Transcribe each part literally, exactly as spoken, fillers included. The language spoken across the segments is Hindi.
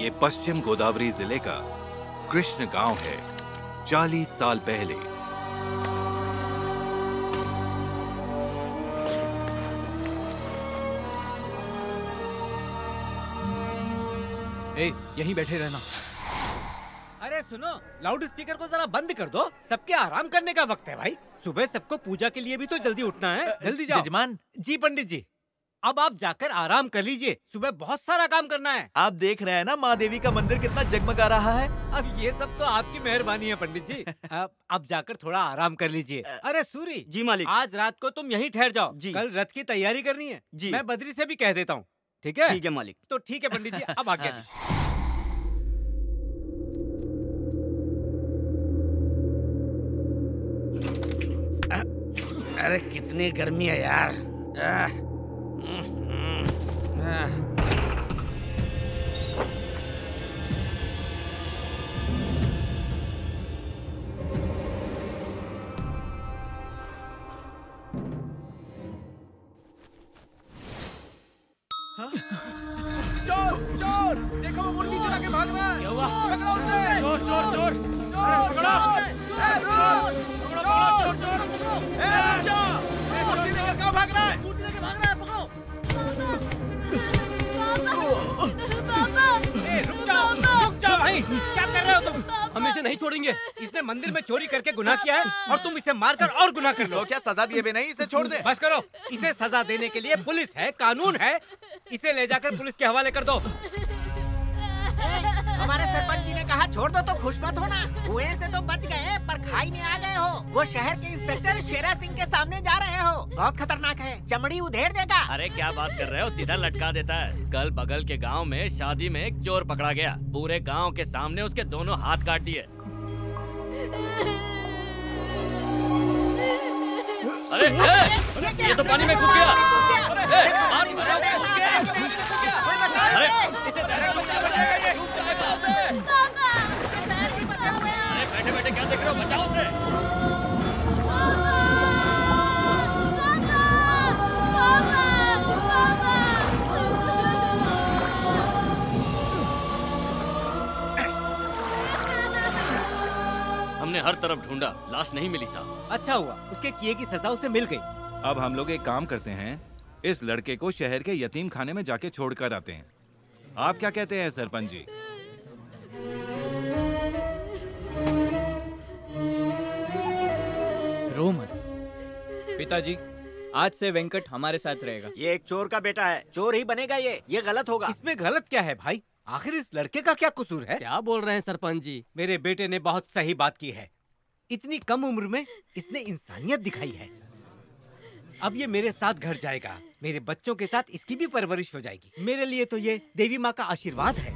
ये पश्चिम गोदावरी जिले का कृष्ण गांव है। चालीस साल पहले ए, यहीं बैठे रहना। अरे सुनो, लाउड स्पीकर को जरा बंद कर दो, सबके आराम करने का वक्त है भाई। सुबह सबको पूजा के लिए भी तो जल्दी उठना है, जल्दी जाओ। जजमान जी, पंडित जी, अब आप जाकर आराम कर लीजिए, सुबह बहुत सारा काम करना है। आप देख रहे हैं ना माँ देवी का मंदिर कितना जगमगा रहा है। अब ये सब तो आपकी मेहरबानी है पंडित जी। अब आप जाकर थोड़ा आराम कर लीजिए। अरे सूरी जी मालिक, आज रात को तुम यहीं ठहर जाओ जी, कल रथ की तैयारी करनी है जी। मैं बद्री से भी कह देता हूँ। ठीक है ठीक है मालिक। तो ठीक है पंडित जी, अब आगे। अरे कितनी गर्मी है यार। आ, चोर चोर देखो, वो मुर्गी चुरा के भाग रहा है। क्या हुआ? पकड़ो उसे। चोर चोर चोर पकड़ो। ए रोक, चोर चोर पकड़ो। ए रुक जा, मुर्गी लेकर कहां भाग रहा है? मुर्गी लेकर भाग रहा है, पकड़ो। बाबा, ए रुक जाओ, रुक जाओ भाई, क्या कर रहे हो तुम? हम इसे नहीं छोड़ेंगे। इसने मंदिर में चोरी करके गुनाह किया है और तुम इसे मारकर और गुनाह कर लो। क्या सजा दिए भी नहीं, इसे छोड़ दे। बस करो, इसे सजा देने के लिए पुलिस है, कानून है, इसे ले जाकर पुलिस के हवाले कर दो। हमारे सरपंच जी ने कहा छोड़ दो तो खुश मत होना। कुएं से तो बच गए पर खाई में आ गए हो। वो शहर के इंस्पेक्टर शेरा सिंह के सामने जा रहे हो, बहुत खतरनाक है, चमड़ी उधेड़ देगा। अरे क्या बात कर रहे हो, सीधा लटका देता है। कल बगल के गांव में शादी में एक चोर पकड़ा गया, पूरे गांव के सामने उसके दोनों हाथ काट दिए। अरे ये तो पानी में कूद गया। बैठे बैठे क्या देख रहे हो, बचाओ उसे। हमने हर तरफ ढूंढा, लाश नहीं मिली साहब। अच्छा हुआ, उसके किए की सजा उसे मिल गई। अब हम लोग एक काम करते हैं, इस लड़के को शहर के यतीम खाने में जाके छोड़कर आते हैं। आप क्या कहते हैं सरपंच जी? रो मत पिताजी, आज से वेंकट हमारे साथ रहेगा। ये एक चोर का बेटा है, चोर ही बनेगा। ये ये गलत होगा। इसमें गलत क्या है भाई, आखिर इस लड़के का क्या कसूर है? क्या बोल रहे हैं सरपंच जी? मेरे बेटे ने बहुत सही बात की है, इतनी कम उम्र में इसने इंसानियत दिखाई है। अब ये मेरे साथ घर जाएगा, मेरे बच्चों के साथ इसकी भी परवरिश हो जाएगी। मेरे लिए तो ये देवी माँ का आशीर्वाद है।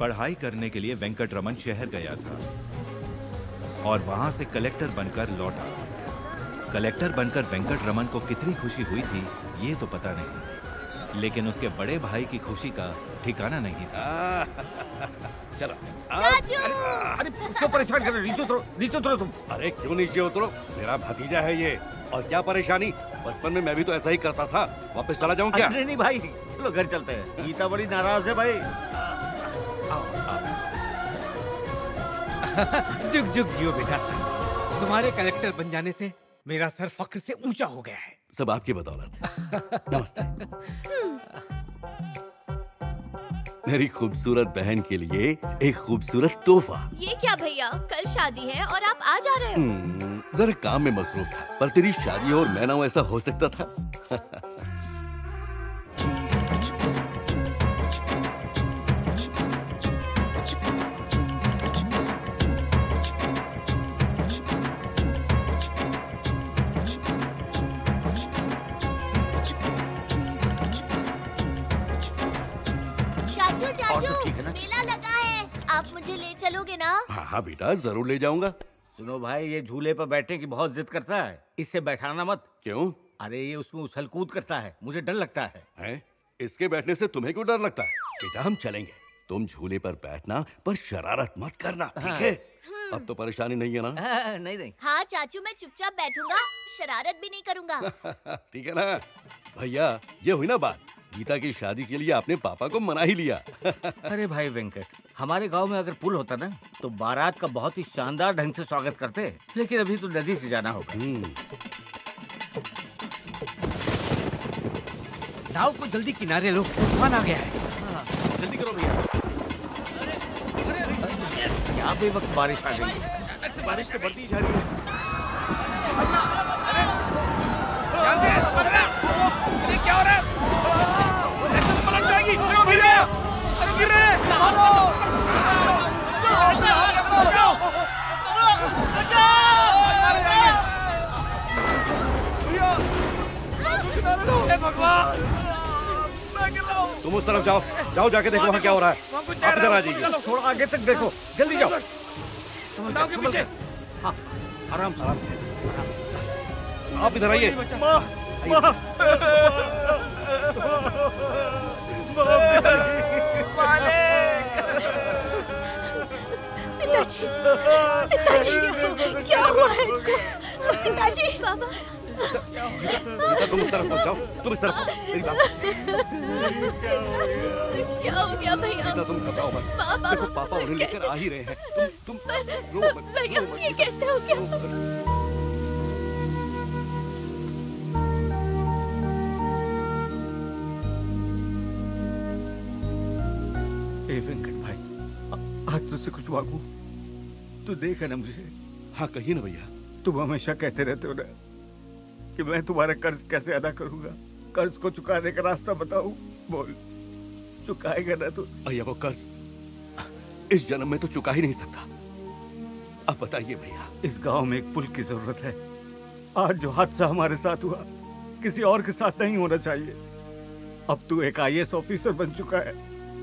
पढ़ाई करने के लिए वेंकट रमन शहर गया था और वहां से कलेक्टर बनकर लौटा। कलेक्टर बनकर वेंकट रमन को कितनी खुशी हुई थी ये तो पता नहीं, लेकिन उसके बड़े भाई की खुशी का ठिकाना नहीं था। चलो चाचू, अरे क्यों परेशान कर रहे हो? नीचे उतरो, नीचे उतरो तुम। अरे क्यों नीचे उतरो, मेरा भतीजा है ये, और क्या परेशानी। बचपन में मैं भी तो ऐसा ही करता था। वापस चला जाऊँ क्या? नहीं नहीं भाई, चलो घर चलते हैं। गीता बड़ी नाराज है भाई। जुग जुग जियो बेटा, तुम्हारे कलेक्टर बन जाने से मेरा सर फक्र से ऊंचा हो गया है, सब आपकी बदौलत। नमस्ते। मेरी खूबसूरत बहन के लिए एक खूबसूरत तोहफा। ये क्या भैया, कल शादी है और आप आज आ रहे हो? जरा काम में मसरूफ था, पर तेरी शादी हो और मैं ना हूं ऐसा हो सकता था? आप मुझे ले चलोगे ना? हाँ हाँ बेटा, जरूर ले जाऊंगा। सुनो भाई, ये झूले पर बैठने की बहुत जिद करता है, इससे बैठाना मत। क्यों? अरे ये उसमें उछल कूद करता है, मुझे डर लगता है। है? इसके बैठने से तुम्हें क्यों डर लगता है? बेटा हम चलेंगे, तुम झूले पर बैठना, पर शरारत मत करना, ठीक है? अब तो परेशानी नहीं है ना? आ, नहीं नहीं। हाँ चाचू, मैं चुपचाप बैठूंगा, शरारत भी नहीं करूंगा। ठीक है ना भैया? ये हुई ना बात, गीता की शादी के लिए आपने पापा को मना ही लिया। अरे भाई वेंकट, हमारे गांव में अगर पुल होता ना तो बारात का बहुत ही शानदार ढंग से स्वागत करते, लेकिन अभी तो नदी से जाना होगा। नाव को जल्दी किनारे लो, तूफान आ गया है। जल्दी करो भैया, यहाँ पे वक्त बारिश आ गई है। बारिश तो बढ़ती जा रही है। अरे क्या हो रहा है? पलट जाएगी। अरे गिर रहे हैं भगवान। तुम उस तरफ जाओ, जाओ जाके देखो वहाँ क्या हो रहा है। आप इधर आ जाइए, थोड़ा आगे तक देखो, जल्दी जाओ। हाँ आराम से, आराम से, आप इधर आइए। पिताजी, पिताजी क्या हुआ है? पिताजी, बाबा तुम इस तरफ मत जाओ, तुम इस तरफ। मेरी बात क्या हो गया भैया? तुम घबराओ मत, देखो पापा उन्हें लेकर आ ही रहे हैं। तुम तुम रो मत भैया, ये कैसे हो गया? ए वेंकट भाई, आज तुझसे कुछ मांगू, तू देखा ना मुझे। हाँ कहिए ना भैया। तुम हमेशा कहते रहते हो ना कि मैं तुम्हारा कर्ज कैसे अदा करूंगा, कर्ज को चुकाने का रास्ता बताऊं। बोल, चुकाएगा ना तू? भैया वो कर्ज इस जन्म में तो चुका ही नहीं सकता। अब बताइए भैया, इस गांव में एक पुल की जरूरत है। आज जो हादसा हमारे साथ हुआ किसी और के साथ नहीं होना चाहिए। अब तू एक आई ए एस ऑफिसर बन चुका है,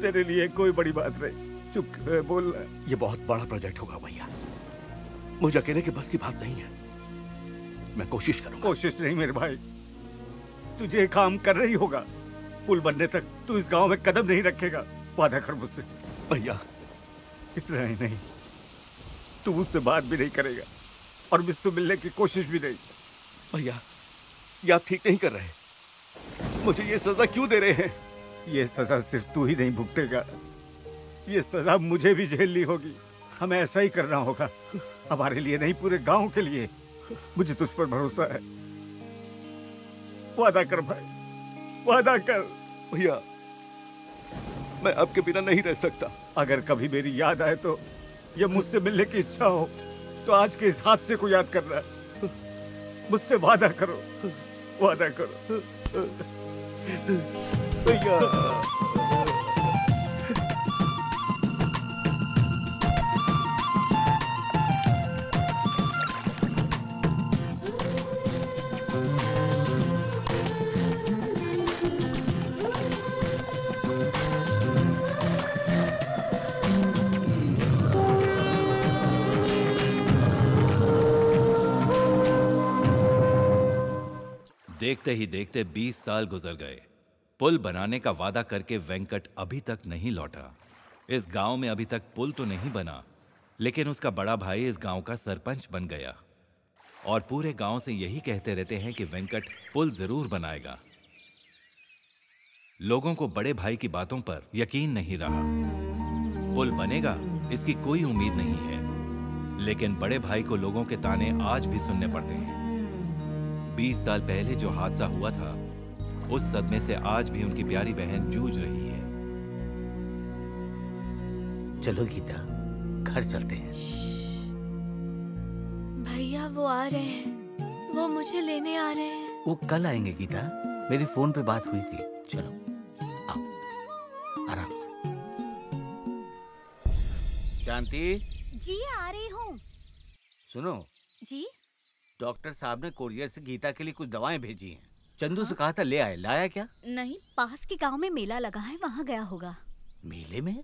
तेरे लिए कोई बड़ी बात नहीं। चुप बोल। ये बहुत बड़ा प्रोजेक्ट होगा भैया, मुझे अकेले के बस की बात नहीं है। मैं कोशिश करूंगा। कोशिश नहीं मेरे भाई, तुझे काम कर रही होगा। पुल बनने तक तू इस गांव में कदम नहीं रखेगा, वादा कर मुझसे। भैया इतना ही नहीं, तू मुझसे बात भी नहीं करेगा और मुझसे मिलने की कोशिश भी नहीं। भैया ये आप ठीक नहीं कर रहे, मुझे ये सजा क्यों दे रहे हैं? ये सजा सिर्फ तू ही नहीं भुगतेगा, ये सजा मुझे भी झेलनी होगी। हमें ऐसा ही करना होगा, हमारे लिए नहीं पूरे गांव के लिए। मुझे तुझ पर भरोसा है, वादा कर भाई, वादा कर। भैया मैं आपके बिना नहीं रह सकता। अगर कभी मेरी याद आए तो या मुझसे मिलने की इच्छा हो तो आज के इस हादसे को याद करना। मुझसे वादा करो, वादा करो भैया। देखते ही देखते बीस साल गुजर गए। पुल बनाने का वादा करके वेंकट अभी तक नहीं लौटा। इस गांव में अभी तक पुल तो नहीं बना, लेकिन उसका बड़ा भाई इस गांव का सरपंच बन गया और पूरे गांव से यही कहते रहते हैं कि वेंकट पुल जरूर बनाएगा। लोगों को बड़े भाई की बातों पर यकीन नहीं रहा। पुल बनेगा इसकी कोई उम्मीद नहीं है, लेकिन बड़े भाई को लोगों के ताने आज भी सुनने पड़ते हैं। बीस साल पहले जो हादसा हुआ था उस सदमे से आज भी उनकी प्यारी बहन जूझ रही है। चलो गीता घर चलते हैं। भैया वो आ रहे हैं, वो मुझे लेने आ रहे हैं। वो कल आएंगे गीता, मेरी फोन पे बात हुई थी। चलो आओ आराम से। शांति जी आ रही हूँ। सुनो जी, डॉक्टर साहब ने कोरियर से गीता के लिए कुछ दवाएं भेजी हैं। चंदू हाँ? से कहा था ले आए, लाया क्या? नहीं, पास के गांव में मेला लगा है, वहाँ गया होगा। मेले में?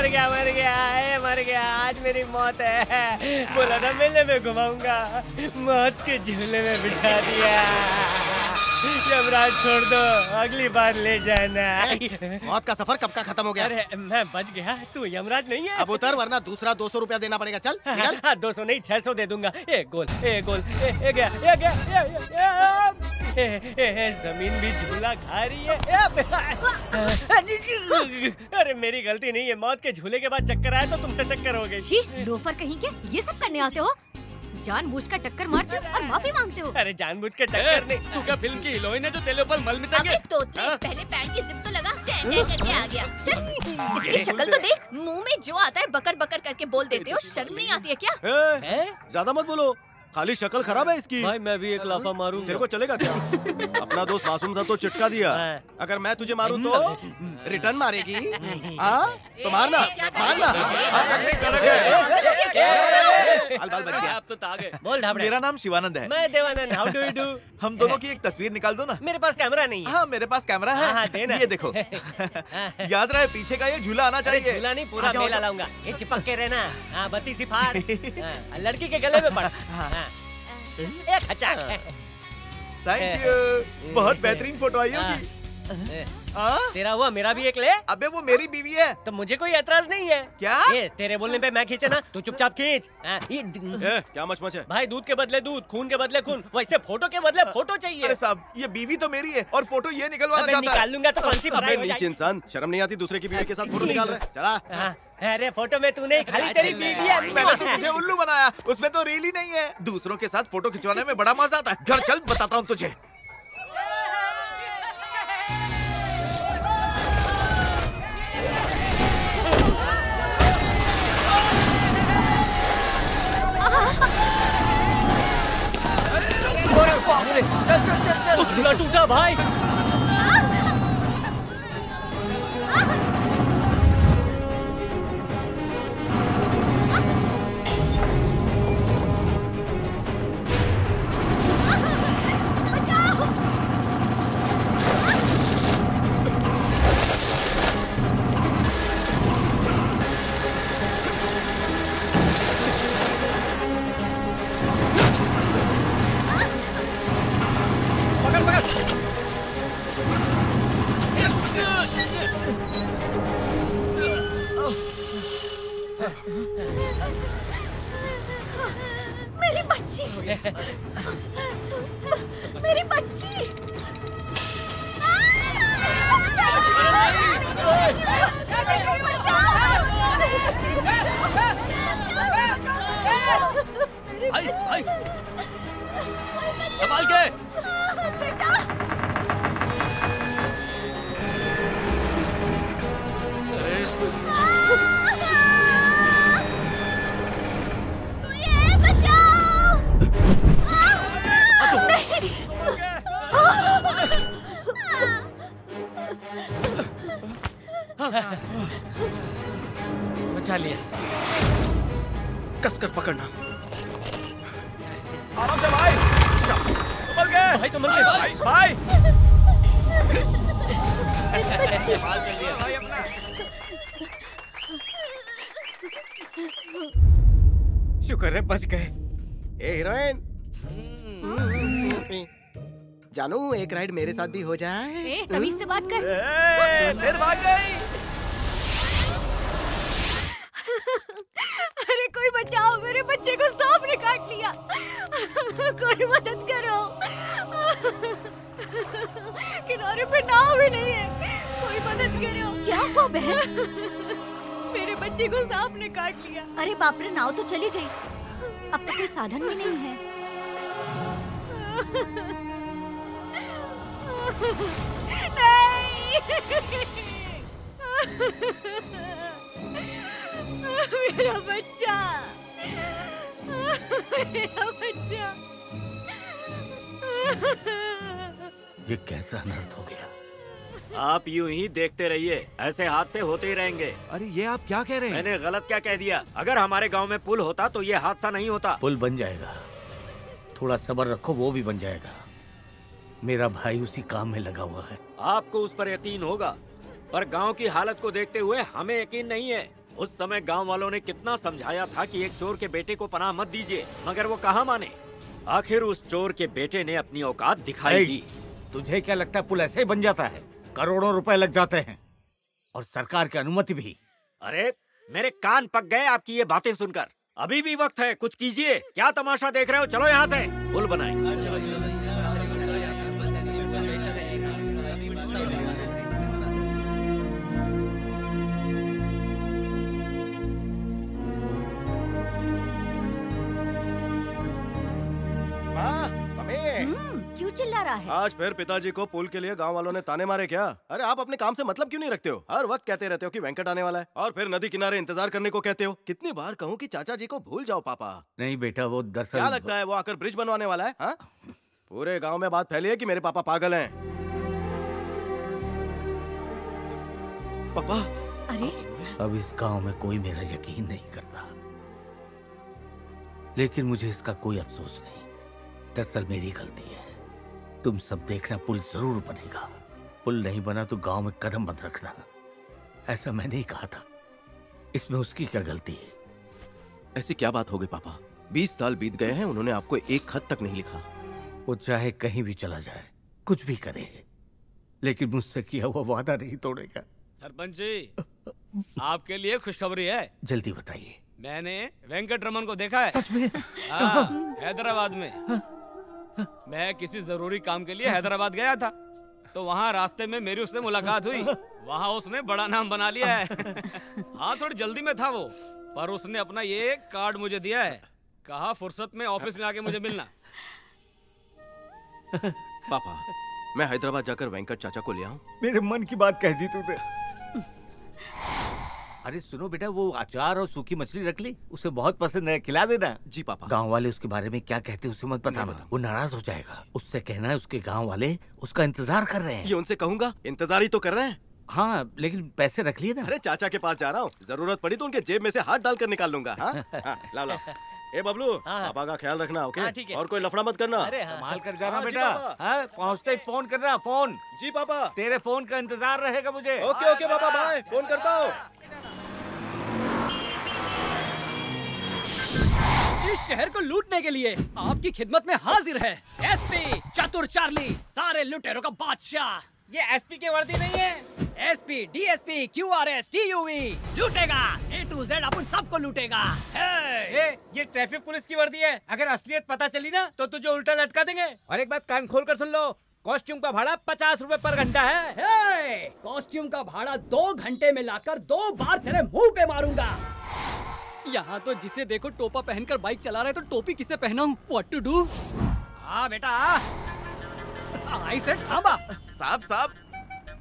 मर गया मर गया ए, मर गया, आज मेरी मौत है। बोला था मेले में घुमाऊंगा, मौत के झूले में बिठा दिया। यमराज छोड़ दो, अगली बार ले जाना। मौत का सफर कब का खत्म हो गया? अरे मैं बच गया, तू यमराज नहीं है। अब उतर वरना दूसरा दो सौ रुपया देना पड़ेगा। चल निकल। हाँ, दो सौ नहीं छह सौ दे दूंगा। एक गोल एक गोल एक गया एक गया जमीन भी झूला खा रही है। अरे मेरी गलती नहीं है, मौत के झूले के बाद चक्कर आया तो तुमसे टक्कर हो गयी। लोफर कहीं के, ये सब करने आते हो? जानबूझकर टक्कर मारते हो और माफी मांगते हो। अरे जानबूझकर टक्कर नहीं, तू क्या फिल्म की हीरोइन है जो तेरे ऊपर मल मिटाएंगे? तो पहले पैर की जिप तो लगा, जय करके आ गया। चल इसकी शक्ल तो देख, मुंह में जो आता है बकर बकर करके बोल देते हो, शर्म नहीं आती है क्या? ज्यादा मत बोलो, खाली शक्ल खराब है इसकी। भाई मैं भी एक लाफा मारूं, तेरे को चलेगा क्या? अपना दोस्त मासूम सा तो चिटका दिया, अगर मैं तुझे मारूं तो रिटर्न मारेगी। हाँ तो मारना मारना। आप तो ताग है। बोल ढाबड़े। मेरा नाम शिवानंद है। मैं Devanand. How do you do? हम दोनों की एक तस्वीर निकाल दो ना। मेरे पास कैमरा नहीं है। हाँ मेरे पास कैमरा है, ये देखो। याद रहे पीछे का ये झूला आना चाहिए। झूला नहीं, पूरा झूला लाऊंगा। ये चिपक के रहना, बत्ती सी फाड़, लड़की के गले में पड़ा। थैंक यू, बहुत बेहतरीन फोटो आई होगी। तेरा हुआ, मेरा भी एक ले। अबे वो मेरी बीवी है तो मुझे कोई एतराज नहीं है। क्या ये तेरे बोलने पे मैं खींचे ना, तू चुपचाप खींच। क्या मचमच है भाई? दूध के बदले दूध, खून के बदले खून, वैसे फोटो के बदले फोटो चाहिए। अरे साहब ये बीवी तो मेरी है और फोटो ये निकलवाना चाहता है। निकाल लूंगा तो कौन सी बात है? नीच इंसान, शर्म नहीं आती दूसरे की बीवी के साथ फोटो निकाल रहा है। चला। अरे फोटो में तू नहीं, खाली तेरी बीवी है। मैंने तो तुझे उल्लू बनाया, उसमें तो रील ही नहीं है। दूसरों के साथ फोटो खिंचवाने में बड़ा मजा आता है। घर चल, बताता हूँ तुझे। चल चल चल चल, झूला टूटा भाई। मेरी बच्ची, मेरी बच्ची। संभाल के बेटा। बचा लिया, कसकर पकड़ना। आराम से भाई, संभल के भाई, संभल के भाई भाई। संभाल के लिए भाई अपना। शुक्र है बच गए। ए हीरोइन जानू, एक राइड मेरे साथ भी हो जाए। ए, तमीज से बात कर। ए, फिर भाग गई। अरे कोई बचाओ, मेरे बच्चे को सांप ने काट लिया। कोई मदद करो। किनारे पे नाव भी नहीं है, कोई मदद करो। क्या हुआ बहन? मेरे बच्चे को सांप ने काट लिया। अरे बाप रे, नाव तो चली गई, अब तो कोई साधन भी नहीं है। नहीं। मेरा बच्चा, मेरा बच्चा। ये कैसा अनर्थ हो गया? आप यूं ही देखते रहिए, ऐसे हादसे होते ही रहेंगे। अरे ये आप क्या कह रहे हैं? मैंने गलत क्या कह दिया? अगर हमारे गांव में पुल होता तो ये हादसा नहीं होता। पुल बन जाएगा, थोड़ा सब्र रखो, वो भी बन जाएगा। मेरा भाई उसी काम में लगा हुआ है। आपको उस पर यकीन होगा, पर गांव की हालत को देखते हुए हमें यकीन नहीं है। उस समय गांव वालों ने कितना समझाया था कि एक चोर के बेटे को पनाह मत दीजिए, मगर वो कहाँ माने। आखिर उस चोर के बेटे ने अपनी औकात दिखाई दी। तुझे क्या लगता है पुल ऐसे ही बन जाता है? करोड़ों रुपए लग जाते हैं और सरकार की अनुमति भी। अरे मेरे कान पक गए आपकी ये बातें सुनकर। अभी भी वक्त है, कुछ कीजिए। क्या तमाशा देख रहे हो, चलो यहाँ से। पुल बनाए। क्यों चिल्ला रहा है? आज फिर पिताजी को पुल के लिए गांव वालों ने ताने मारे क्या? अरे आप अपने काम से मतलब क्यों नहीं रखते हो? हर वक्त कहते रहते हो कि वेंकट आने वाला है और फिर नदी किनारे इंतजार करने को कहते हो। कितनी बार कहूँ कि चाचा जी को भूल जाओ पापा। नहीं बेटा, वो दरअसल क्या लगता है वो आकर ब्रिज बनवाने वाला है? हा? पूरे गाँव में बात फैली है कि मेरे पापा पागल है। पापा, अरे अब इस गाँव में कोई मेरा यकीन नहीं करता, लेकिन मुझे इसका कोई अफसोस नहीं। दरअसल मेरी गलती है। तुम सब देखना, पुल जरूर बनेगा। पुल नहीं बना तो गांव में कदम मत रखना। ऐसा मैंने ही कहा था, इसमें उसकी क्या गलती है? ऐसी क्या बात हो गई पापा? बीस साल बीत गए हैं, उन्होंने आपको एक खत तक नहीं लिखा। वो चाहे कहीं भी चला जाए, कुछ भी करे, लेकिन मुझसे किया हुआ वादा नहीं तोड़ेगा। सरपंच जी, आपके लिए खुशखबरी है। जल्दी बताइए। मैंने वेंकट रमन को देखा है। सच में? हाँ, हैदराबाद में। मैं किसी जरूरी काम के लिए हैदराबाद गया था, तो वहाँ रास्ते में मेरी उससे मुलाकात हुई। वहाँ उसने बड़ा नाम बना लिया है। हाँ, थोड़ी जल्दी में था वो, पर उसने अपना ये कार्ड मुझे दिया है। कहा फुर्सत में ऑफिस में आके मुझे मिलना। पापा, मैं हैदराबाद जाकर वेंकट चाचा को ले आऊँ? मेरे मन की बात कह दी तूने। अरे सुनो बेटा, वो अचार और सूखी मछली रख ली, उसे बहुत पसंद है, खिला देना। जी पापा। गांव वाले उसके बारे में क्या कहते हैं उसे मत बताना, वो नाराज हो जाएगा। उससे कहना है उसके गांव वाले उसका इंतजार कर रहे हैं। ये उनसे कहूंगा, इंतजार ही तो कर रहे हैं। हाँ, लेकिन पैसे रख लिए ना। अरे चाचा के पास जा रहा हूँ, जरूरत पड़ी तो उनके जेब में से हाथ डाल कर निकाल लूंगा। लाओ लाओ। ए बबलू, पापा का ख्याल रखना, ओके? और कोई लफड़ा मत करना। अरे संभाल कर जाना बेटा। हाँ, पहुँचते ही फोन करना। फोन? जी पापा। तेरे फोन का इंतजार रहेगा मुझे। ओके ओके पापा, बाय। फोन करता हूँ। इस शहर को लूटने के लिए आपकी खिदमत में हाजिर है एसपी चतुर चार्ली, सारे लुटेरों का बादशाह। ये एसपी के वर्दी नहीं है। एसपी, डीएसपी, क्यूआरएस, टीयूवी लूटेगा। ए टू जेड अपन सबको लूटेगा। ए, ये ट्रैफिक पुलिस की वर्दी है। अगर असलियत पता चली ना तो तुझे उल्टा लटका देंगे। और एक बात कान खोल कर सुन लो, कॉस्ट्यूम का भाड़ा पचास रूपए पर घंटा है। कॉस्ट्यूम का भाड़ा दो घंटे में लाकर दो बार तेरे मुँह पे मारूंगा। यहाँ तो जिसे देखो टोपा पहनकर बाइक चला रहा है, तो टोपी किसे पहनाऊं? What to do? हाँ बेटा, आई सेड थामा। साहब साहब,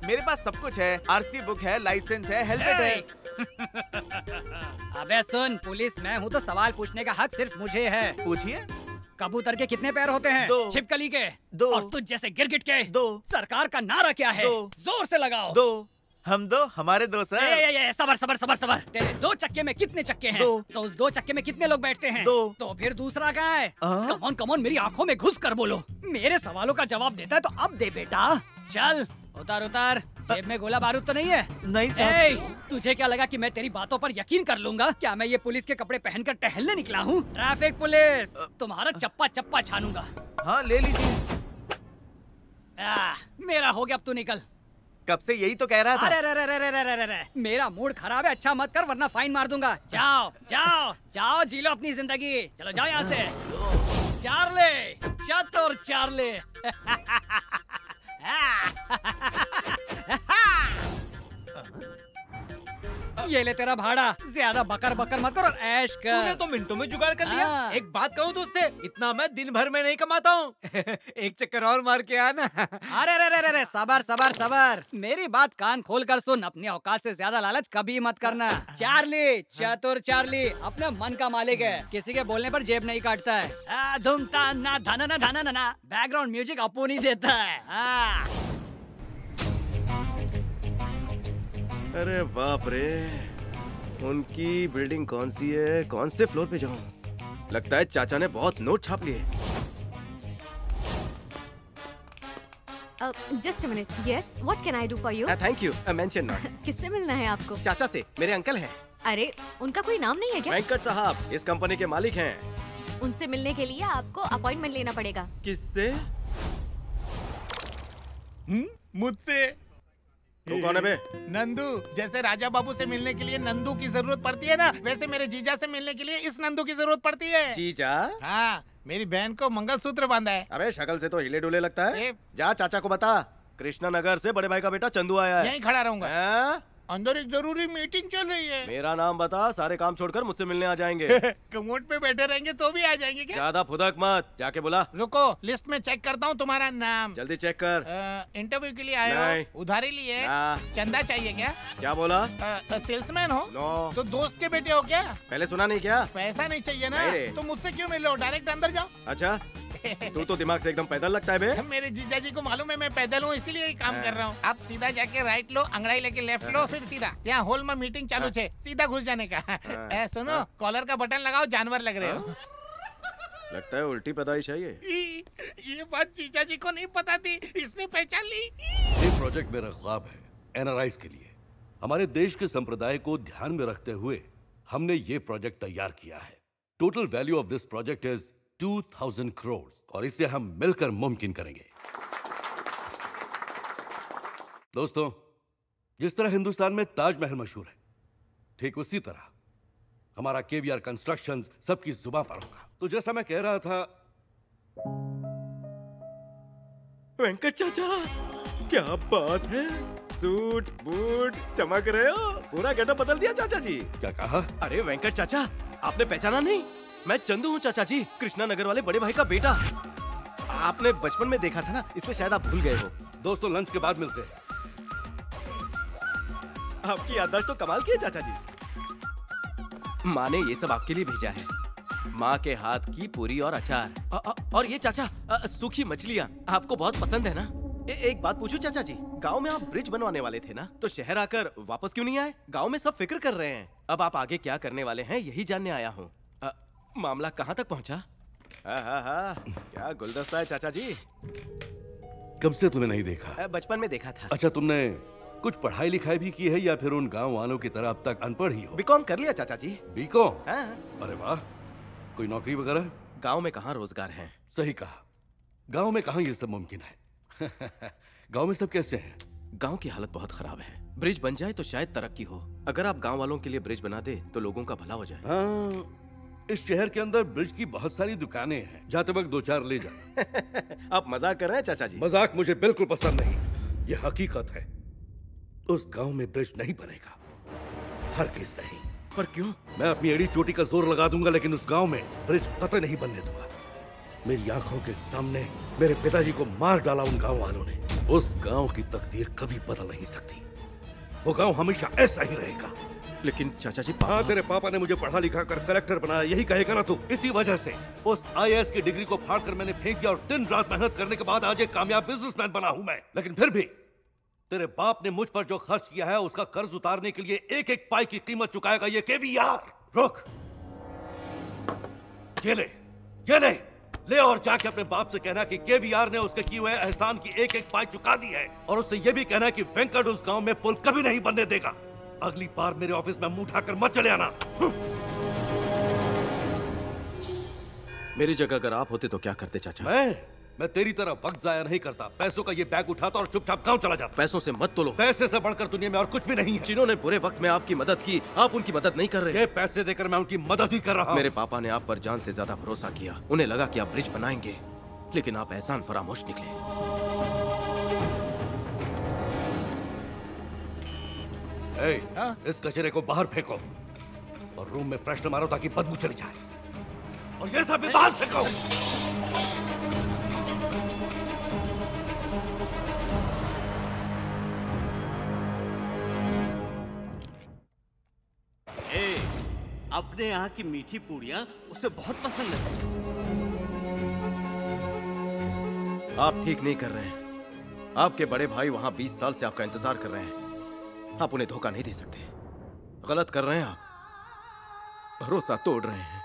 मेरे पास सब कुछ है, आरसी बुक है, लाइसेंस है, हेलमेट है। अबे सुन, पुलिस मैं हूँ तो सवाल पूछने का हक सिर्फ मुझे है। पूछिए। कबूतर के कितने पैर होते हैं? दो। छिपकली के दो। और तुझ जैसे गिरगिट के दो। सरकार का नारा क्या है? दो। जोर से लगाओ। दो। हम दो, हमारे दो सर। ये ये ये सबर सबर सबर सबर। तेरे दो चक्के में कितने चक्के हैं? दो। तो उस दो चक्के में कितने लोग बैठते हैं? दो। तो फिर दूसरा कहाँ है? कम ऑन कम ऑन, मेरी आंखों में घुस कर बोलो। मेरे सवालों का जवाब देता है तो अब दे बेटा। चल उतार उतार। जेब में गोला बारूद तो नहीं है? नहीं सर। तुझे क्या लगा कि मैं तेरी बातों पर यकीन कर लूंगा? क्या मैं ये पुलिस के कपड़े पहनकर टहलने निकला हूँ? ट्रैफिक पुलिस, तुम्हारा चप्पा चप्पा छानूंगा। हाँ ले लीजिए। मेरा हो गया, अब तू निकल। कब से यही तो कह रहा था। अरे रे रे रे रे रे रे, मेरा मूड खराब है, अच्छा मत कर वरना फाइन मार दूंगा। जाओ जाओ जाओ, जी लो अपनी जिंदगी। चलो जाओ यहाँ से। चार्ले, चतुर चार्ले। ये ले तेरा भाड़ा, ज्यादा बकर बकर मत कर और ऐश कर। तूने तो मिनटों में जुगाड़ कर लिया। आ, एक बात कहूँ तो उससे, इतना मैं दिन भर में नहीं कमाता हूँ। एक चक्कर और मार के आना। अरे रे रे रे रे, सबर सबर सबर। मेरी बात कान खोल कर सुन, अपनी औकात से ज्यादा लालच कभी मत करना। चार्ली, चतुर चार्ली अपने मन का मालिक है, किसी के बोलने पर जेब नहीं काटता है। धूमता ना धना ना धना ना, बैकग्राउंड म्यूजिक अपू नहीं देता है। अरे बाप रे, उनकी बिल्डिंग कौन सी है? कौन से फ्लोर पे जाऊं? लगता है चाचा ने बहुत नोट छाप लिए। Just a minute. Yes, what can I do for you? Thank you, mention not. किससे मिलना है आपको? चाचा से, मेरे अंकल हैं। अरे उनका कोई नाम नहीं है क्या? वेंकट साहब इस कंपनी के मालिक हैं। उनसे मिलने के लिए आपको अपॉइंटमेंट लेना पड़ेगा। किससे? मुझसे। तू कौन है बे? नंदू। जैसे राजा बाबू से मिलने के लिए नंदू की जरूरत पड़ती है ना, वैसे मेरे जीजा से मिलने के लिए इस नंदू की जरूरत पड़ती है। जीजा? हाँ, मेरी बहन को मंगलसूत्र बांधा है। अबे शक्ल से तो हिले डुले लगता है। जा चाचा को बता, कृष्णा नगर से बड़े भाई का बेटा चंदू आया है। यहीं खड़ा रहूंगा। अंदर एक जरूरी मीटिंग चल रही है। मेरा नाम बता, सारे काम छोड़कर मुझसे मिलने आ जाएंगे। कमोड पे बैठे रहेंगे तो भी आ जाएंगे क्या? ज्यादा फुदक मत, जाके बोला। रुको, लिस्ट में चेक करता हूँ तुम्हारा नाम। जल्दी चेक कर। इंटरव्यू के लिए आया, उधारी लिए, चंदा चाहिए क्या? क्या बोला? सेल्समैन हो? नो। तो दोस्त के बेटे हो क्या? पहले सुना नहीं क्या? पैसा नहीं चाहिए ना, तो मुझसे क्यों मिलो, डायरेक्ट अंदर जाओ। अच्छा, तू तो दिमाग से एकदम पैदल लगता है बे। मेरे जीजा जी को मालूम है मैं पैदल हूँ, इसीलिए ये काम कर रहा हूँ। आप सीधा जाके राइट लो, अंगड़ाई लेके लेफ्ट लो, फिर सीधा। यहाँ हॉल में मीटिंग चालू है, सीधा घुस जाने का। ए, सुनो, कॉलर का बटन लगाओ, जानवर लग रहे हो। लगता है उल्टी पैदाइश है ये। ये बात जीजा जी को नहीं पता थी, इसने पहचान ली। ये प्रोजेक्ट मेरा ख्वाब है एनआरआई के लिए। हमारे देश के संप्रदाय को ध्यान में रखते हुए हमने ये प्रोजेक्ट तैयार किया है। Total value of this project is दो हज़ार करोड़ और इसे हम मिलकर मुमकिन करेंगे। दोस्तों, जिस तरह हिंदुस्तान में ताजमहल मशहूर है, ठीक उसी तरह हमारा केवीआर कंस्ट्रक्शंस सबकी जुबान पर होगा। तो जैसा मैं कह रहा था, वेंकट चाचा क्या बात है, सूट बूट चमक रहे हो, पूरा गेटअप बदल दिया चाचा जी। क्या कहा? अरे वेंकट चाचा, आपने पहचाना नहीं, मैं चंदू हूँ चाचा जी, कृष्णा नगर वाले बड़े भाई का बेटा। आपने बचपन में देखा था ना, इसलिए शायद आप भूल गए हो। दोस्तों, लंच के बाद मिलते हैं। आपकी याददाश्त तो कमाल की है चाचा जी। माँ ने ये सब आपके लिए भेजा है, माँ के हाथ की पूरी और अचार। आ, आ, और ये चाचा आ, सूखी मछलियाँ आपको बहुत पसंद है ना। ए, एक बात पूछो चाचा जी, गाँव में आप ब्रिज बनवाने वाले थे ना, तो शहर आकर वापस क्यों नहीं आए? गाँव में सब फिक्र कर रहे हैं। अब आप आगे क्या करने वाले हैं यही जानने आया हूँ। मामला कहाँ तक पहुँचा? हाँ हाँ हाँ, क्या गुलदस्ता है चाचा जी। कब से तुम्हें नहीं देखा? बचपन में देखा था। अच्छा, तुमने कुछ पढ़ाई लिखाई भी की है या फिर उन गाँव वालों की तरह अब तक अनपढ़ ही हो? बीकॉम कर लिया चाचा जी। बीकॉम? हाँ। अरे वाह, कोई नौकरी वगैरह? गाँव में कहाँ रोजगार है। सही कहा, गाँव में कहाँ ये सब मुमकिन है। गाँव में सब कैसे है? गाँव की हालत बहुत खराब है। ब्रिज बन जाए तो शायद तरक्की हो। अगर आप गाँव वालों के लिए ब्रिज बना दे तो लोगों का भला हो जाए। इस शहर के अंदर ब्रिज की बहुत सारी दुकानें हैं, जाते वक्त दो चार ले जाना। आप मजाक कर रहे हैं चाचा जी। मजाक मुझे बिल्कुल पसंद नहीं, ये हकीकत है। उस गांव में ब्रिज नहीं बनेगा, हर केस नहीं। पर क्यों? मैं अपनी एड़ी चोटी का जोर लगा दूंगा, लेकिन उस गांव में ब्रिज कतई नहीं बनने दूंगा। मेरी आंखों के सामने मेरे पिताजी को मार डाला उन गाँव वालों ने। उस गाँव की तकदीर कभी बदल नहीं सकती, वो गाँव हमेशा ऐसा ही रहेगा। लेकिन चाचा जी पापा। हाँ, तेरे पापा ने मुझे पढ़ा लिखा कर कलेक्टर बनाया, यही कहेगा ना तू। इसी वजह से उस आईएएस की डिग्री को फाड़ कर मैंने फेंक दिया और दिन रात मेहनत करने के बाद आज एक कामयाब बिजनेसमैन बना हूँ मैं। लेकिन फिर भी तेरे बाप ने मुझ पर जो खर्च किया है उसका कर्ज उतारने के लिए एक एक पाई की कीमत चुकाएगा ये केवीआर। रुक, ये ले, ये ले, ले और जाके अपने बाप से कहना कि केवीआर ने उसके किए हुए एहसान की एक एक पाई चुका दी है। और उससे ये भी कहना कि वेंकट उस गाँव में पुल कभी नहीं बनने देगा। अगली बार मेरे ऑफिस में मुंह उठाकर मत चले आना। मेरी जगह अगर आप होते तो क्या करते चाचा? मैं मैं तेरी तरह वक्त जाया नहीं करता, पैसों का ये बैग उठाता और चुपचाप गांव चला जाता। पैसों से मत तोलो, पैसे से बढ़कर दुनिया में और कुछ भी नहीं है। जिन्होंने बुरे वक्त में आपकी मदद की, आप उनकी मदद नहीं कर रहे। ये पैसे देकर मैं उनकी मदद ही कर रहा हूँ। मेरे पापा ने आप पर जान से ज्यादा भरोसा किया, उन्हें लगा कि आप ब्रिज बनाएंगे, लेकिन आप एहसान फरामोश निकले। ए, हाँ? इस कचरे को बाहर फेंको और रूम में फ्रेशनर मारो ताकि बदबू चली जाए। और ये सब भी बाहर फेंको। ए, अपने यहाँ की मीठी पूड़ियाँ उसे बहुत पसंद है। आप ठीक नहीं कर रहे हैं। आपके बड़े भाई वहाँ बीस साल से आपका इंतजार कर रहे हैं। आप उन्हें धोखा नहीं दे सकते। गलत कर रहे हैं आप, भरोसा तोड़ रहे हैं।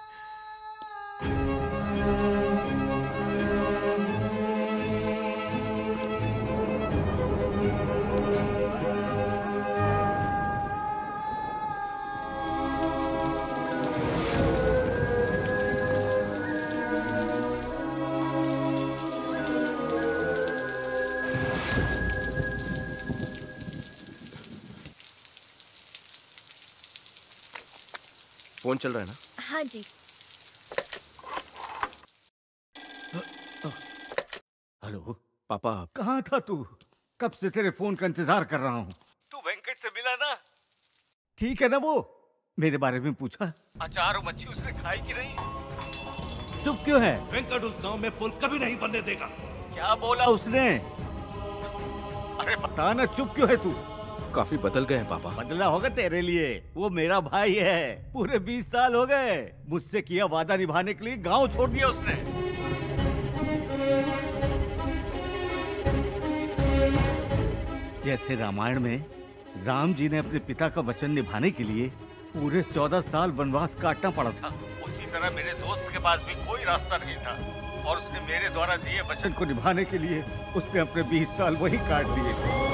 फोन चल रहा है ना? हाँ जी। हेलो पापा, कहाँ था तू? कब से तेरे फोन का इंतजार कर रहा हूँ। तू वेंकट से मिला ना? ठीक है ना, वो मेरे बारे में पूछा, अचार और मच्छी उसने खाई कि नहीं? चुप क्यों है? वेंकट उस गांव में पुल कभी नहीं बनने देगा। क्या बोला उसने? अरे बता ना, चुप क्यों है तू? काफी बदल गए हैं पापा। बदला होगा तेरे लिए, वो मेरा भाई है। पूरे बीस साल हो गए मुझसे किया वादा निभाने के लिए गांव छोड़ दिया उसने। जैसे रामायण में राम जी ने अपने पिता का वचन निभाने के लिए पूरे चौदह साल वनवास काटना पड़ा था, उसी तरह मेरे दोस्त के पास भी कोई रास्ता नहीं था और उसने मेरे द्वारा दिए वचन को निभाने के लिए उसने अपने बीस साल वहीं काट दिए।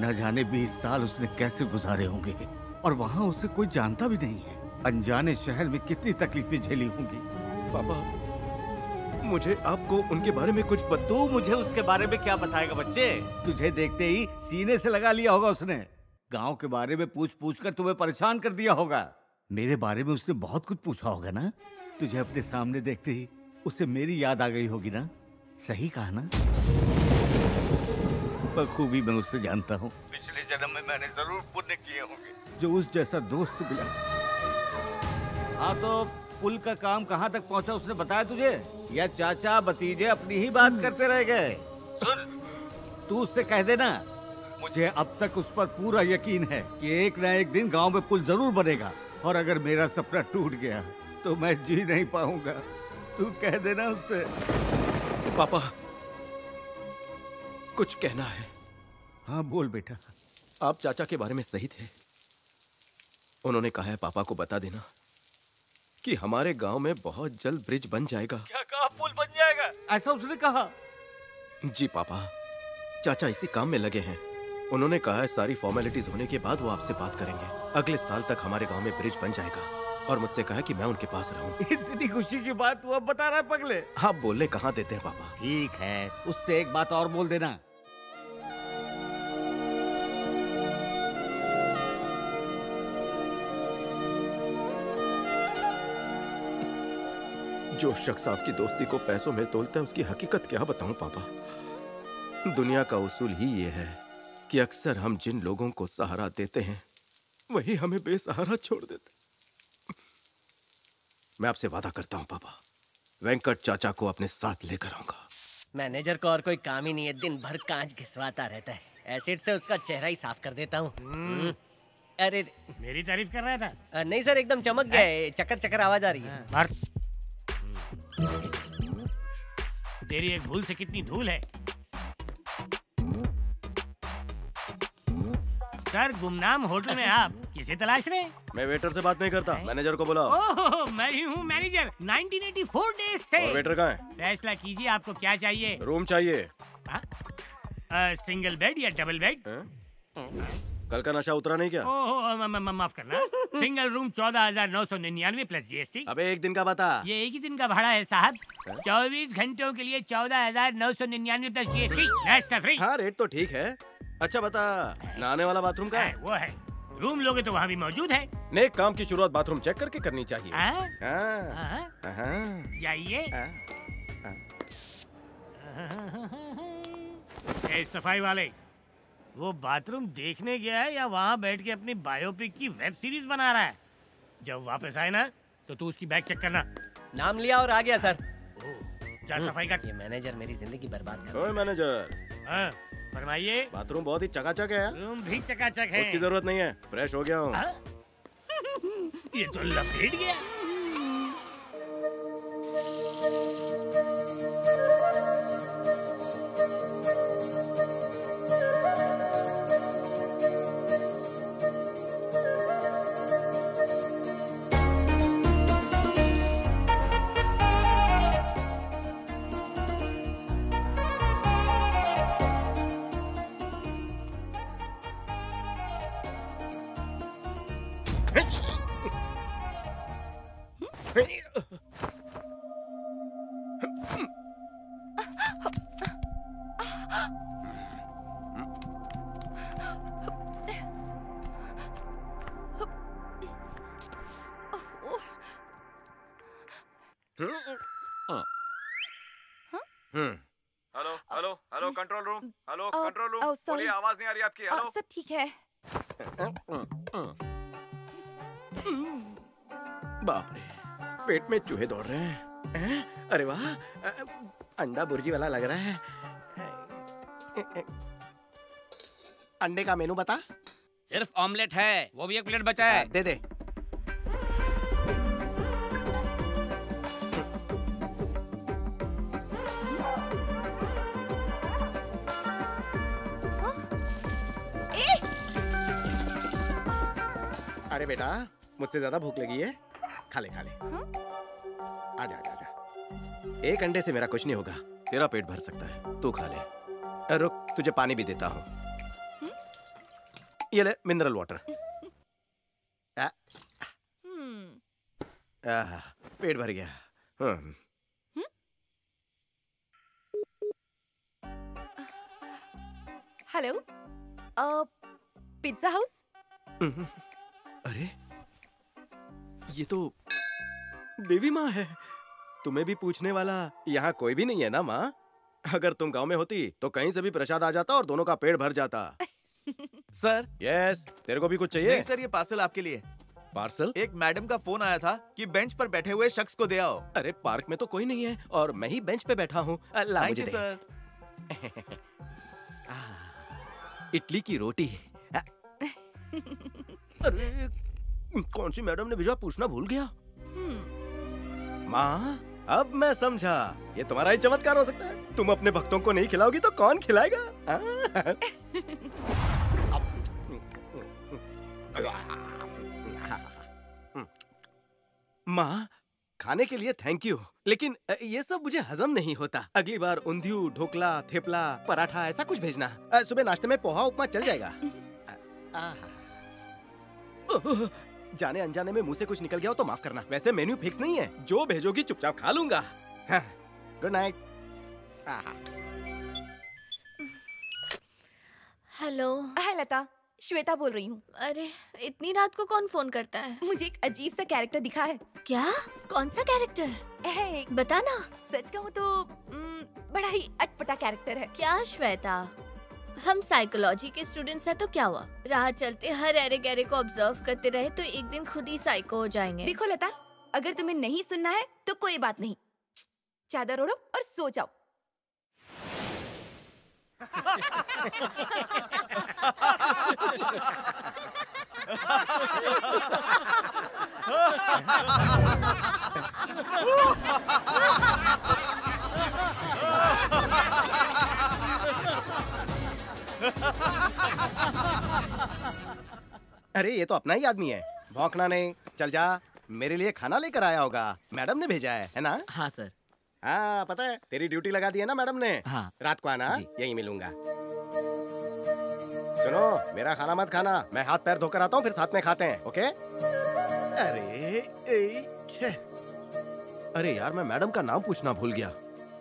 न जाने बीस साल उसने कैसे गुजारे होंगे और वहाँ उसे कोई जानता भी नहीं है। अनजाने शहर में कितनी तकलीफें झेली होंगी। पापा, मुझे आपको उनके बारे में कुछ बता। तू मुझे उसके बारे में क्या बताएगा बच्चे? तुझे देखते ही सीने से लगा लिया होगा उसने। गांव के बारे में पूछ पूछ कर तुम्हें परेशान कर दिया होगा। मेरे बारे में उसने बहुत कुछ पूछा होगा ना। तुझे अपने सामने देखते ही उसे मेरी याद आ गई होगी ना। सही कहा ना? बखूबी मैं उसे जानता हूँ। पिछले जन्म में मैंने जरूर पुण्य किए होंगे जो उस जैसा दोस्त मिला। हाँ, तो पुल का काम कहाँ तक पहुँचा उसने बताया तुझे? या चाचा भतीजे अपनी ही बात करते रह गए? सुन, तू उससे कह देना मुझे अब तक उस पर पूरा यकीन है कि एक ना एक दिन गांव में पुल जरूर बनेगा और अगर मेरा सपना टूट गया तो मैं जी नहीं पाऊंगा। तू कह देना उससे। पापा, कुछ कहना है। हाँ बोल बेटा। आप चाचा के बारे में सही थे। उन्होंने कहा है पापा को बता देना कि हमारे गांव में बहुत जल्द ब्रिज बन जाएगा। क्या कहा? पुल बन जाएगा ऐसा उसने कहा? जी पापा, चाचा इसी काम में लगे हैं। उन्होंने कहा है सारी फॉर्मेलिटीज होने के बाद वो आपसे बात करेंगे। अगले साल तक हमारे गाँव में ब्रिज बन जाएगा और मुझसे कहा कि मैं उनके पास रहूं। इतनी खुशी की बात तू अब बता रहा है पगले? हाँ, बोलने कहाँ देते हैं पापा। ठीक है, उससे एक बात और बोल देना। जो शख्स आपकी दोस्ती को पैसों में तोलता है उसकी हकीकत क्या बताऊं पापा। दुनिया का उसूल ही ये है कि अक्सर हम जिन लोगों को सहारा देते हैं वही हमें बेसहारा छोड़ देते। मैं आपसे वादा करता हूं पापा, वेंकट चाचा को अपने साथ लेकर आऊंगा। मैनेजर को और कोई काम ही नहीं है, दिन भर कांच घिसवाता रहता है। एसिड से उसका चेहरा ही साफ कर देता हूँ। अरे मेरी तारीफ कर रहा था? नहीं सर, एकदम चमक गए। चक्कर चक्कर आवाज आ रही है। तेरी एक भूल से कितनी धूल है सर। गुमनाम होटल में आप किसे तलाश रहे? मैं वेटर से बात नहीं करता, मैनेजर को बोला। ओह, मैं ही हूँ manager, nineteen eighty four days से। और वेटर कहाँ है? फैसला कीजिए, आपको क्या चाहिए? रूम चाहिए। आ, सिंगल बेड या डबल बेड? कल का नशा उतरा नहीं क्या? ओह, माफ करना। सिंगल रूम चौदह हजार नौ सौ निन्यानवे प्लस जीएसटी। अबे एक दिन का बता। ये एक ही दिन का भाड़ा है साहब, चौबीस घंटों के लिए चौदह हजार नौ सौ निन्यानवे प्लस जीएसटी, नाश्ता फ्री। हाँ रेट तो ठीक है। अच्छा बता, नहाने वाला बाथरूम का है? वो है, रूम लोगे तो वहाँ भी मौजूद है। नेक काम की शुरुआत बाथरूम चेक करके करनी चाहिए। जाइए। सफाई वाले, वो बाथरूम देखने गया है या वहाँ बैठ के अपनी बायोपिक की वेब सीरीज बना रहा है? जब वापस आए ना तो तू उसकी बैग चेक करना। नाम लिया और आ गया सर। जा सफाई कर। ये मैनेजर मेरी जिंदगी बर्बाद कर रहा है। ओए मैनेजर, फरमाइए। बाथरूम बहुत ही चकाचक है। रूम भी चकाचक है। उसकी जरूरत नहीं है, फ्रेश हो गया हूँ। ये तो लपेट गया। Hello hello hello control room, hello control room, बोलिए, आवाज नहीं आ रही आपकी। हेलो, सब ठीक है? बाप रे, पेट में चूहे दौड़ रहे हैं। अरे वाह, अंडा बुर्जी वाला लग रहा है। अंडे का मेनू बता। सिर्फ ऑमलेट है, वो भी एक प्लेट बचा है, दे दे। अरे बेटा, मुझसे ज्यादा भूख लगी है, खा ले खा ले। आजा आजा आजा, एक अंडे से मेरा कुछ नहीं होगा, तेरा पेट भर सकता है, तू खा ले। रुक, तुझे पानी भी देता हूँ, ये ले मिनरल वाटर। आ, आ, पेट भर गया। Hmm, hello, pizza house? अरे, ये तो देवी माँ है। तुम्हें भी पूछने वाला यहाँ कोई भी नहीं है ना माँ? अगर तुम गांव में होती तो कहीं से भी प्रसाद आ जाता और दोनों का पेट भर जाता। सर। यस, तेरे को भी कुछ चाहिए? नहीं सर, ये पार्सल आपके लिए। पार्सल? एक मैडम का फोन आया था कि बेंच पर बैठे हुए शख्स को दे आओ। अरे पार्क में तो कोई नहीं है और मैं ही बेंच पे बैठा हूँ। Thank you sir. इडली की रोटी। अरे, कौन सी मैडम ने भेजा पूछना भूल गया। माँ, अब मैं समझा, ये तुम्हारा ही चमत्कार हो सकता है। तुम अपने भक्तों को नहीं खिलाओगी तो कौन खिलाएगा? माँ, खाने के लिए थैंक यू, लेकिन ये सब मुझे हजम नहीं होता। अगली बार उंधियू, ढोकला, थेपला, पराठा ऐसा कुछ भेजना। सुबह नाश्ते में पोहा उपमा चल जाएगा। जाने अनजाने में मुंह से कुछ निकल गया हो तो माफ करना। वैसे मेन्यू फिक्स नहीं है, जो भेजोगी चुपचाप खा लूंगा। Good night. Hello. Hi Lata, Shweta बोल रही हूँ। अरे, इतनी रात को कौन फोन करता है? मुझे एक अजीब सा कैरेक्टर दिखा है। क्या? कौन सा कैरेक्टर? बताना। सच कहूँ तो बड़ा ही अटपटा कैरेक्टर है। क्या श्वेता, हम साइकोलॉजी के स्टूडेंट्स हैं तो क्या हुआ? राह चलते हर ऐरे गैरे को ऑब्जर्व करते रहे तो एक दिन खुद ही साइको हो जाएंगे। देखो लता, अगर तुम्हें नहीं सुनना है तो कोई बात नहीं, चादर ओढ़ो और सो जाओ। अरे, ये तो अपना ही आदमी है, भौंकना नहीं। चल जा, मेरे लिए खाना लेकर आया होगा, मैडम ने भेजा है, है ना? हाँ सर। हाँ, पता है तेरी ड्यूटी लगा दी है ना मैडम ने। हाँ। रात को आना, यही मिलूंगा। सुनो, मेरा खाना मत खाना, मैं हाथ पैर धोकर आता हूँ, फिर साथ में खाते हैं, ओके? अरे ए, अरे यार, मैं मैडम का नाम पूछना भूल गया।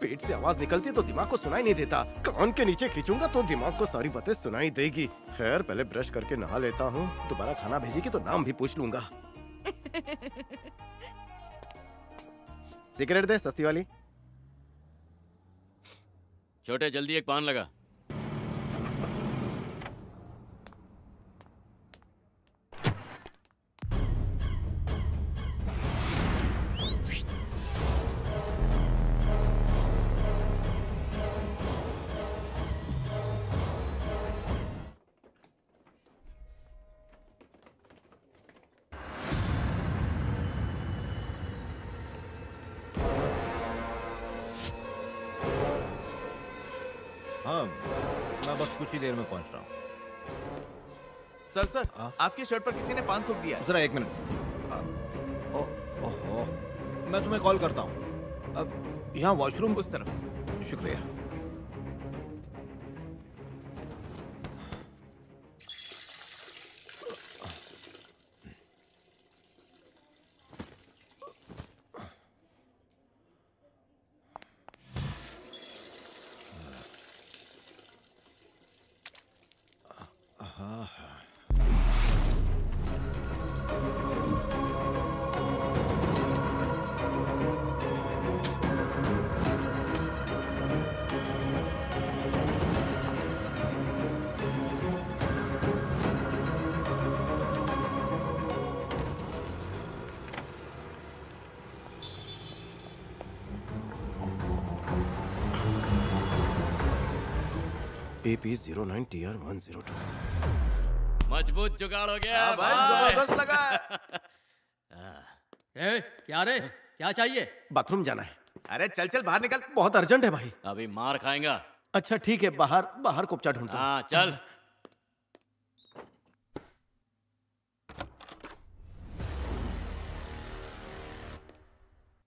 पेट से आवाज निकलती है तो दिमाग को सुनाई नहीं देता, कान के नीचे खींचूंगा तो दिमाग को सारी बातें सुनाई देगी। खैर, पहले ब्रश करके नहा लेता हूँ, दोबारा खाना भेजेगी तो नाम भी पूछ लूंगा। सिगरेट दे, सस्ती वाली। छोटे, जल्दी एक पान लगा। कुछ ही देर में पहुंच रहा हूँ। सर सर आ? आपके शर्ट पर किसी ने पान थूक दिया। जरा एक मिनट। ओ, ओ, ओ, मैं तुम्हें कॉल करता हूँ। अब यहाँ वॉशरूम उस तरफ। शुक्रिया। A P zero nine T R one zero two. मजबूत जुगाड़ हो गया भाई, जबरदस्त लगा। ए, क्या रे, क्या चाहिए? बाथरूम जाना है। अरे चल चल बाहर निकल, बहुत अर्जेंट है भाई। अभी मार खाएगा। अच्छा ठीक है, बाहर बाहर कोपचा ढूंढता हूं। चल।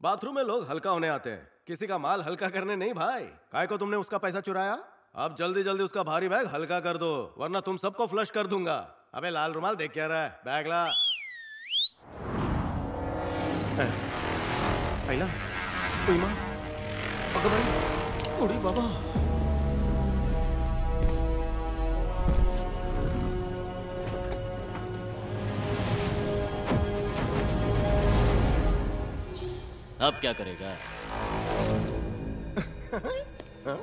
बाथरूम में लोग हल्का होने आते हैं, किसी का माल हल्का करने नहीं भाई। काय को तुमने उसका पैसा चुराया? अब जल्दी जल्दी उसका भारी बैग हल्का कर दो, वरना तुम सबको फ्लश कर दूंगा। अबे लाल रुमाल देख क्या रहा है, बैग ला। पहला, उड़ी बाबा। अब क्या करेगा? अरे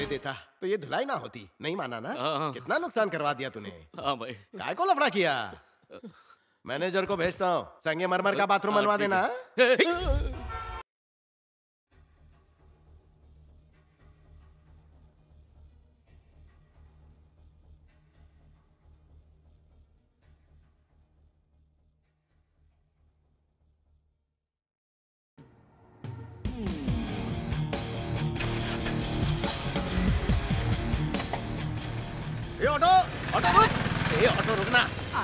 दे देता तो ये धुलाई ना होती। नहीं माना ना? कितना नुकसान करवा दिया तूने। हाँ भाई, काय को लफड़ा किया? मैनेजर को भेजता हूँ, संगे मरमर का बाथरूम बनवा देना।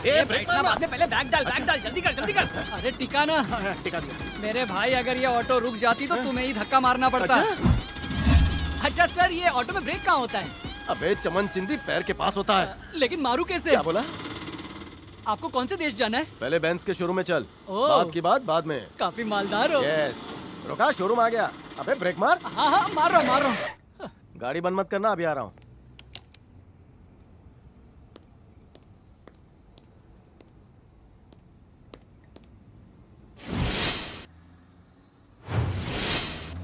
ए ब्रेक ना, आपने पहले बैग डाल, बैग डाल, जल्दी कर जल्दी कर। अरे टिका ना, टिका दिया मेरे भाई। अगर ये ऑटो रुक जाती तो तुम्हें ही धक्का मारना पड़ता। अच्छा सर, ये ऑटो में ब्रेक कहाँ होता है? अबे चमन चिंदी पैर के पास होता है। लेकिन मारू कैसे? क्या बोला? आपको कौन से देश जाना है? पहले बेंस के शोरूम में चल, बात की बात बाद में। काफी मालदार हो। रुका, शोरूम आ गया। अबे ब्रेक मार। हाँ हाँ मार रहा हूँ मार रहा हूँ। गाड़ी बंद मत करना, अभी आ रहा हूँ।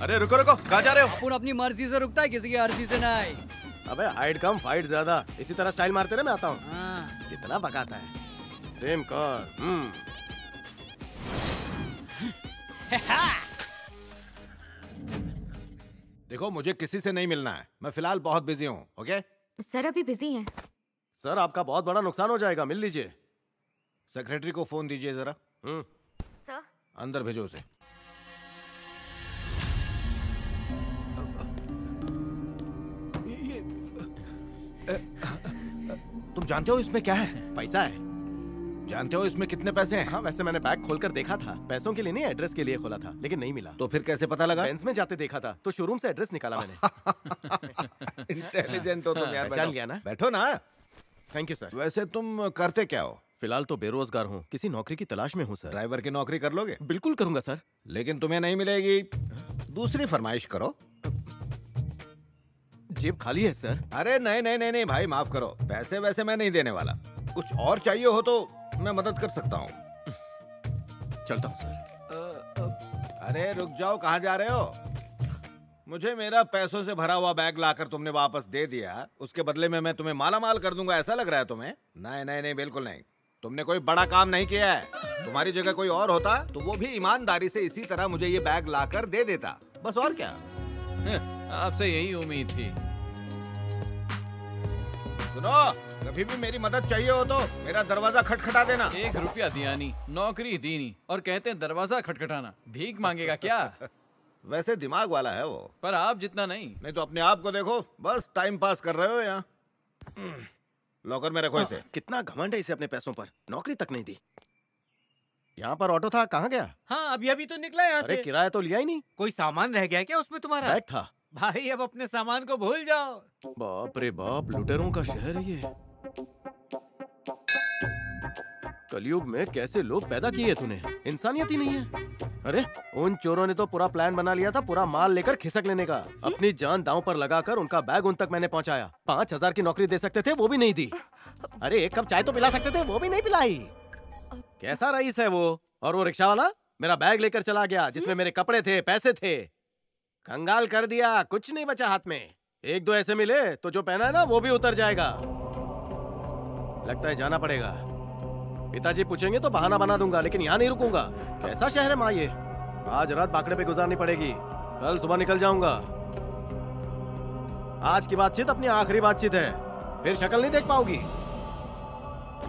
अरे रुको रुको, कहाँ जा रहे हो? अपन अपनी मर्जी से रुकता है, किसी की अर्जी से ना आए। अबे हाइट कम फाइट ज्यादा, इसी तरह स्टाइल मारते रहे, मैं आता हूँ। कितना भगाता है सेम कार। हम्म। देखो मुझे किसी से नहीं मिलना है, मैं फिलहाल बहुत बिजी हूँ। ओके सर, अभी बिजी हैं। सर आपका बहुत बड़ा नुकसान हो जाएगा, मिल लीजिए। सेक्रेटरी को फोन दीजिए जरा। हम्म, अंदर भेजो उसे। तुम जानते हो इसमें क्या है? पैसा है। जानते हो इसमें कितने पैसे हैं? हाँ, वैसे मैंने बैग खोलकर देखा था, पैसों के लिए नहीं, एड्रेस के लिए खोला था, लेकिन नहीं मिला। तो फिर कैसे पता लगा? बेंस में जाते देखा था तो शोरूम से एड्रेस निकाला मैंने। इंटेलिजेंट हो तुम यार। पहचान लिया ना? बैठो ना। Thank you sir. वैसे तुम करते क्या हो? फिलहाल तो बेरोजगार हूँ, किसी नौकरी की तलाश में हूँ सर। ड्राइवर की नौकरी कर लोगे? बिल्कुल करूंगा सर। लेकिन तुम्हें नहीं मिलेगी। दूसरी फरमाइश करो। जेब खाली है सर। अरे नहीं नहीं नहीं नहीं भाई, माफ करो, पैसे वैसे मैं नहीं देने वाला। कुछ और चाहिए हो तो मैं मदद कर सकता हूँ। चलता हूँ सर। अरे रुक जाओ, कहाँ जा रहे हो? मुझे मेरा पैसों से भरा हुआ बैग लाकर तुमने वापस दे दिया, उसके बदले में मैं तुम्हें माला माल कर दूंगा, ऐसा लग रहा है तुम्हें? नहीं नहीं नहीं, बिल्कुल नहीं। तुमने कोई बड़ा काम नहीं किया है। तुम्हारी जगह कोई और होता तो वो भी ईमानदारी से इसी तरह मुझे ये बैग लाकर दे देता, बस और क्या। आपसे यही उम्मीद थी। सुनो, कभी भी मेरी मदद चाहिए हो तो मेरा दरवाजा खटखटा देना। एक रुपया दिया नहीं, नौकरी दी नहीं, और कहते हैं दरवाजा खटखटाना। भीख मांगेगा क्या? वैसे दिमाग वाला है वो, पर आप जितना नहीं। नहीं तो अपने आप को देखो, बस टाइम पास कर रहे हो यहाँ। लॉकर में रखो इसे। कितना घमंड है इसे अपने पैसों पर, नौकरी तक नहीं दी। यहाँ पर ऑटो था, कहाँ गया? हाँ अभी अभी तो निकला यहाँ से। किराया तो लिया ही नहीं। कोई सामान रह गया क्या उसमें तुम्हारा? बैग था भाई, अब अपने सामान को भूल जाओ। बाप रे बाप, लुटेरों का शहर है ये। कलयुग में कैसे लोग पैदा किए तूने, इंसानियत ही नहीं है। अरे उन चोरों ने तो पूरा प्लान बना लिया था, पूरा माल लेकर खिसक लेने का। अपनी जान दांव पर लगाकर उनका बैग उन तक मैंने पहुंचाया। पाँच हजार की नौकरी दे सकते थे, वो भी नहीं दी। अरे एक कप चाय तो पिला सकते थे, वो भी नहीं पिलाई। कैसा रईस है वो। और वो रिक्शा वाला मेरा बैग लेकर चला गया जिसमें मेरे कपड़े थे, पैसे थे। कंगाल कर दिया, कुछ नहीं बचा हाथ में। एक दो ऐसे मिले तो जो पहना है ना वो भी उतर जाएगा। लगता है जाना पड़ेगा। पिताजी पूछेंगे तो बहाना बना दूंगा, लेकिन यहाँ नहीं रुकूंगा। कैसा शहर है माँ ये। आज रात बाकड़े पे गुजारनी पड़ेगी, कल सुबह निकल जाऊंगा। आज की बातचीत अपनी आखिरी बातचीत है, फिर शक्ल नहीं देख पाओगी।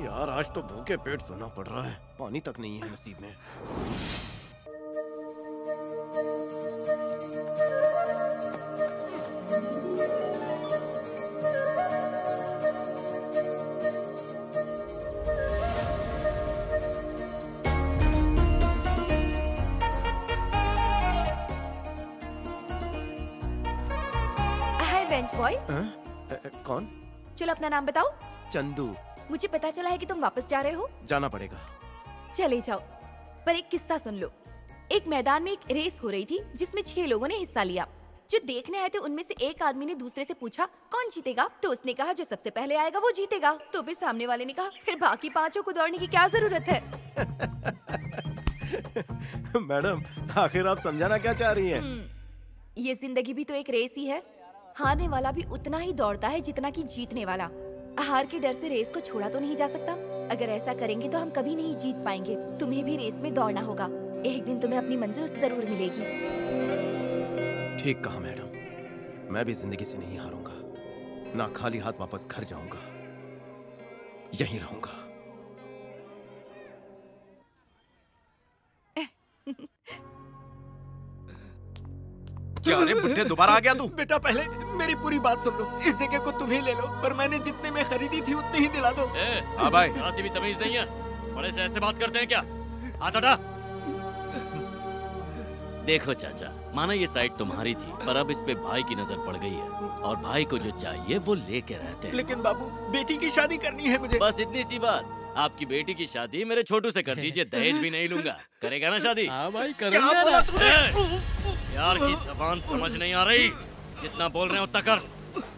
यार आज तो भूखे पेट सोना पड़ रहा है, पानी तक नहीं है नसीब में। Hi bench boy. कौन? चलो अपना नाम बताओ। चंदू। मुझे पता चला है कि तुम वापस जा रहे हो। जाना पड़ेगा। चले जाओ, पर एक किस्सा सुन लो। एक मैदान में एक रेस हो रही थी जिसमें छह लोगों ने हिस्सा लिया। जो देखने आए थे उनमें से एक आदमी ने दूसरे से पूछा कौन जीतेगा, तो उसने कहा जो सबसे पहले आएगा वो जीतेगा। तो फिर सामने वाले ने कहा फिर बाकी पांचों को दौड़ने की क्या जरूरत है। मैडम आखिर आप समझाना क्या चाह रही है? ये जिंदगी भी तो एक रेस ही है। हारने वाला भी उतना ही दौड़ता है जितना की जीतने वाला। हार के डर से रेस को छोड़ा तो नहीं जा सकता। अगर ऐसा करेंगे तो हम कभी नहीं जीत पाएंगे। तुम्हें भी रेस में दौड़ना होगा, एक दिन तुम्हें अपनी मंजिल जरूर मिलेगी। ठीक कहा मैडम, मैं भी जिंदगी से नहीं हारूंगा, ना खाली हाथ वापस घर जाऊंगा, यहीं रहूंगा। क्या रे बुड्ढे, दोबारा आ गया तू? बेटा पहले मेरी पूरी बात सुन लो। इस जगह को तुम ही ले लो, पर मैंने जितने में खरीदी थी उतने ही दिला दो। ए, आ भाई, जरा सी भी तमीज नहीं है। बड़े से ऐसे बात करते हैं क्या? हाथ हटा। देखो चाचा, माना ये साइड तुम्हारी थी, पर अब इस पे भाई की नजर पड़ गई है, और भाई को जो चाहिए वो लेके रहते हैं। लेकिन बाबू बेटी की शादी करनी है मुझे। बस इतनी सी बात, आपकी बेटी की शादी मेरे छोटू से कर दीजिए, दहेज भी नहीं लूंगा। करेगा ना शादी? हाँ भाई करेगा। प्यार की जबान समझ नहीं आ रही, जितना बोल रहे हो उतना कर।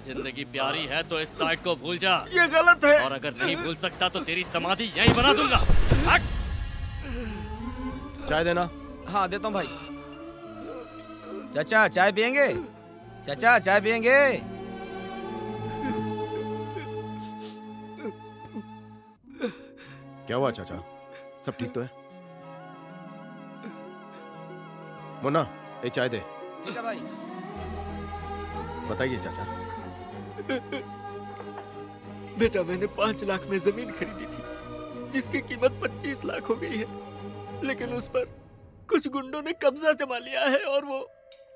जिंदगी प्यारी है तो इस साइड को भूल जा। ये गलत है। और अगर नहीं भूल सकता तो तेरी समाधि यहीं बना दूंगा। चाय देना। हाँ देता हूँ भाई। चाचा चाय पियेंगे? चाचा चाय पियेंगे? क्या हुआ चाचा, सब ठीक तो है? मुन्ना एक चाय दे। ठीक है भाई। बताइए चाचा। बेटा मैंने पाँच लाख में जमीन खरीदी थी जिसकी कीमत पच्चीस लाख हो गई है, लेकिन उस पर कुछ गुंडों ने कब्जा जमा लिया है और वो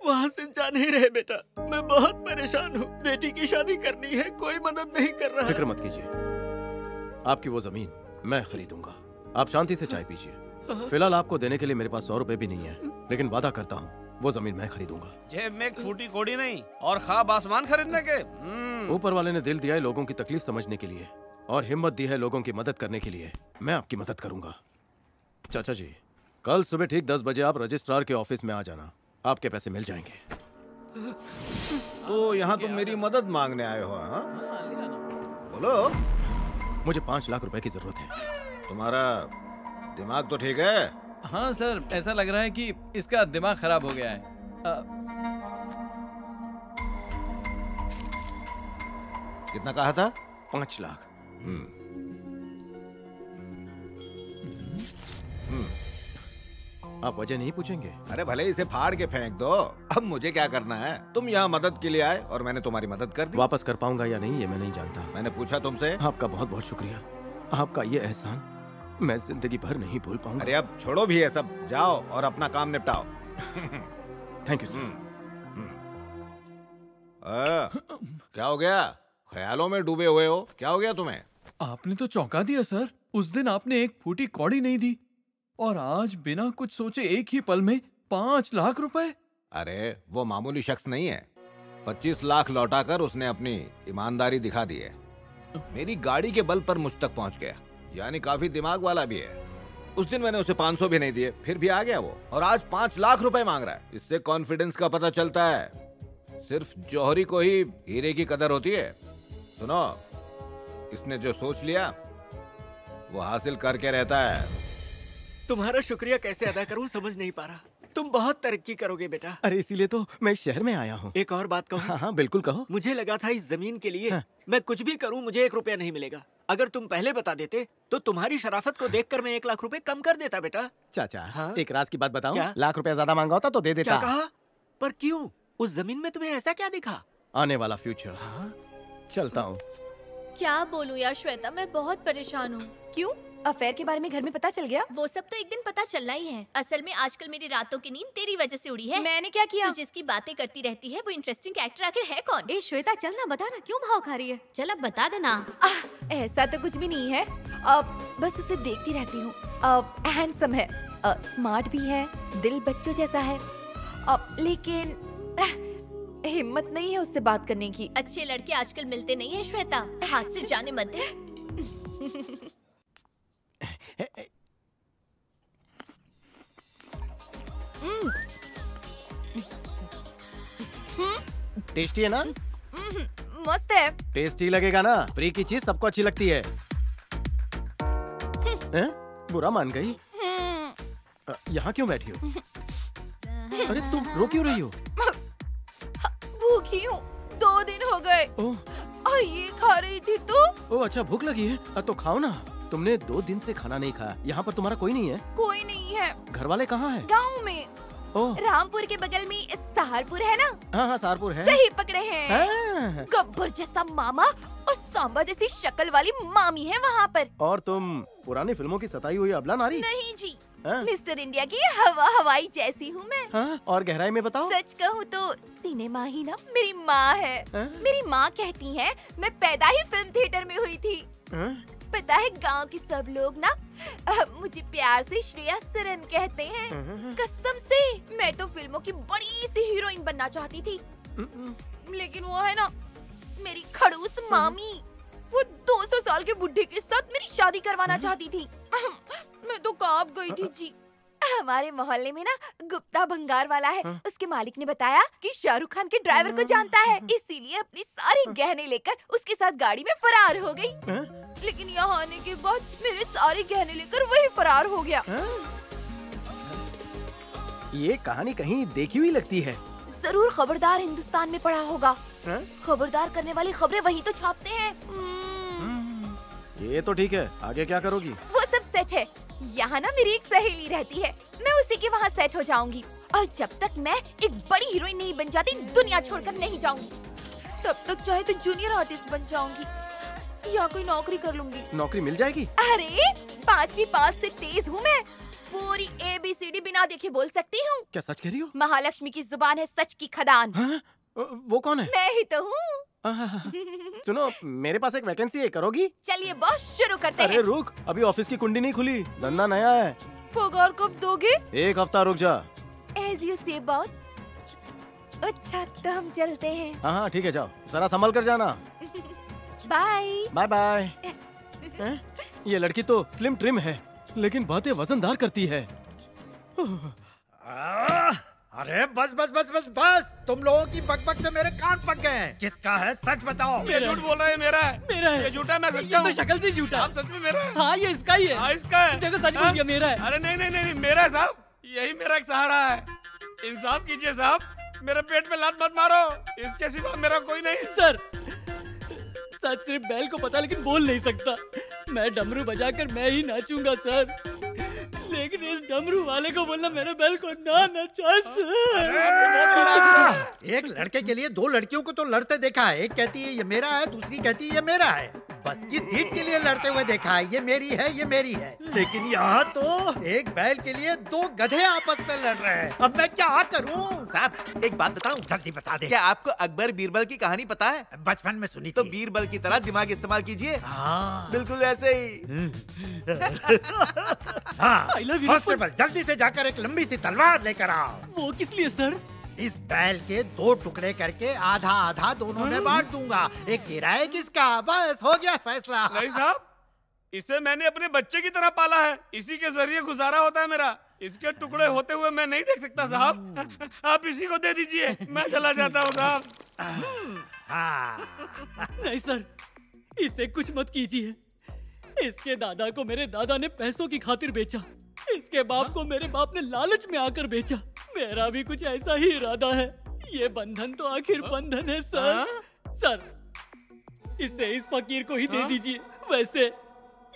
वहाँ से जा नहीं रहे बेटा, मैं बहुत परेशान हूँ। बेटी की शादी करनी है, कोई मदद नहीं कर रहा। फिक्र मत कीजिए, आपकी वो जमीन मैं खरीदूंगा। आप शांति से चाय पीजिए। फिलहाल आपको देने के लिए मेरे पास सौ रुपए भी नहीं है, लेकिन वादा करता हूँ वो जमीन मैं खरीदूंगा। जेब में फूटी कोड़ी नहीं और ख्वाब आसमान खरीदने के। ऊपर वाले ने दिल दिया है लोगों की तकलीफ समझने के लिए और हिम्मत दी है लोगों की मदद करने के लिए। मैं आपकी मदद करूंगा। चाचा जी, कल सुबह ठीक दस बजे आप रजिस्ट्रार के ऑफिस में आ जाना, आपके पैसे मिल जाएंगे। तो यहाँ तुम मेरी मदद मांगने आए हो? हाँ बोलो। मुझे पाँच लाख रुपए की जरूरत है। तुम्हारा दिमाग तो ठीक है? हाँ सर, ऐसा लग रहा है कि इसका दिमाग खराब हो गया है। आ... कितना कहा था? पाँच लाख। हम्म हम्म आप वजह नहीं पूछेंगे? अरे भले इसे फाड़ के फेंक दो, अब मुझे क्या करना है। तुम यहाँ मदद के लिए आए और मैंने तुम्हारी मदद कर दी। वापस कर पाऊंगा या नहीं ये मैं नहीं जानता। मैंने पूछा तुमसे। आपका बहुत बहुत शुक्रिया, आपका ये एहसान मैं जिंदगी भर नहीं भूल पाऊंगा। अरे अब छोड़ो भी ये सब, जाओ और अपना काम निपटाओ। Thank you sir. क्या हो गया? ख्यालों में डूबे हुए हो? क्या हो गया तुम्हें? आपने तो चौंका दिया सर। उस दिन आपने एक फूटी कौड़ी नहीं दी और आज बिना कुछ सोचे एक ही पल में पाँच लाख रुपए। अरे वो मामूली शख्स नहीं है। पच्चीस लाख लौटाकर उसने अपनी ईमानदारी दिखा दी है। मेरी गाड़ी के बल पर मुझ तक पहुँच गया, यानी काफी दिमाग वाला भी है। उस दिन मैंने उसे पाँच सौ भी नहीं दिए, फिर भी आ गया वो, और आज पाँच लाख रुपए मांग रहा है। इससे कॉन्फिडेंस का पता चलता है। सिर्फ जौहरी को ही हीरे की कदर होती है। सुनो, इसने जो सोच लिया वो हासिल करके रहता है। तुम्हारा शुक्रिया कैसे अदा करूं समझ नहीं पा रहा। तुम बहुत तरक्की करोगे बेटा। अरे इसीलिए तो मैं शहर में आया हूँ। एक और बात कहूँ? हाँ, हाँ, बिल्कुल कहो। मुझे लगा था इस जमीन के लिए हाँ। मैं कुछ भी करूँ मुझे एक रुपया नहीं मिलेगा। अगर तुम पहले बता देते तो तुम्हारी शराफत को देखकर मैं एक लाख रुपए कम कर देता बेटा। चाचा हाँ? एक राज की बात बताऊं? लाख रुपया ज्यादा मांगा होता तो दे देता। क्या कहा? पर क्यों? उस जमीन में तुम्हें ऐसा क्या दिखा? आने वाला फ्यूचर। हाँ? चलता हूँ। क्या बोलूँ यार श्वेता, मैं बहुत परेशान हूँ। क्यों? अफेयर के बारे में घर में पता चल गया? वो सब तो एक दिन पता चलना ही है। असल में आजकल मेरी रातों की नींद तेरी वजह से उड़ी है। मैंने क्या किया? तू जिसकी बातें करती रहती है वो इंटरेस्टिंग एक्टर आखिर है कौन? ए श्वेता चल ना, बता ना क्यों भाव खा रही है। चल अब बता देना। ऐसा तो कुछ भी नहीं है, अब बस उसे देखती रहती हूँ। हैंडसम है, स्मार्ट भी है, दिल बच्चों जैसा है, अब लेकिन हिम्मत नहीं है उससे बात करने की। अच्छे लड़के आजकल मिलते नहीं है श्वेता, हाथ से जाने मत दे। टेस्टी है ना? मस्त है। टेस्टी लगेगा ना? फ्री की चीज सबको अच्छी लगती है। ए? बुरा मान गई? यहाँ क्यों बैठी हो? अरे तुम रो क्यों रही हो? भूखी हूँ, दो दिन हो गए। और ये खा रही थी तो। ओ अच्छा, भूख लगी है तो खाओ ना। तुमने दो दिन से खाना नहीं खाया। यहाँ पर तुम्हारा कोई नहीं है? कोई नहीं है। घर वाले कहाँ हैं? गाँव में। ओ। रामपुर के बगल में सहारपुर है ना? हाँ हाँ सहारपुर है। सही पकड़े हैं। गब्बर जैसा मामा और सांबा जैसी शक्ल वाली मामी है वहाँ पर। और तुम पुरानी फिल्मों की सताई हुई अबला नारी? नहीं जी, हाँ? मिस्टर इंडिया की हवा हवाई जैसी हूँ मैं। हाँ? और गहराई में बताओ। सच कहूँ तो सिनेमा ही ना मेरी माँ है। मेरी माँ कहती है मैं पैदा ही फिल्म थिएटर में हुई थी। पता है गांव के सब लोग ना मुझे प्यार से श्रेया सरन कहते हैं। कसम से मैं तो फिल्मों की बड़ी सी हीरोइन बनना चाहती थी, लेकिन वो है ना मेरी खड़ूस मामी, वो दो सौ साल के बूढ़े के साथ मेरी शादी करवाना चाहती थी। मैं तो कांप गई थी जी। हमारे मोहल्ले में ना गुप्ता भंगार वाला है, उसके मालिक ने बताया कि शाहरुख खान के ड्राइवर को जानता है, इसीलिए अपनी सारी गहने लेकर उसके साथ गाड़ी में फरार हो गई। लेकिन यहाँ आने के बाद मेरे सारे गहने लेकर वही फरार हो गया। ये कहानी कहीं देखी हुई लगती है। जरूर खबरदार हिंदुस्तान में पढ़ा होगा। खबरदार करने वाली खबरें वही तो छापते हैं। ये तो ठीक है, आगे क्या करोगी? वो सब सेट है। यहाँ ना मेरी एक सहेली रहती है, मैं उसी के वहाँ सेट हो जाऊंगी। और जब तक मैं एक बड़ी हीरोइन नहीं बन जाती दुनिया छोड़कर नहीं जाऊंगी। तब तक चाहे तो जूनियर आर्टिस्ट बन जाऊंगी या कोई नौकरी कर लूंगी। नौकरी मिल जाएगी? अरे पांचवी पास से तेज हूँ मैं। पूरी ए बी सी डी बिना देखे बोल सकती हूँ। क्या सच कह रही हो? महालक्ष्मी की जुबान है सच की खदान। हाँ? वो कौन है? मैं ही तो हूँ। सुनो, मेरे पास एक वैकेंसी है, करोगी? चलिए बॉस शुरू करते हैं। अरे रुक, अभी ऑफिस की कुंडी नहीं खुली, धंधा नया है। पगार कब दोगे? एक हफ्ता रुक जा। As you say, boss. अच्छा तो हम चलते हैं। हाँ हाँ ठीक है, जाओ, जरा संभल कर जाना। Bye bye bye. ये लड़की तो स्लिम ट्रिम है लेकिन बातें वजनदार करती है। आ, अरे बस बस बस बस बस, तुम लोगों की बकबक से मेरे कान पक गए हैं। किसका है सच बताओ? ये झूठ बोल रहा है। मेरा है, मेरा है। ये झूठा है, मैं सच्चा हूं। शक्ल से झूठा। आप सच में मेरा है? हाँ ये इसका ही है। हाँ इसका है। देखो सच बोल गया, मेरा है। अरे नहीं नहीं नहीं, मेरा है साहब, यही मेरा एक सहारा है। इंसाफ कीजिए साहब, मेरे पेट में लात मत मारो, इसके सिवा मेरा कोई नहीं। सर सच सिर्फ बैल को पता लेकिन बोल नहीं सकता। मैं डमरू बजाकर मैं ही नाचूंगा सर, लेकिन इस डमरू वाले को बोलना मेरे बैल को ना नचा सर। एक लड़के के लिए दो लड़कियों को तो लड़ते देखा है, एक कहती है ये मेरा है, दूसरी कहती है ये मेरा है। बस की सीट के लिए लड़ते हुए देखा है, ये मेरी है ये मेरी है, लेकिन यहाँ तो एक बैल के लिए दो गधे आपस में लड़ रहे हैं। अब मैं क्या करूँ? साहब एक बात बताऊं? जल्दी बता दे। क्या आपको अकबर बीरबल की कहानी पता है? बचपन में सुनी तो बीरबल की तरह दिमाग इस्तेमाल कीजिए। बिल्कुल ऐसे ही। कांस्टेबल जल्दी से जाकर एक लंबी सी तलवार लेकर आओ। वो किस लिए सर? इस बैल के दो टुकड़े करके आधा आधा दोनों में बांट दूंगा, एक तेरा है किसका। बस हो गया फैसला। नहीं साहब, इसे मैंने अपने बच्चे की तरह पाला है, इसी के जरिए गुजारा होता है मेरा। इसके टुकड़े होते हुए मैं नहीं देख सकता साहब, आप इसी को दे दीजिए, मैं चला जाता हूँ साहब। नहीं सर, इसे कुछ मत कीजिए। इसके दादा को मेरे दादा ने पैसों की खातिर बेचा, इसके बाप हा? को मेरे बाप ने लालच में आकर बेचा। मेरा भी कुछ ऐसा ही इरादा है। ये बंधन तो आखिर बंधन है सर। हा? सर इसे इस फकीर को ही हा? दे दीजिए। वैसे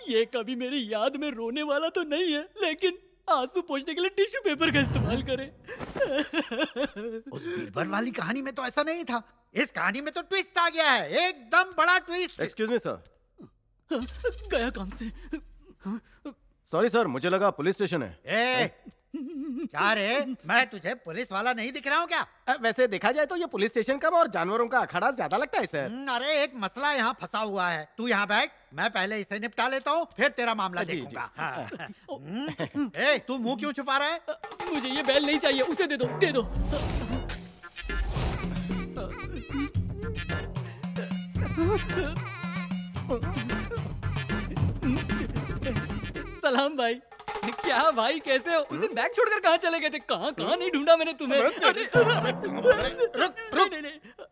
ये कभी मेरी याद में रोने वाला तो नहीं है, लेकिन आंसू पोंछने के लिए टिश्यू पेपर का इस्तेमाल करें। उस बीरबल वाली कहानी में तो ऐसा नहीं था, इस कहानी में तो ट्विस्ट आ गया है, एकदम बड़ा ट्विस्ट। एक्सक्यूज मी सर, गया काम से। सॉरी सर, मुझे लगा पुलिस स्टेशन है। ए, क्या रे, मैं तुझे पुलिस वाला नहीं दिख रहा हूँ क्या? वैसे देखा जाए तो ये पुलिस स्टेशन कम और जानवरों का अखाड़ा ज्यादा लगता है सर। अरे एक मसला यहाँ फंसा हुआ है, तू यहाँ बैठ, मैं पहले इसे निपटा लेता हूँ, फिर तेरा मामला देखूंगा। हाँ। ए, तू मुँह क्यों छुपा रहा है? मुझे ये बैल नहीं चाहिए, उसे दे दो दे दो। सलाम भाई, क्या भाई कैसे हो? उसे बैग छोड़कर कहाँ चले गए थे? कहाँ कहाँ नहीं ढूंढा मैंने तुम्हें। रुक रुक,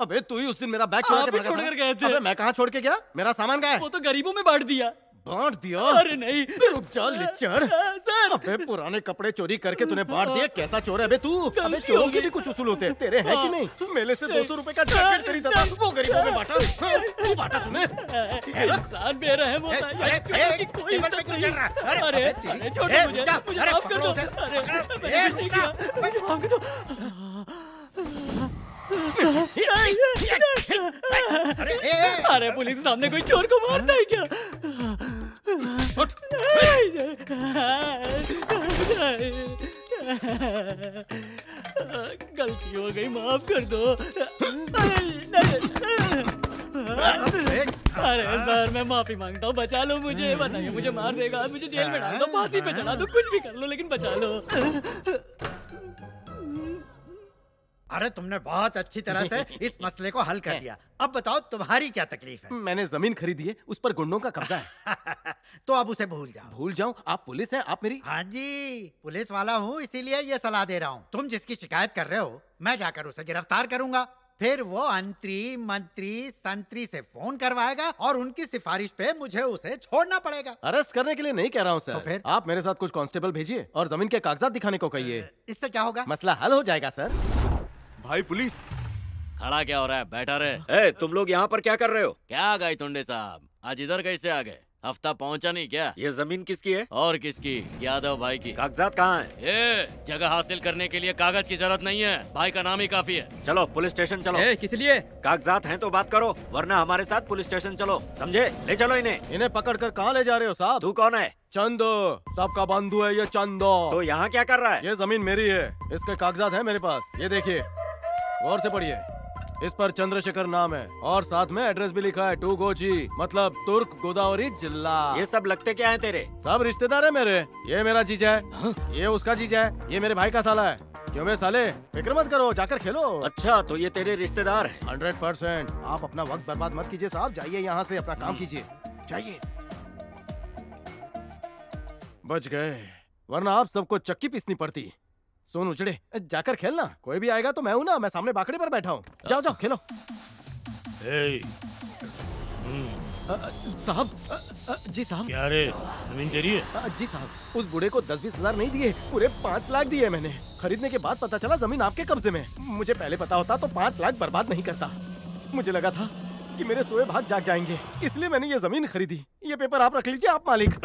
अबे तू ही उस दिन मेरा बैग छोड़कर गए थे। मैं कहाँ छोड़ के गया? मेरा सामान कहाँ है? वो तो गरीबों में बांट दिया। बांट दिया? अरे नहीं, रुक जा लिचड़। सर अबे पुराने कपड़े चोरी करके तूने बांट दिया, कैसा चोर है बे तू? अबे चोरों के भी कुछ उसूल होते हैं, तेरे है कि नहीं? तू मेले से दो सौ रूपए का जैकेट खरीदा था, वो गरीबों में बांटा, वो बांटा तूने। इंसान बेरा है वो। अरे कोई मत कर रहा। अरे छोड़ो मुझे, मुझे माफ कर दो। अरे कुछ नहीं किया, मुझे माफ कर दो। अरे अरे पुलिस के सामने कोई चोर को मारता है क्या? गलती हो गई, माफ कर दो। अरे सर मैं माफी मांगता हूँ, बचा लो मुझे, बताइए मुझे मार देगा, मुझे जेल में डाल दो, फांसी पे चढ़ा दो, कुछ भी कर लो लेकिन बचा लो। अरे तुमने बहुत अच्छी तरह से इस मसले को हल कर दिया, अब बताओ तुम्हारी क्या तकलीफ है? मैंने जमीन खरीदी है, उस पर गुंडों का कब्जा है। तो अब उसे भूल जाओ। भूल जाऊं? आप पुलिस हैं, आप मेरी। हाँ जी पुलिस वाला हूँ, इसीलिए ये सलाह दे रहा हूँ। तुम जिसकी शिकायत कर रहे हो, मैं जाकर उसे गिरफ्तार करूंगा, फिर वो अंतरी मंत्री संतरी से फोन करवाएगा और उनकी सिफारिश पे मुझे उसे छोड़ना पड़ेगा। अरेस्ट करने के लिए नहीं कह रहा हूँ सर। तो फिर आप मेरे साथ कुछ कांस्टेबल भेजिए और जमीन के कागजात दिखाने को कहिए। इससे क्या होगा? मसला हल हो जाएगा सर। भाई पुलिस, खड़ा क्या हो रहा है? बैठा रहे। ए, तुम लोग यहाँ पर क्या कर रहे हो? क्या गायतुंडे साहब, आज इधर कैसे आ गए? हफ्ता पहुँचा नहीं क्या? ये जमीन किसकी है? और किसकी? यादव भाई की। कागजात कहाँ है? ए, जगह हासिल करने के लिए कागज की जरूरत नहीं है, भाई का नाम ही काफी है। चलो पुलिस स्टेशन चलो। ए, किस लिए? कागजात हैं तो बात करो, वरना हमारे साथ पुलिस स्टेशन चलो, समझे? ले चलो इन्हें। इन्हें पकड़ कर कहाँ ले जा रहे हो साहब? तू कौन है? चंद सबका बंधु है ये चंद। तो यहाँ क्या कर रहा है? ये जमीन मेरी है, इसके कागजात है मेरे पास, ये देखिए गौर से पढ़िए। इस पर चंद्रशेखर नाम है और साथ में एड्रेस भी लिखा है टू गोची, मतलब तुर्क गोदावरी जिला। ये सब लगते क्या है तेरे? सब रिश्तेदार है मेरे। ये मेरा जीजा है, हाँ? ये उसका जीजा है, ये मेरे भाई का साला है। क्यों बे साले, फिक्र मत करो, जाकर खेलो। अच्छा तो ये तेरे रिश्तेदार है? Hundred percent. आप अपना वक्त बर्बाद मत कीजिए साहब, जाइए यहाँ से, अपना काम कीजिए, जाइए। बच गए, वरना आप सबको चक्की पीसनी पड़ती। सोन उचड़े, जाकर खेलना, कोई भी आएगा तो मैं हूं ना, मैं सामने बाकड़े पर बैठा हूँ, जाओ जाओ खेलो। साहब जी साहब, क्या रे जमीन तेरी है? जी साहब, उस बूढ़े को दस बीस हजार नहीं दिए, पूरे पाँच लाख दिए मैंने। खरीदने के बाद पता चला जमीन आपके कब्जे में। मुझे पहले पता होता तो पाँच लाख बर्बाद नहीं करता। मुझे लगा था कि मेरे सोए भाग जाग जाएंगे, इसलिए मैंने ये जमीन खरीदी। ये पेपर आप रख लीजिए, आप मालिक।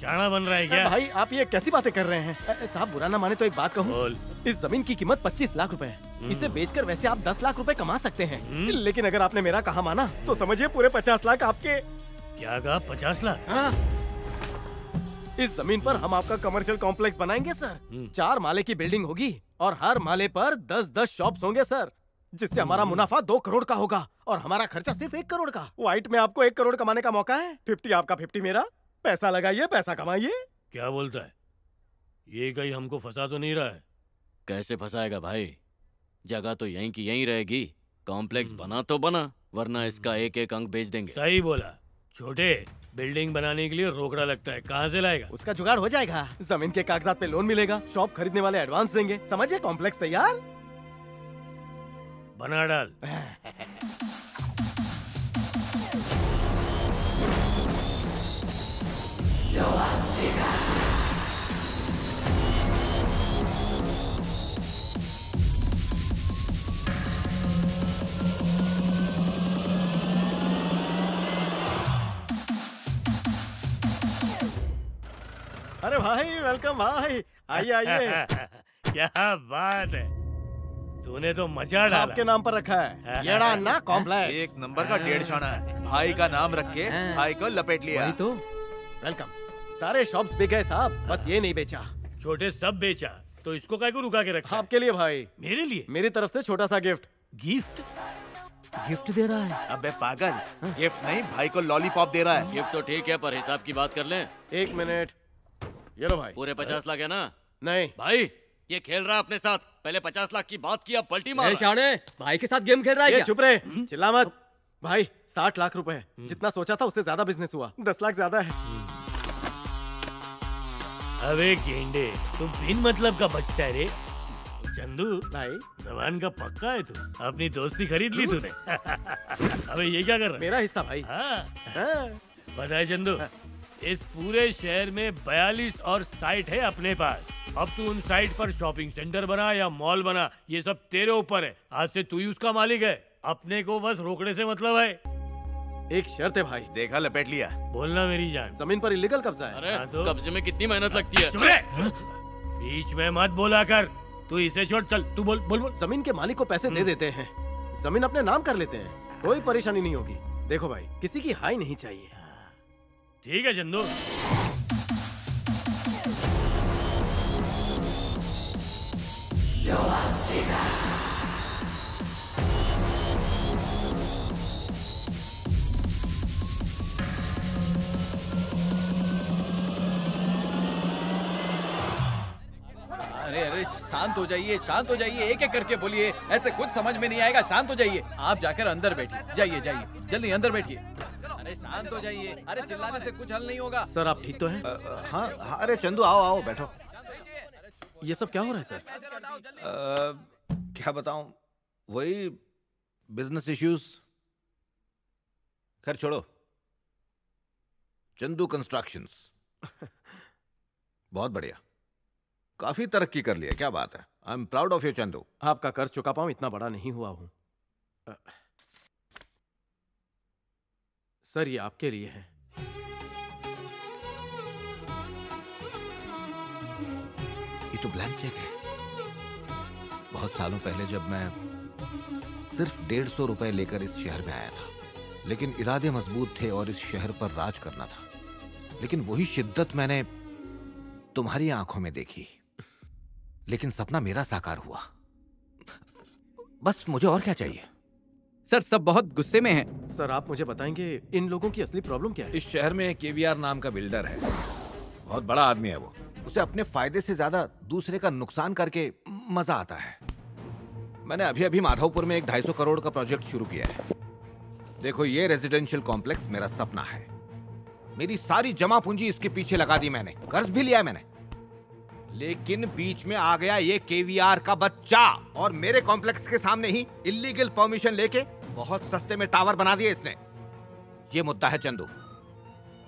जाना बन रहा है क्या? भाई आप ये कैसी बातें कर रहे हैं? साहब बुरा ना माने तो एक बात कहूँ, इस जमीन की कीमत पच्चीस लाख रुपए है। इसे बेचकर वैसे आप दस लाख रुपए कमा सकते हैं, लेकिन अगर आपने मेरा कहा माना तो समझिए पूरे पचास लाख आपके। क्या कहा? पचास लाख? हाँ। इस जमीन पर हम आपका कमर्शियल कॉम्प्लेक्स बनाएंगे सर। चार माले की बिल्डिंग होगी और हर माले पर दस दस शॉप्स होंगे सर, जिससे हमारा मुनाफा दो करोड़ का होगा और हमारा खर्चा सिर्फ एक करोड़ का। व्हाइट में आपको एक करोड़ कमाने का मौका है। फिफ्टी आपका फिफ्टी मेरा। पैसा लगाइए, पैसा कमाइए। क्या बोलता है ये? कहीं हमको फंसा तो नहीं रहा है? कैसे फंसाएगा भाई, जगह तो यहीं की यहीं रहेगी। कॉम्प्लेक्स बना तो बना, वरना इसका एक एक अंक बेच देंगे। सही बोला छोटे, बिल्डिंग बनाने के लिए रोकड़ा लगता है, कहाँ से लाएगा? उसका जुगाड़ हो जाएगा। जमीन के कागजात पे लोन मिलेगा, शॉप खरीदने वाले एडवांस देंगे, समझिए कॉम्प्लेक्स तैयार। बना डाल। अरे भाई वेलकम भाई, आइए आइए। क्या बात है, तूने तो मजा डाला। आपके नाम पर रखा है येड़ा ना कॉम्प्लेक्स। एक नंबर का डेढ़ छाना है, भाई का नाम रख के भाई को लपेट लिया। तो वेलकम। सारे शॉप्स बिक गए साहब, बस ये नहीं बेचा। छोटे सब बेचा तो इसको काहे को रुका के रखा? आपके लिए भाई। मेरे लिए? मेरी तरफ से छोटा सा गिफ्ट। गिफ्ट? गिफ्ट दे रहा है? अबे पागल, हाँ? गिफ्ट नहीं, भाई को लॉलीपॉप दे रहा है। गिफ्ट तो ठीक है, पर हिसाब की बात कर लें। एक मिनट, ये लो भाई। पूरे पचास लाख है ना? नहीं भाई, ये खेल रहा है अपने साथ। पहले पचास लाख की बात की, अब पलटी मार। शाने भाई के साथ गेम खेल रहा है। चुप रहे, चिल्ला मत। भाई साठ लाख रुपए, जितना सोचा था उससे ज्यादा बिजनेस हुआ, दस लाख ज्यादा है। अबे गेंडे, तुम बिन मतलब का बचता है रे। चंदू भाई, जवान का पक्का है तू, अपनी दोस्ती खरीद ली तूने। अबे ये क्या कर रहा है? मेरा हिस्सा भाई। हाँ बताए चंदू, इस पूरे शहर में बयालीस और साइट है अपने पास। अब तू उन साइट पर शॉपिंग सेंटर बना या मॉल बना, ये सब तेरे ऊपर है। आज से तू ही उसका मालिक है, अपने को बस रोकने से मतलब है। एक शर्त है भाई। देखा लपेट लिया। बोलना मेरी जान, जमीन पर इलीगल कब्जा है। अरे तो कब्जे में कितनी मेहनत लगती है। बीच में मत बोला कर, तू इसे छोड़, चल तू बोल बोल बोल। जमीन के मालिक को पैसे दे देते हैं, जमीन अपने नाम कर लेते हैं, कोई परेशानी नहीं होगी। देखो भाई, किसी की हाई नहीं चाहिए। ठीक है चंदू। शांत हो जाइए, शांत हो जाइए, एक एक करके बोलिए, ऐसे कुछ समझ में नहीं आएगा। शांत हो जाइए, आप जाकर अंदर बैठिए, जाइए जाइए, जल्दी अंदर बैठिए। अरे शांत हो जाइए, अरे चिल्लाने से कुछ हल नहीं होगा। सर आप ठीक तो हैं? हाँ हाँ। अरे चंदू आओ आओ बैठो। ये सब क्या हो रहा है सर? आ, क्या बताऊं, वही बिजनेस इश्यूज। खैर छोड़ो, चंदू कंस्ट्रक्शंस बहुत बढ़िया, काफी तरक्की कर लिया, क्या बात है। I am proud of you Chandu. आपका कर्ज चुका पाऊं इतना बड़ा नहीं हुआ हूं। सर ये आपके लिए है। ये तो ब्लैंक चेक है। बहुत सालों पहले जब मैं सिर्फ डेढ़ सौ रुपए लेकर इस शहर में आया था, लेकिन इरादे मजबूत थे और इस शहर पर राज करना था। लेकिन वही शिद्दत मैंने तुम्हारी आंखों में देखी, लेकिन सपना मेरा साकार हुआ। बस मुझे और क्या चाहिए? सर सब बहुत गुस्से में हैं। सर आप मुझे बताएंगे इन लोगों की असली प्रॉब्लम क्या है? इस शहर में केवीआर नाम का बिल्डर है, बहुत बड़ा आदमी है वो। उसे अपने फायदे से ज्यादा दूसरे का नुकसान करके मजा आता है। मैंने अभी अभी माधवपुर में एक ढाई सौ करोड़ का प्रोजेक्ट शुरू किया है। देखो ये रेजिडेंशियल कॉम्प्लेक्स मेरा सपना है, मेरी सारी जमा पूंजी इसके पीछे लगा दी मैंने, कर्ज भी लिया मैंने, लेकिन बीच में आ गया ये केवीआर का बच्चा और मेरे कॉम्प्लेक्स के सामने ही इल्लीगल परमिशन लेके बहुत सस्ते में टावर बना दिया इसने। ये मुद्दा है चंदू।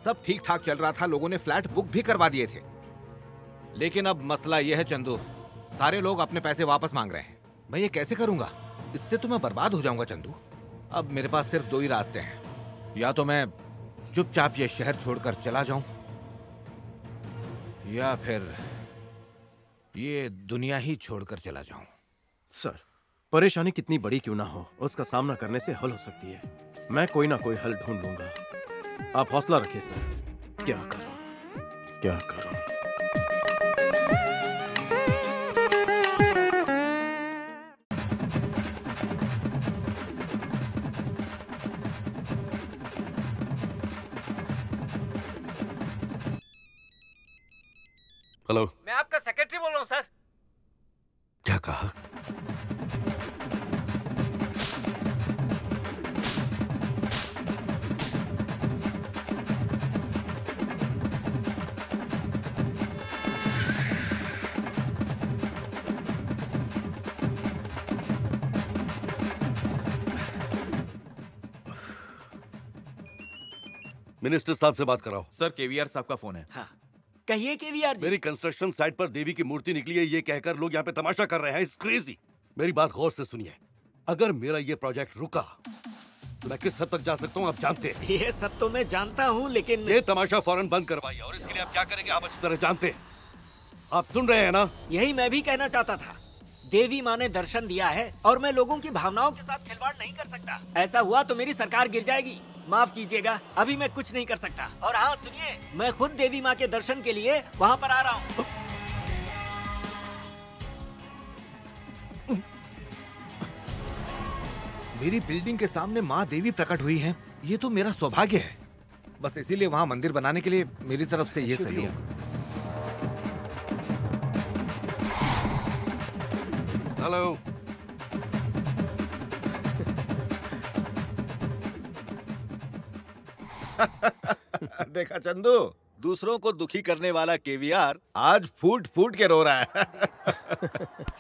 सब ठीक ठाक चल रहा था, लोगों ने फ्लैट बुक भी करवा दिए थे, लेकिन अब मसला यह है चंदू, सारे लोग अपने पैसे वापस मांग रहे हैं। मैं ये कैसे करूंगा? इससे तो मैं बर्बाद हो जाऊंगा चंदू। अब मेरे पास सिर्फ दो ही रास्ते हैं, या तो मैं चुपचाप ये शहर छोड़कर चला जाऊं, या फिर ये दुनिया ही छोड़कर चला जाऊं। सर परेशानी कितनी बड़ी क्यों ना हो, उसका सामना करने से हल हो सकती है। मैं कोई ना कोई हल ढूंढ लूंगा, आप हौसला रखिए सर। क्या करूं क्या करूं? हेलो, मैं आपका सेक्रेटरी बोल रहा हूँ सर। क्या कहा? मिनिस्टर साहब से बात कराओ। सर केवीआर साहब का फोन है। हाँ। कहिए केवीआर जी। मेरी कंस्ट्रक्शन साइट पर देवी की मूर्ति निकली है ये कहकर लोग यहाँ पे तमाशा कर रहे हैं। It's crazy. मेरी बात गौर से सुनिए, अगर मेरा ये प्रोजेक्ट रुका तो मैं किस हद तक जा सकता हूँ आप जानते हैं। ये सब तो मैं जानता हूँ, लेकिन ये तमाशा फौरन बंद करवाइए और इसके लिए आप क्या करेंगे आप अच्छी तरह जानते हैं। आप सुन रहे हैं ना? यही मैं भी कहना चाहता था। देवी माँ ने दर्शन दिया है और मैं लोगों की भावनाओं के साथ खिलवाड़ नहीं कर सकता। ऐसा हुआ तो मेरी सरकार गिर जाएगी। माफ कीजिएगा अभी मैं कुछ नहीं कर सकता। और हाँ सुनिए, मैं खुद देवी माँ के दर्शन के लिए वहाँ पर आ रहा हूँ। मेरी बिल्डिंग के सामने माँ देवी प्रकट हुई हैं, ये तो मेरा सौभाग्य है। बस इसीलिए वहाँ मंदिर बनाने के लिए मेरी तरफ से ये सहयोग। हेलो देखा चंदू, दूसरों को दुखी करने वाला केवीआर आज फूट फूट के रो रहा है।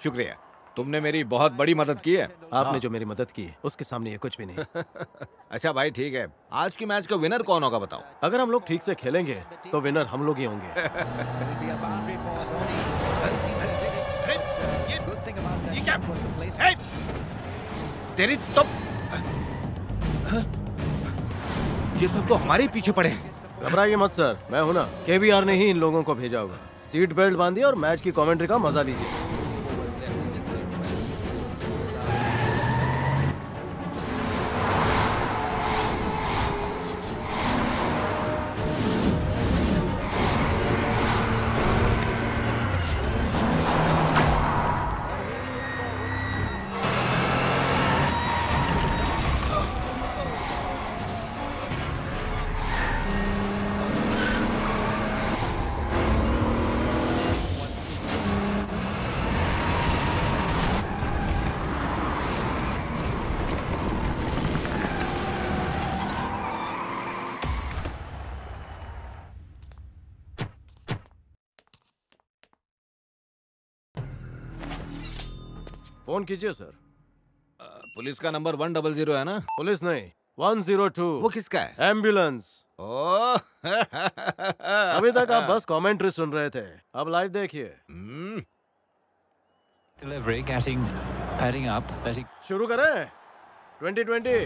शुक्रिया, तुमने मेरी बहुत बड़ी मदद की है। आपने जो मेरी मदद की उसके सामने ये कुछ भी नहीं। अच्छा भाई ठीक है, आज की मैच का विनर कौन होगा बताओ? अगर हम लोग ठीक से खेलेंगे तो विनर हम लोग ही होंगे। Hey! तेरी तो ये सब तो हमारे पीछे पड़े हैं। घबराइए मत सर, मैं हूं ना। केवीआर ने ही इन लोगों को भेजा होगा। सीट बेल्ट बांधिए और मैच की कमेंट्री का मजा लीजिए। फोन कीजिए सर। पुलिस का नंबर वन डबल जीरो है ना? पुलिस नहीं, वन जीरो टू। वो किसका है? एम्बुलेंस। ओह अभी तक आप बस कमेंट्री सुन रहे थे, अब लाइव देखिए। Delivery getting heading up. शुरू करें twenty twenty.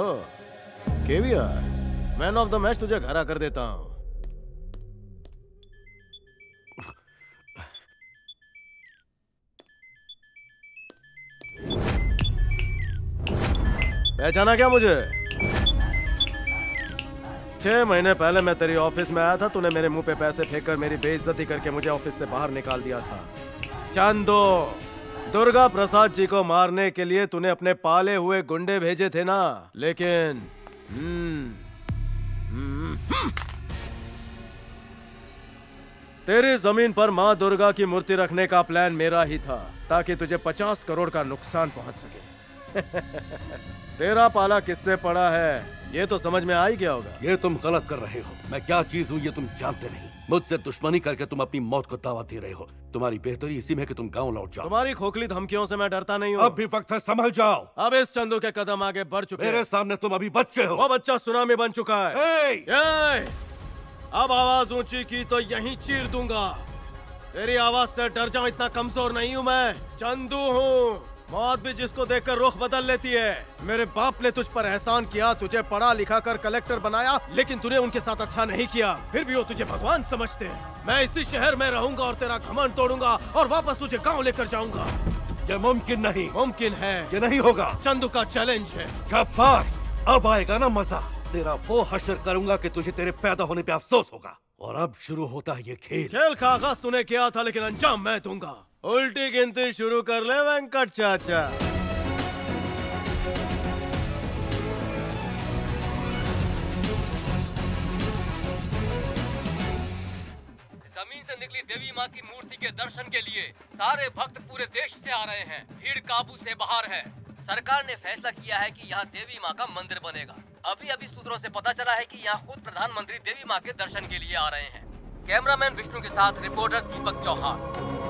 Oh, KVR, man of the match तुझे घरा कर देता हूँ। पहचाना क्या मुझे? छह महीने पहले मैं तेरी ऑफिस में आया था, तूने मेरे मुंह पे पैसे फेंक कर मेरी बेइज्जती करके मुझे ऑफिस से बाहर निकाल दिया था। चांदो, दुर्गा प्रसाद जी को मारने के लिए तूने अपने पाले हुए गुंडे भेजे थे ना, लेकिन हम्म तेरी जमीन पर माँ दुर्गा की मूर्ति रखने का प्लान मेरा ही था, ताकि तुझे पचास करोड़ का नुकसान पहुंच सके। तेरा पाला किससे पड़ा है ये तो समझ में आ ही गया होगा। ये तुम गलत कर रहे हो, मैं क्या चीज हूँ ये तुम जानते नहीं। मुझसे दुश्मनी करके तुम अपनी मौत को दावा दे रहे हो। तुम्हारी बेहतरी इसी में कि तुम गांव लौट जाओ। तुम्हारी खोखली धमकियों से मैं डरता नहीं हूँ। अब भी वक्त है, संभल जाओ। अब इस चंदू के कदम आगे बढ़ चुके मेरे सामने तुम अभी बच्चे हो। वो बच्चा सुनामी बन चुका है। अब आवाज ऊंची की तो यहीं चीर दूंगा। तेरी आवाज से डर जाऊं इतना कमजोर नहीं हूँ मैं। चंदू हूँ, मौत भी जिसको देखकर रुख बदल लेती है। मेरे बाप ने तुझ पर एहसान किया, तुझे पढ़ा लिखा कर कलेक्टर बनाया, लेकिन तूने उनके साथ अच्छा नहीं किया। फिर भी वो तुझे भगवान समझते हैं। मैं इसी शहर में रहूंगा और तेरा घमंड तोड़ूंगा और वापस तुझे गांव लेकर जाऊंगा। ये मुमकिन नहीं। मुमकिन है। ये नहीं होगा। चंदू का चैलेंज है। अब आएगा ना मजा, तेरा वो हशर करूंगा कि तुझे तेरे पैदा होने पे अफसोस होगा। और अब शुरू होता है ये खेल। खेल का आगाज तूने किया था, लेकिन अंजाम मैं दूंगा। उल्टी गिनती शुरू कर ले वेंकट चाचा। जमीन से निकली देवी माँ की मूर्ति के दर्शन के लिए सारे भक्त पूरे देश से आ रहे हैं। भीड़ काबू से बाहर है। सरकार ने फैसला किया है कि यहाँ देवी माँ का मंदिर बनेगा। अभी अभी सूत्रों से पता चला है कि यहाँ खुद प्रधानमंत्री देवी माँ के दर्शन के लिए आ रहे हैं। कैमरामैन विष्णु के साथ रिपोर्टर दीपक चौहान।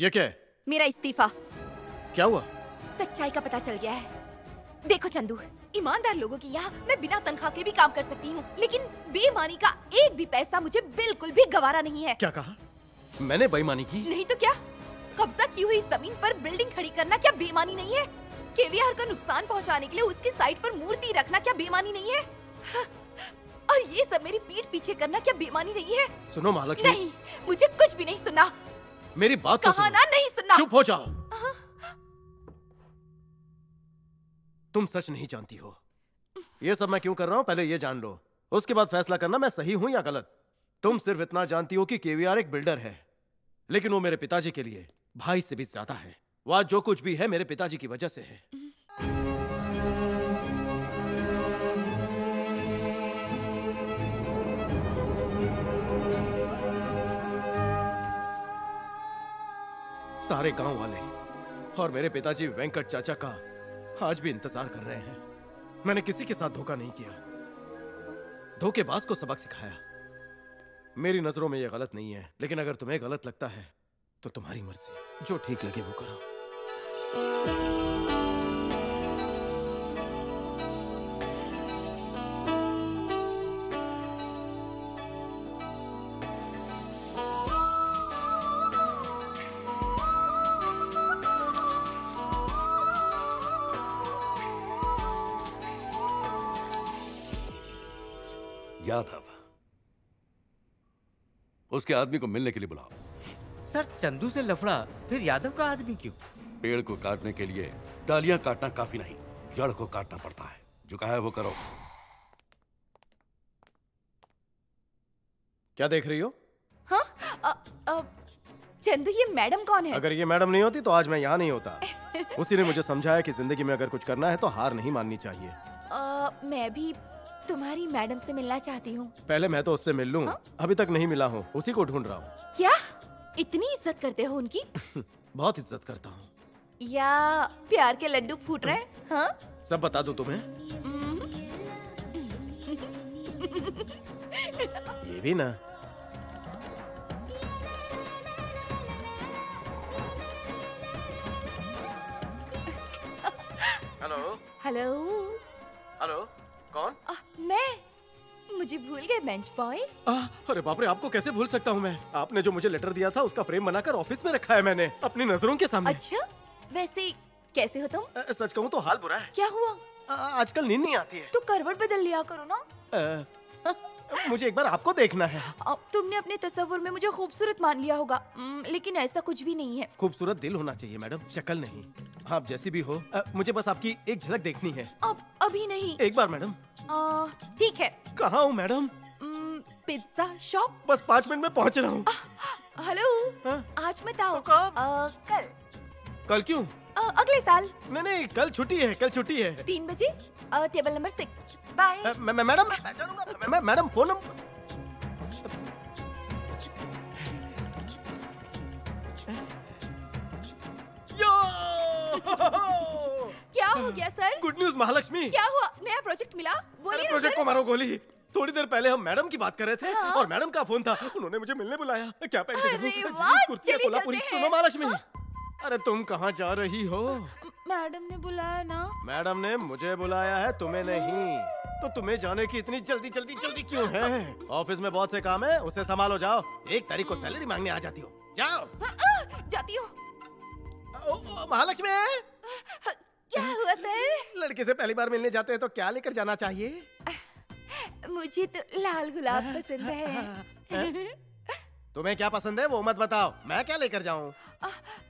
ये क्या? मेरा इस्तीफा। क्या हुआ? सच्चाई का पता चल गया है। देखो चंदू, ईमानदार लोगों की यहाँ मैं बिना तनख्वाह के भी काम कर सकती हूँ, लेकिन बेईमानी का एक भी पैसा मुझे बिल्कुल भी गवारा नहीं है। क्या कहा? मैंने बेईमानी की? नहीं तो क्या? कब्जा की हुई जमीन पर बिल्डिंग खड़ी करना क्या बेईमानी नहीं है? केवीआर को नुकसान पहुँचाने के लिए उसकी साइट पर मूर्ति रखना क्या बेईमानी नहीं है? और ये सब मेरी पीठ पीछे करना क्या बेईमानी नहीं है? सुनो महालक्ष्मी। नहीं, मुझे कुछ भी नहीं सुनना। मेरी बात तो सुनो। नहीं सुनना। चुप हो जाओ। तुम सच नहीं जानती हो। ये सब मैं क्यों कर रहा हूँ पहले ये जान लो, उसके बाद फैसला करना मैं सही हूँ या गलत। तुम सिर्फ इतना जानती हो कि केवीआर एक बिल्डर है, लेकिन वो मेरे पिताजी के लिए भाई से भी ज्यादा है। वह जो कुछ भी है मेरे पिताजी की वजह से है। सारे गांव वाले और मेरे पिताजी वेंकट चाचा का आज भी इंतजार कर रहे हैं। मैंने किसी के साथ धोखा नहीं किया, धोखेबाज को सबक सिखाया। मेरी नजरों में यह गलत नहीं है, लेकिन अगर तुम्हें गलत लगता है तो तुम्हारी मर्जी, जो ठीक लगे वो करो। उसके आदमी को मिलने के लिए बुलाओ। सर, चंदू से लफड़ा फिर यादव का आदमी क्यों? पेड़ को काटने के लिए डालियां काटना काफी नहीं, जड़ को काटना पड़ता है। जो कहा है वो करो। क्या देख रही हो? हाँ, आ, आ, चंदू ये मैडम कौन है? अगर ये मैडम नहीं होती तो आज मैं यहाँ नहीं होता। उसी ने मुझे समझाया कि जिंदगी में अगर कुछ करना है तो हार नहीं माननी चाहिए। आ, मैं भी तुम्हारी मैडम से मिलना चाहती हूँ। पहले मैं तो उससे मिल लूँ। अभी तक नहीं मिला हूँ, उसी को ढूंढ रहा हूँ। क्या इतनी इज्जत करते हो उनकी? बहुत इज्जत करता हूँ। या प्यार के लड्डू फूट रहे हैं। हाँ? सब बता दूँ तुम्हें? ये भी ना। हेलो हेलो कौन? आ, मैं मुझे भूल गए बेंच बॉय। अरे बाप रे, आपको कैसे भूल सकता हूँ मैं। आपने जो मुझे लेटर दिया था उसका फ्रेम बनाकर ऑफिस में रखा है मैंने अपनी नजरों के सामने। अच्छा, वैसे कैसे हो तुम? आ, सच कहूँ तो हाल बुरा है। क्या हुआ? आ, आजकल नींद नहीं आती है। तो करवट बदल लिया करो ना। आ, मुझे एक बार आपको देखना है। तुमने अपने तस्वीर में मुझे खूबसूरत मान लिया होगा, लेकिन ऐसा कुछ भी नहीं है। खूबसूरत दिल होना चाहिए मैडम, शक्ल नहीं। आप जैसी भी हो, आ, मुझे बस आपकी एक झलक देखनी है। अब अभी नहीं। एक बार मैडम। ठीक है। कहाँ हूँ मैडम? Pizza shop. बस पाँच मिनट में पहुँच रहा हूँ। हेलो, आज मत आओ, कल। कल क्यों? अगले साल। नहीं नहीं, कल छुट्टी है, कल छुट्टी है। तीन बजे table number six. Bye. Madam madam madam phone number. Yo क्या हो गया सर? Good news Mahalakshmi. क्या हुआ? नया प्रोजेक्ट मिला? गोली प्रोजेक्ट को मारो गोली। थोड़ी देर पहले हम मैडम की बात कर रहे थे। हाँ। और मैडम का फोन था, उन्होंने मुझे मिलने बुलाया। क्या कुर्ती? सुनो महालक्ष्मी, अरे तुम कहाँ जा रही हो? मैडम ने बुलाया ना। मैडम ने मुझे बुलाया है, तुम्हें नहीं। तो तुम्हें जाने की इतनी जल्दी जल्दी जल्दी क्यों है? ऑफिस में बहुत से काम है, उसे संभालो। जाओ, एक तारीख को सैलरी मांगने आ जाती हो। जाओ। आ, आ, जाती हो। महालक्ष्मी, क्या हुआ सर? लड़के से पहली बार मिलने जाते हैं तो क्या लेकर जाना चाहिए? मुझे तो लाल गुलाब पसंद है। तुम्हें क्या पसंद है वो मत बताओ, मैं क्या लेकर जाऊँ?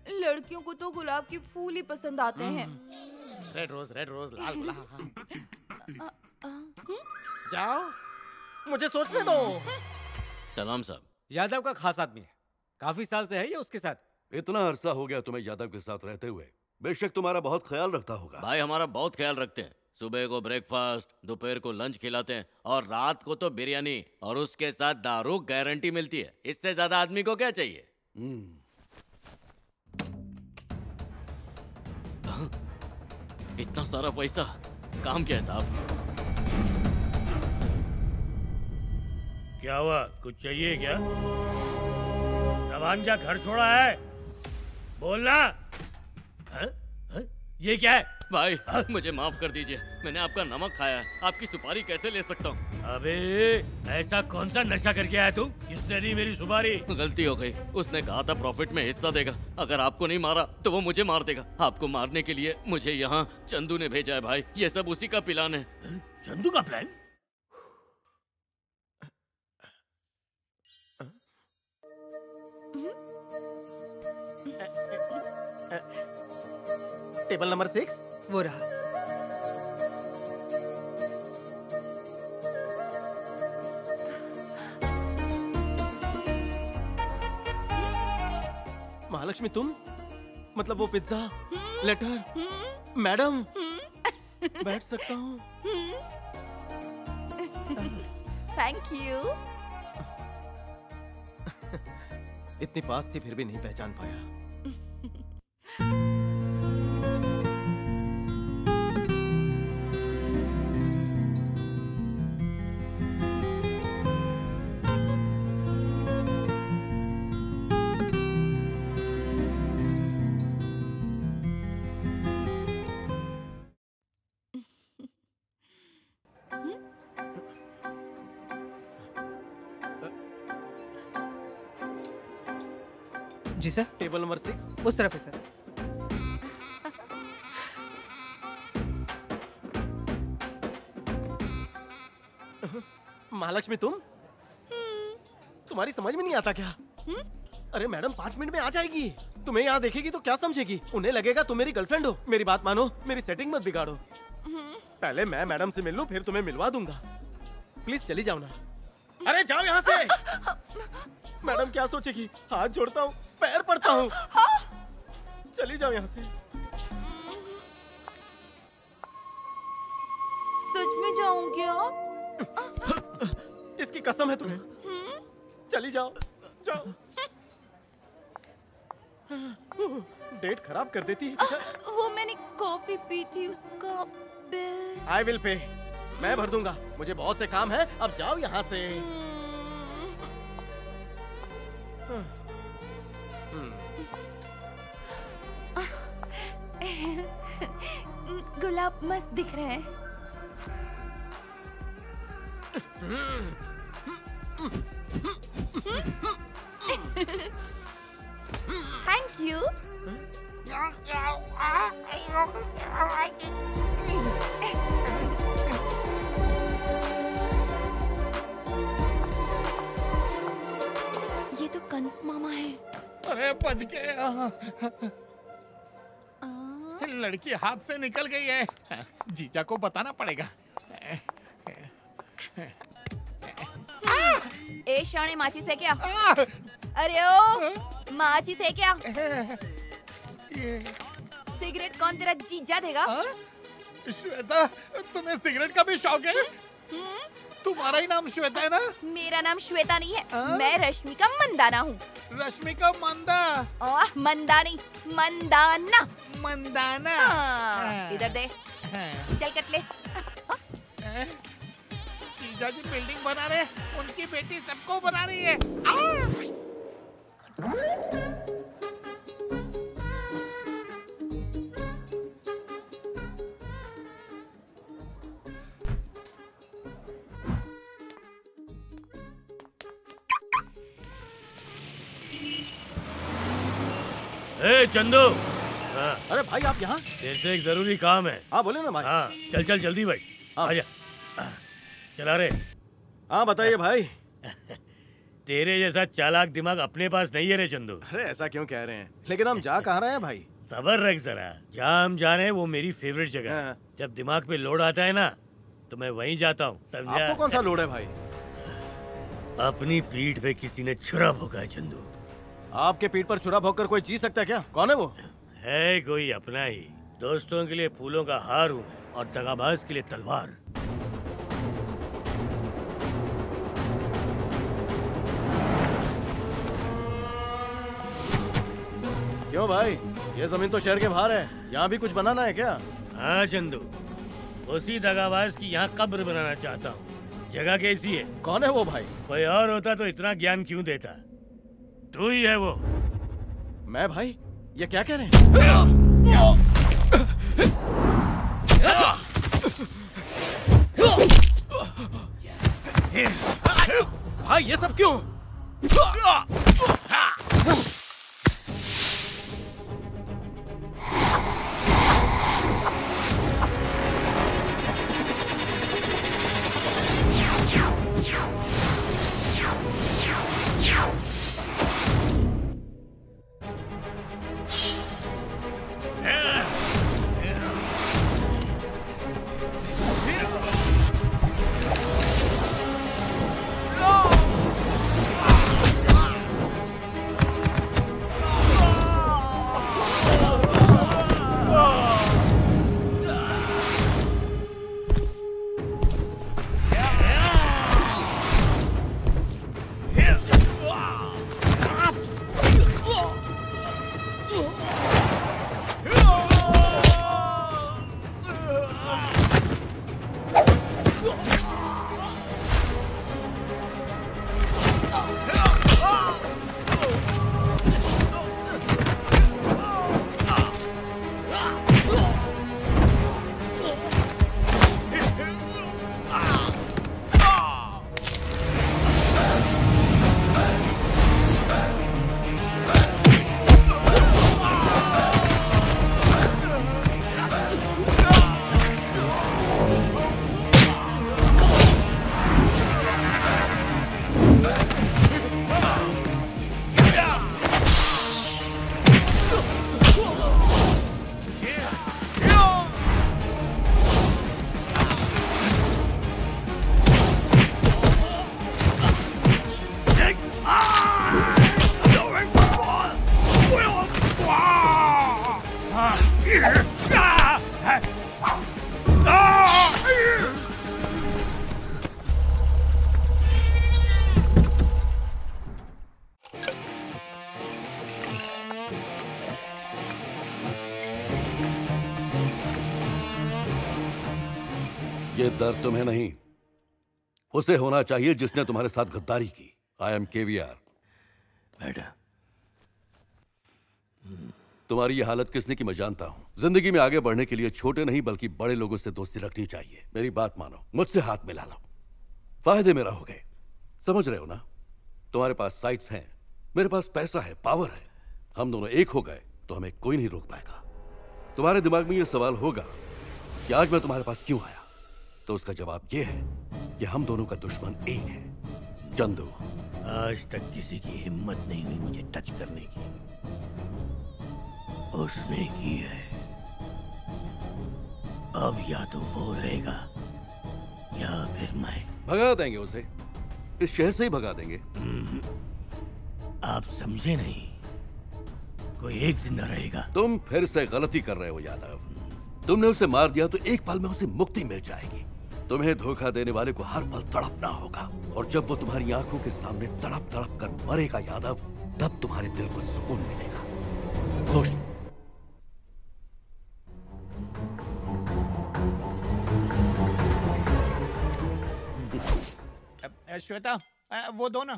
लड़कियों को तो गुलाब के फूल ही पसंद आते हैं। रेड रोज, रेड रोज, लाल गुलाब। जाओ, मुझे सोचने दो। सलाम साहब। यादव का खास आदमी है, काफी साल से है ये उसके साथ। इतना अरसा हो गया तुम्हें यादव के साथ रहते हुए। बेशक तुम्हारा बहुत ख्याल रखता होगा। भाई हमारा बहुत ख्याल रखते हैं। सुबह को ब्रेकफास्ट, दोपहर को लंच खिलाते हैं और रात को तो बिरयानी और उसके साथ दारू गारंटी मिलती है। इससे ज्यादा आदमी को क्या चाहिए? इतना सारा पैसा, काम क्या है साहब? क्या हुआ, कुछ चाहिए क्या? जवान क्या घर छोड़ा है? बोलना। हा? हा? ये क्या है भाई? आ? मुझे माफ कर दीजिए, मैंने आपका नमक खाया है। आपकी सुपारी कैसे ले सकता हूँ? अबे ऐसा कौन सा नशा करके आया तू? किसने दी मेरी सुपारी? गलती हो गई, उसने कहा था प्रॉफिट में हिस्सा देगा। अगर आपको नहीं मारा तो वो मुझे मार देगा। आपको मारने के लिए मुझे यहाँ चंदू ने भेजा है भाई। ये सब उसी का प्लान है। चंदू का प्लान? टेबल नंबर सिक्स वो रहा। महालक्ष्मी तुम, मतलब वो पिज्जा, लेटर, मैडम। बैठ सकता हूँ? Thank you. इतनी पास थी फिर भी नहीं पहचान पाया। जी सर। टेबल नंबर सिक्स उस तरफ है सर। महालक्ष्मी तुम, तुम्हारी समझ में नहीं आता क्या? हुँ? अरे मैडम पाँच मिनट में आ जाएगी। तुम्हें यहाँ देखेगी तो क्या समझेगी? उन्हें लगेगा तुम मेरी गर्लफ्रेंड हो। मेरी बात मानो, मेरी सेटिंग मत बिगाड़ो। हुँ? पहले मैं मैडम से मिल लूँ, फिर तुम्हें मिलवा दूंगा। प्लीज चली जाओ ना। अरे जाओ यहाँ से। मैडम क्या सोचेगी? हाथ जोड़ता हूँ, पैर पड़ता हूँ। चली जाओ यहाँ से। सच में जाऊँ क्या? इसकी कसम है तुम्हें। हुँ? चली जाओ, जाओ। डेट खराब कर देती है। वो मैंने कॉफी पी थी, उसका बिल। आई विल पे, मैं भर दूंगा। मुझे बहुत से काम है, अब जाओ यहाँ से। गुलाब आप मस्त दिख रहे हैं। Thank you. ये तो कंस मामा है। अरे बच गया, लड़की हाथ से निकल गई है। जीजा को बताना पड़ेगा। ए शाने माची से क्या? अरे ओ माची से क्या? सिगरेट कौन तेरा जीजा देगा? श्वेता, तुम्हें सिगरेट का भी शौक है? तुम्हारा ही नाम श्वेता है ना? मेरा नाम श्वेता नहीं है, आ? मैं रश्मिका मंदाना हूँ। रश्मिका मंदा? ओह मंदा नहीं, मंदाना। मंदाना। हाँ। इधर दे, चल कट ले। जीजा जी बिल्डिंग बना रहे, उनकी बेटी सबको बना रही है। ए चंदू, हाँ। अरे भाई आप यहाँ? तेरे से एक जरूरी काम है। हाँ बोले ना भाई। हाँ चल चल जल्दी भाई। हाँ आजा, चला रे। हाँ बताइए भाई। तेरे जैसा चालाक दिमाग अपने पास नहीं है रे चंदू। अरे ऐसा क्यों कह रहे हैं, लेकिन हम जा कहाँ रहे हैं भाई? सबर रख जरा, जहाँ हम जा रहे हैं वो मेरी फेवरेट जगह है। हाँ। जब दिमाग पे लोड आता है ना तो मैं वहीं जाता हूँ, समझा? आपको कौन सा लोड है भाई? अपनी पीठ पे किसी ने छुरा भोंका है चंदू। आपके पीठ पर छुरा भोंक कर कोई जी सकता है क्या? कौन है वो? है कोई अपना ही। दोस्तों के लिए फूलों का हार हूँ और दगाबाज के लिए तलवार। क्यों भाई, ये जमीन तो शहर के बाहर है, यहाँ भी कुछ बनाना है क्या? हाँ चंदू, उसी दगाबाज की यहाँ कब्र बनाना चाहता हूँ। जगह कैसी है? कौन है वो भाई? कोई और होता तो इतना ज्ञान क्यों देता, तू ही है वो। मैं भाई? ये क्या कह रहे हैं भाई, ये सब क्यों? दर्द तुम्हें नहीं, उसे होना चाहिए जिसने तुम्हारे साथ गद्दारी की। I am KVR. बेटा तुम्हारी ये हालत किसने की मैं जानता हूँ। जिंदगी में आगे बढ़ने के लिए छोटे नहीं बल्कि बड़े लोगों से दोस्ती रखनी चाहिए। मेरी बात मानो, मुझसे हाथ मिला लो, फायदे मेरा हो गए। समझ रहे हो ना? तुम्हारे पास साइट्स हैं, मेरे पास पैसा है, पावर है। हम दोनों एक हो गए तो हमें कोई नहीं रोक पाएगा। तुम्हारे दिमाग में यह सवाल होगा कि आज मैं तुम्हारे पास क्यों आया, तो उसका जवाब यह है कि हम दोनों का दुश्मन एक है, चंदू। आज तक किसी की हिम्मत नहीं हुई मुझे टच करने की, उसने की है। अब या तो वो रहेगा या फिर मैं। भगा देंगे उसे, इस शहर से ही भगा देंगे। आप समझे नहीं, कोई एक जिंदा रहेगा। तुम फिर से गलती कर रहे हो यादव। तुमने उसे मार दिया तो एक पल में उसे मुक्ति मिल जाएगी। तुम्हें धोखा देने वाले को हर पल तड़पना होगा, और जब वो तुम्हारी आंखों के सामने तड़प तड़प कर मरेगा यादव, तब तुम्हारे दिल को सुकून मिलेगा। खुश श्वेता, वो दो ना।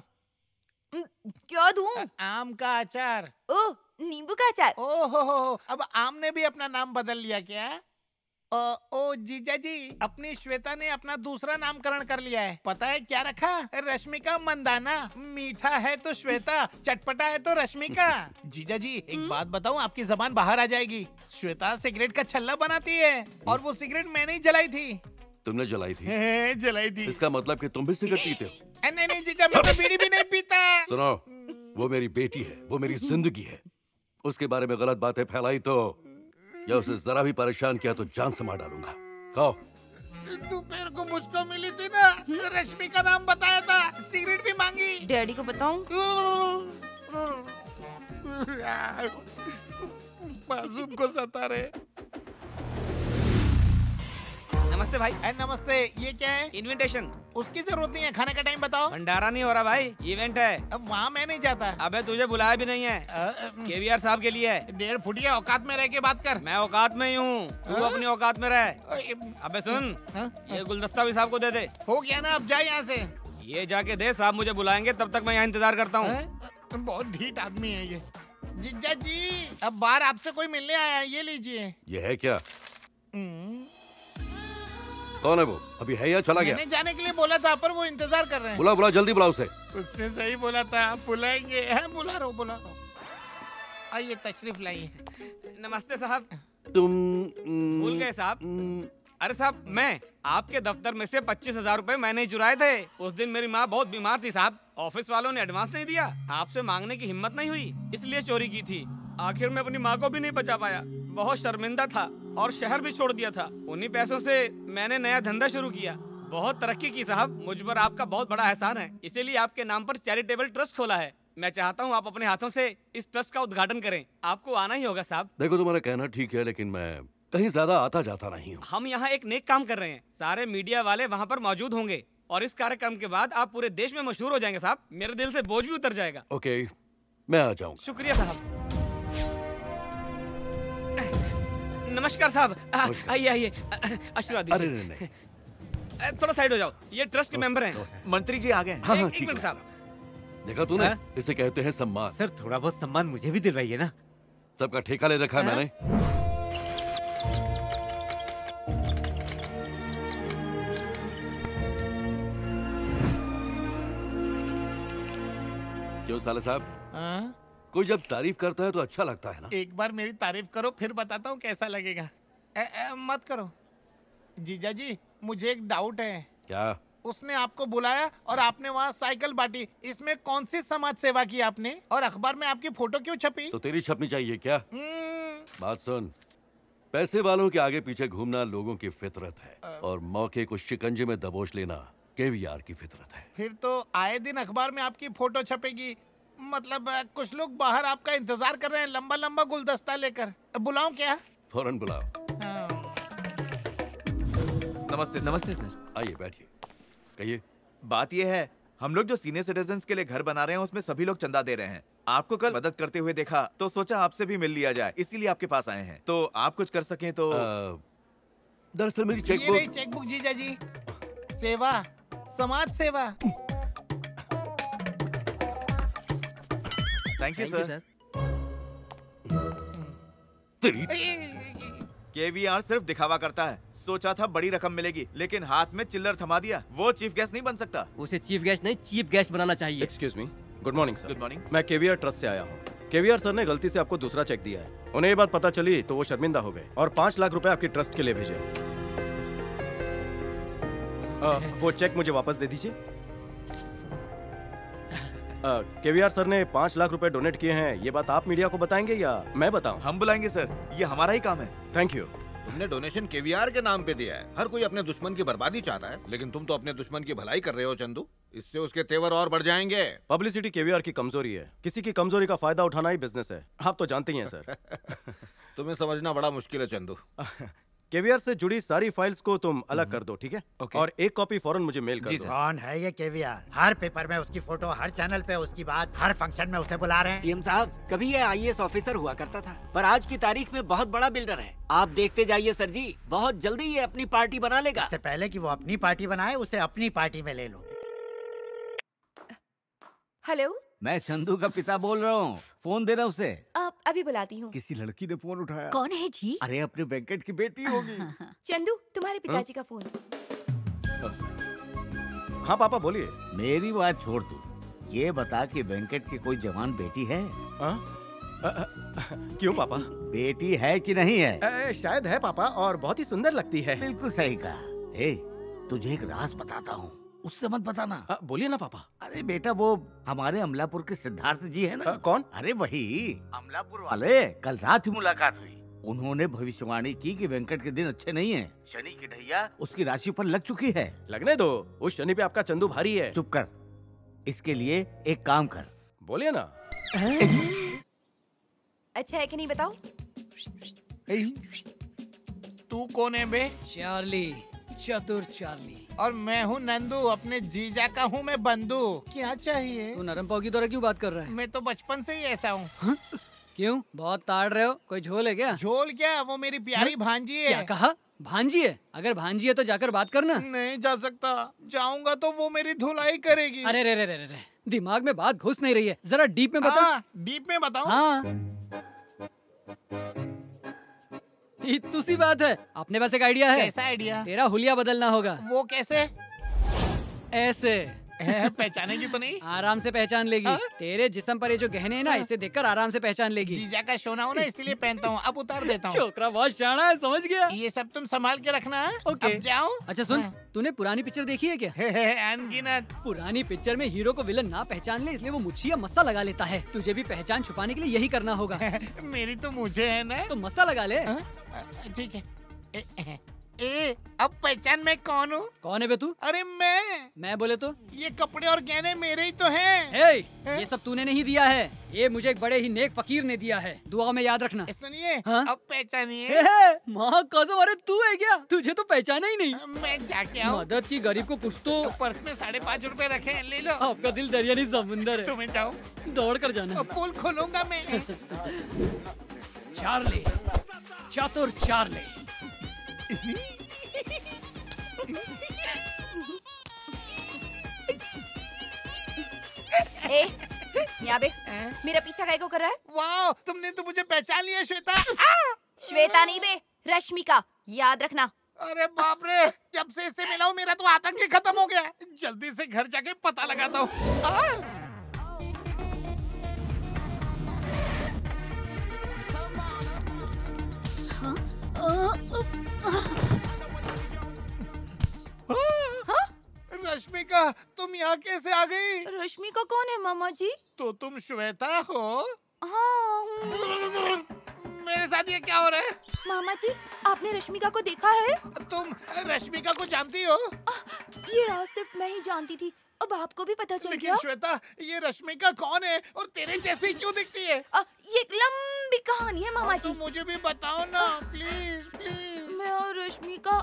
क्या दूं? आम का अचार। ओह, नींबू का अचार। ओहो हो, अब आम ने भी अपना नाम बदल लिया क्या? ओ, ओ जीजा जी, अपनी श्वेता ने अपना दूसरा नामकरण कर लिया है। पता है क्या रखा? रश्मिका मंदाना। मीठा है तो श्वेता, चटपटा है तो रश्मिका। जीजा जी, एक हुँ? बात बताऊं, आपकी जबान बाहर आ जाएगी। श्वेता सिगरेट का छल्ला बनाती है, और वो सिगरेट मैंने ही जलाई थी। तुमने जलाई थी? है, जलाई थी। इसका मतलब कि तुम भी सिगरेट पीते हो? नहीं नहीं जीजा, मैं तो बीड़ी भी नहीं पीता। सुनो, वो मेरी बेटी है, वो मेरी जिंदगी है। उसके बारे में गलत बातें फैलाई तो, या उसे जरा भी परेशान किया तो जान से मार डालूंगा। खाओ। दोपहर को मुझको मिली थी ना, रश्मि का नाम बताया था, सिगरेट भी मांगी। डैडी को बताऊं? मासूम को सता रहे। नमस्ते भाई। ए, नमस्ते। ये क्या है? इनविटेशन। उसकी जरूरत नहीं है, खाने का टाइम बताओ। भंडारा नहीं हो रहा भाई, इवेंट है। अब वहाँ मैं नहीं जाता। अबे तुझे बुलाया भी नहीं है। आ, आ, केवीआर साहब के लिए। डेढ़ फुटिया औकात में रह के बात कर। मैं औकात में ही हूँ, तू अपनी औकात में रह। अबे सुन, आ, ये गुलदस्ता भी साहब को दे दे। हो गया ना, अब जाए यहाँ से। ये जाके दे, साहब मुझे बुलाएंगे, तब तक मैं यहाँ इंतजार करता हूँ। बहुत ढीठ आदमी है ये। जीजा जी, अब बाहर आपसे कोई मिलने आया, ये लीजिए। ये है क्या? कौन है वो? अभी है या चला गया? मैंने जाने के लिए बोला था, पर वो इंतजार कर रहे हैं। बुला बुला जल्दी, बुला उसे। उसने सही बोला था, बुलाएंगे। बुला रहो बुला रहो। आइए तशरीफ लाइए। नमस्ते साहब। तुम भूल गए साहब? अरे साहब, मैं आपके दफ्तर में से पच्चीस हजार रूपए मैंने चुराए थे। उस दिन मेरी माँ बहुत बीमार थी साहब, ऑफिस वालों ने एडवांस नहीं दिया, आपसे मांगने की हिम्मत नहीं हुई, इसलिए चोरी की थी। आखिर में अपनी माँ को भी नहीं बचा पाया, बहुत शर्मिंदा था और शहर भी छोड़ दिया था। उन्हीं पैसों से मैंने नया धंधा शुरू किया, बहुत तरक्की की साहब। मुझ पर आपका बहुत बड़ा एहसान है, इसीलिए आपके नाम पर चैरिटेबल ट्रस्ट खोला है। मैं चाहता हूँ आप अपने हाथों से इस ट्रस्ट का उद्घाटन करें। आपको आना ही होगा साहब। देखो, तुम्हारा कहना ठीक है, लेकिन मैं कहीं ज्यादा आता जाता नहीं हूँ। हम यहाँ एक नेक काम कर रहे हैं, सारे मीडिया वाले वहाँ पर मौजूद होंगे, और इस कार्यक्रम के बाद आप पूरे देश में मशहूर हो जाएंगे साहब। मेरे दिल से बोझ भी उतर जाएगा। ओके, मैं आ जाऊँगा। शुक्रिया साहब। नमस्कार साहब। आइए आइए, आशीर्वाद दीजिए। अरे नहीं, थोड़ा साइड हो जाओ। ये ट्रस्ट के मेंबर हैं। मंत्री जी आ गए। हाँ, हाँ, ठीक है साहब। देखा तूने, इसे कहते हैं सम्मान। सर, थोड़ा बहुत सम्मान मुझे भी दिलवाइए ना। सबका ठेका ले रखा है मैंने। क्यों साले साहब, कोई जब तारीफ करता है तो अच्छा लगता है ना। एक बार मेरी तारीफ करो, फिर बताता हूँ कैसा लगेगा। ए, ए, मत करो। जीजा जी, मुझे एक डाउट है। क्या? उसने आपको बुलाया और आपने वहाँ साइकिल बांटी, इसमें कौन सी समाज सेवा की आपने? और अखबार में आपकी फोटो क्यों छपी? तो तेरी छपनी चाहिए क्या? बात सुन, पैसे वालों के आगे पीछे घूमना लोगों की फितरत है, आ... और मौके को शिकंजे में दबोच लेना केवीआर की फितरत है। फिर तो आए दिन अखबार में आपकी फोटो छपेगी। मतलब कुछ लोग बाहर आपका इंतजार कर रहे हैं, लंबा लंबा गुलदस्ता लेकर। बुलाऊं क्या? फौरन बुलाओ। हाँ। नमस्ते। नमस्ते सर। आइए बैठिए। कहिए। बात यह है, हम लोग जो सीनियर सिटीजन के लिए घर बना रहे हैं, उसमें सभी लोग चंदा दे रहे हैं। आपको कल मदद करते हुए देखा तो सोचा आपसे भी मिल लिया जाए, इसीलिए आपके पास आए हैं। तो आप कुछ कर सके तो। दरअसल मेरी चेकबुक। चेकबुक जीजा जी। सेवा, समाज सेवा। Thank you sir. तेरी केवीआर सिर्फ दिखावा करता है। सोचा था बड़ी रकम मिलेगी लेकिन हाथ में चिल्लर थमा दिया। वो चीफ गेस्ट नहीं बन सकता। उसे चीफ गेस्ट नहीं चीफ गेस्ट बनाना चाहिए। Excuse me, good morning sir. Good morning. मैं केवीआर ट्रस्ट से आया हूँ। केवीआर सर ने गलती से आपको दूसरा चेक दिया है। उन्हें ये बात पता चली तो वो शर्मिंदा हो गए और पाँच लाख रुपए आपके ट्रस्ट के लिए भेजे। वो चेक मुझे वापस दे दीजिए। केवीआर सर ने पाँच लाख रुपए डोनेट किए हैं। ये बात आप मीडिया को बताएंगे या मैं बताऊं? हम बुलाएंगे सर, ये हमारा ही काम है। Thank you. तुमने डोनेशन केवीआर के नाम पे दिया है। हर कोई अपने दुश्मन की बर्बादी चाहता है लेकिन तुम तो अपने दुश्मन की भलाई कर रहे हो चंदू। इससे उसके तेवर और बढ़ जाएंगे। पब्लिसिटी केवीआर की कमजोरी है। किसी की कमजोरी का फायदा उठाना ही बिजनेस है, आप तो जानते ही हैं सर। तुम्हें समझना बड़ा मुश्किल है चंदू। केवीआर से जुड़ी सारी फाइल्स को तुम अलग कर दो, ठीक है? okay. और एक कॉपी फौरन मुझे मेल कर दो। कौन है ये केवीआर? हर पेपर में उसकी फोटो, हर चैनल पे उसकी बात, हर फंक्शन में उसे बुला रहे हैं। सीएम साहब, कभी ये आईएएस ऑफिसर हुआ करता था पर आज की तारीख में बहुत बड़ा बिल्डर है। आप देखते जाइए सर जी, बहुत जल्दी ये अपनी पार्टी बना लेगा। इससे पहले कि वो अपनी पार्टी बनाए उसे अपनी पार्टी में ले लो। हेलो, मैं चंदू का पिता बोल रहा हूँ। फोन देना उसे। आप अभी बुलाती हूँ। किसी लड़की ने फोन उठाया। कौन है जी? अरे अपने वेंकट की बेटी होगी। चंदू, तुम्हारे पिताजी का फोन। हाँ पापा बोलिए। मेरी बात छोड़ दो, ये बता कि वेंकट की कोई जवान बेटी है? आ? आ, आ, क्यों पापा? बेटी है कि नहीं है? आ, शायद है पापा, और बहुत ही सुंदर लगती है। बिल्कुल सही कहा। हे, तुझे एक राज बताता हूँ, उससे मत बताना। बोलिए ना पापा। अरे बेटा, वो हमारे अमलापुर के सिद्धार्थ जी है ना। आ, कौन? अरे वही अमलापुर वाले। कल रात ही मुलाकात हुई। उन्होंने भविष्यवाणी की कि वेंकट के दिन अच्छे नहीं हैं। शनि की ढैया उसकी राशि पर लग चुकी है। लगने दो, उस शनि पे आपका चंदू भारी है। चुप कर। इसके लिए एक काम कर। बोलिए ना। अच्छा है कि नहीं बताओ? तू कौन है बे? चार्ली, चतुर चार्ली। और मैं हूँ नंदू, अपने जीजा का हूँ मैं बंदू। क्या चाहिए? तू नरम पाव की तरह क्यों बात कर रहा है? मैं तो बचपन से ही ऐसा हूँ। क्यों, बहुत ताड़ रहे हो? कोई झोल है क्या? झोल क्या, वो मेरी प्यारी हा? भांजी है। क्या कहा? भांजी है? अगर भांजी है तो जाकर बात करना। नहीं जा सकता, जाऊंगा तो वो मेरी धुलाई करेगी। अरे रे रे रे रे, दिमाग में बात घुस नहीं रही है, जरा डीप में बताओ। डीप में बताओ। हाँ इतनी बात है। अपने पास एक आइडिया है। कैसा आइडिया? तेरा हुलिया बदलना होगा। वो कैसे? ऐसे। पहचानेगी तो नहीं? आराम से पहचान लेगी। आ? तेरे जिस्म पर ये जो गहने हैं ना, इसे देखकर आराम से पहचान लेगी। जीजा का सोना हो ना, इसलिए पहनता हूँ। अब उतार देता हूँ। छोकरा बहुत शाना है, समझ गया। ये सब तुम संभाल के रखना है। ओके जाओ। अच्छा सुन, तूने पुरानी पिक्चर देखी है क्या? अनगिनत। पुरानी पिक्चर में हीरो को विलन ना पहचान ले, इसलिए वो मुछिया मस्सा लगा लेता है। तुझे भी पहचान छुपाने के लिए यही करना होगा। मेरी तो मुझे है ना, तो मस्सा लगा ले। ठीक है। ए, अब पहचान मैं कौन हूँ? कौन है बे तू? अरे मैं मैं बोले तो ये कपड़े और गहने मेरे ही तो हैं। ए, ये सब तूने नहीं दिया है, ये मुझे एक बड़े ही नेक फकीर ने दिया है। दुआ में याद रखना। सुनिए, अब पहचानिए। माँ कसम, अरे तू है क्या? तुझे तो पहचाना ही नहीं। मैं जाके आऊँ। मदद की गरीब को कुछ तो। पर्स में साढ़े पाँच रूपए रखे, ले लो। आपका दिल दरिया नहीं समुंदर है। तुम्हें जाओ, दौड़ कर जाना। पोल खोलूंगा मैं। चार्ली, चतुर चार्ली। ए, यहाँ बे, मेरा पीछा काय को कर रहा है? वाह, तुमने तो मुझे पहचान लिया। श्वेता। श्वेता नहीं बे, रश्मिका, याद रखना। अरे बाप रे, जब से इससे मिला हूँ मेरा तो आतंक ही खत्म हो गया है। जल्दी से घर जाके पता लगाता हूँ। रश्मिका, तुम यहाँ कैसे आ गई? रश्मिका कौन है मामा जी? तो तुम श्वेता हो? हाँ। मेरे साथ ये क्या हो रहा है? मामा जी, आपने रश्मिका को देखा है? तुम रश्मिका को जानती हो? ये राज सिर्फ मैं ही जानती थी, अब आपको भी पता चल गया। श्वेता, ये रश्मिका कौन है और तेरे जैसी क्यों दिखती है? आ, ये एक लंबी कहानी है मामा जी। तो मुझे भी बताओ ना प्लीज प्लीज। मैं और रश्मिका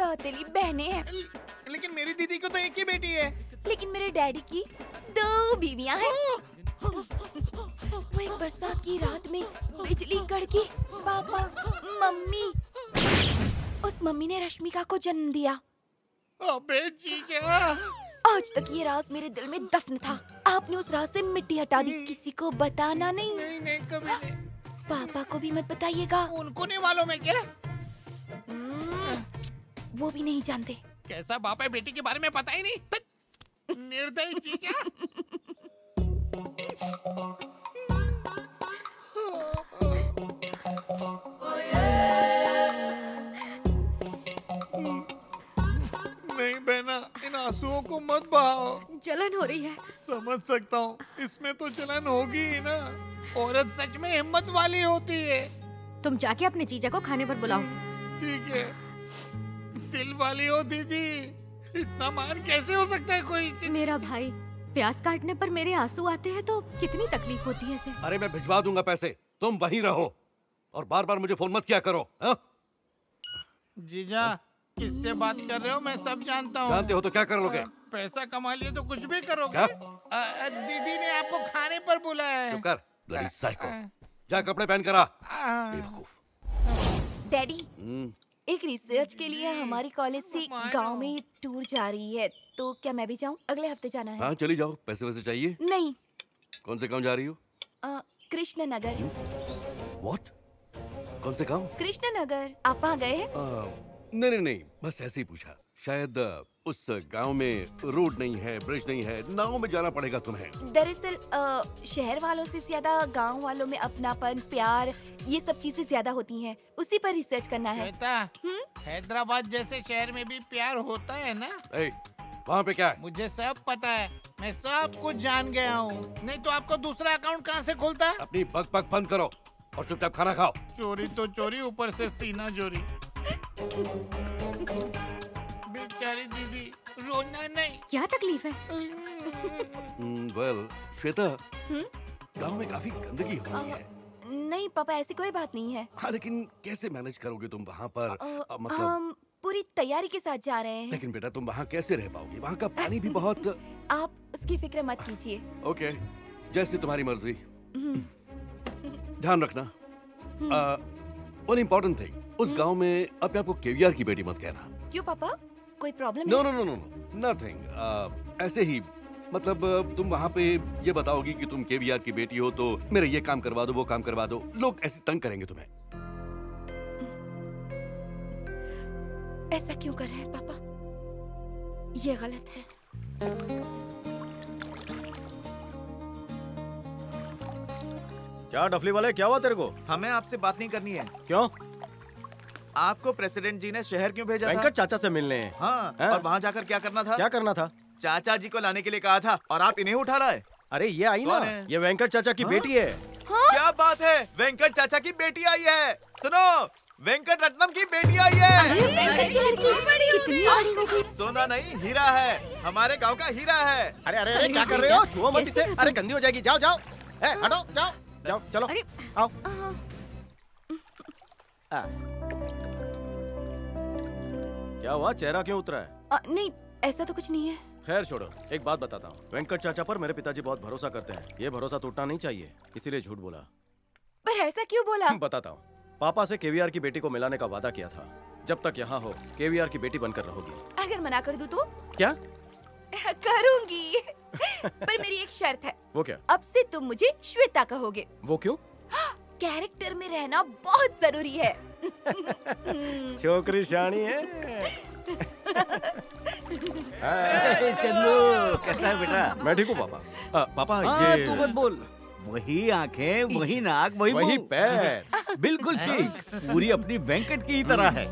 सौतेली बहने हैं। लेकिन मेरी दीदी को तो एक ही बेटी है। लेकिन मेरे डैडी की दो बीवियां हैं। वो एक बरसात की रात में बिजली कड़की, पापा मम्मी, उस मम्मी ने रश्मिका को जन्म दिया। अबे जीजा, आज तक ये राज मेरे दिल में दफन था। आपने उस राज से मिट्टी हटा दी। किसी को बताना नहीं, नहीं, नहीं, कभी नहीं। पापा को भी मत बताइएगा। उनको नहीं मालूम है क्या? वो भी नहीं जानते। कैसा बाप है, बेटी के बारे में पता ही नहीं, निर्दयी चीज़ है। इन आंसुओं को मत बहाओ, जलन हो रही है। समझ सकता हूँ, इसमें तो जलन होगी ही ना। औरत सच में हिम्मत वाली होती है। तुम जाके अपने जीजा को खाने पर बुलाओ। ठीक है। दिल वाली हो दीदी, इतना मान कैसे हो सकता है कोई? मेरा भाई प्याज काटने पर मेरे आंसू आते हैं तो कितनी तकलीफ होती है इसे। अरे मैं भिजवा दूंगा पैसे, तुम वहीं रहो और बार बार मुझे फोन मत किया करो। हा? जीजा हा? किससे बात कर रहे हो? मैं सब जानता हूँ। जानते हो तो क्या करोगे? पैसा कमा लिए तो कुछ भी करोगे। दीदी ने आपको खाने पर बुलाया है। चुप कर, ब्लडी साइको। जा कपड़े पहन कर आ। बेवकूफ। डैडी, एक रिसर्च के लिए हमारी कॉलेज से गांव में टूर जा रही है, तो क्या मैं भी जाऊँ? अगले हफ्ते जाना है। हाँ चली जाओ, पैसे वैसे चाहिए? नहीं। कौन से गाँव जा रही हो? कृष्ण नगर। वॉट? कौन से गाँव? कृष्ण नगर। आप आ गए? नहीं नहीं नहीं, बस ऐसे ही पूछा। शायद उस गांव में रोड नहीं है, ब्रिज नहीं है, नाव में जाना पड़ेगा तुम्हें। दरअसल शहर वालों से ज्यादा गांव वालों में अपनापन, प्यार, ये सब चीजें ज्यादा होती हैं। उसी पर रिसर्च करना है। हैदराबाद जैसे शहर में भी प्यार होता है ना? ए, वहाँ पे क्या है? मुझे सब पता है, मैं सब कुछ जान गया हूँ। नहीं तो आपको दूसरा अकाउंट कहाँ से खोलता? अपनी बक बक बंद करो और चुपचाप खाना खाओ। चोरी तो चोरी, ऊपर से सीना चोरी। बेचारी दीदी, रोना नहीं। क्या तकलीफ है? mm, well, श्वेता, गांव में काफी गंदगी हो रही है। नहीं पापा, ऐसी कोई बात नहीं है। हाँ, लेकिन कैसे मैनेज करोगे तुम वहाँ पर? आ, मतलब हम पूरी तैयारी के साथ जा रहे हैं। लेकिन बेटा तुम वहाँ कैसे रह पाओगी? वहाँ का पानी भी बहुत। आप उसकी फिक्र मत कीजिए। ओके, जैसे तुम्हारी मर्जी। ध्यान रखना। वन इम्पोर्टेंट थिंग, उस गांव में अपने आपको केवीआर की बेटी मत कहना। क्यों पापा, कोई problem? No no no no nothing, ऐसे ही। मतलब तुम वहाँ पे ये बताओगी कि तुम केवीआर की बेटी हो, तो मेरे ये काम करवा दो, वो काम करवा दो। लोग ऐसे तंग करेंगे तुम्हें। ऐसा क्यों कर रहे हैं पापा? ये गलत है। क्या डफली वाले, क्या हुआ तेरे को? हमें आपसे बात नहीं करनी है। क्यों? आपको प्रेसिडेंट जी ने शहर क्यों भेजा था? चाचा से मिलने। हाँ, है? और वहाँ जाकर क्या करना था? क्या करना था? चाचा जी को लाने के लिए कहा था, और आप इन्हें उठा रहा है। अरे ये आई ना, ये वेंकट चाचा की हाँ? बेटी है। हाँ? क्या बात है, वेंकट चाचा की बेटी आई है। सुनो, वेंकट रत्नम की बेटी आई है। सोना नहीं, हीरा है, हमारे गाँव का हीरा है। अरे अरे क्या कर रहे हो? छुओ मत इसे, अरे गंदी हो जाएगी। जाओ जाओ, हटो, जाओ जाओ, चलो आओ। क्या हुआ, चेहरा क्यों उतरा है? आ, नहीं ऐसा तो कुछ नहीं है। खैर छोड़ो, एक बात बताता हूँ, वेंकट चाचा पर मेरे पिताजी बहुत भरोसा करते हैं। ये भरोसा टूटना नहीं चाहिए, इसीलिए झूठ बोला। पर ऐसा क्यों बोला? बताता हूँ, पापा से केवीआर की बेटी को मिलाने का वादा किया था। जब तक यहाँ हो केवीआर की बेटी बनकर रहोगी। अगर मना कर दूँ तो? क्या करूँगी, पर मेरी एक शर्त है। वो क्या? अब से तुम मुझे श्वेता कहोगे। वो क्यों? कैरेक्टर में रहना बहुत जरूरी है। छोकरी शानी है। चंदू कैसा है बेटा? मैं ठीक हूँ पापा। आ, पापा ये तू मत बोल। वही आंखें, वही नाक, वही वही पैर, बिल्कुल ठीक, पूरी अपनी वेंकट की ही तरह है।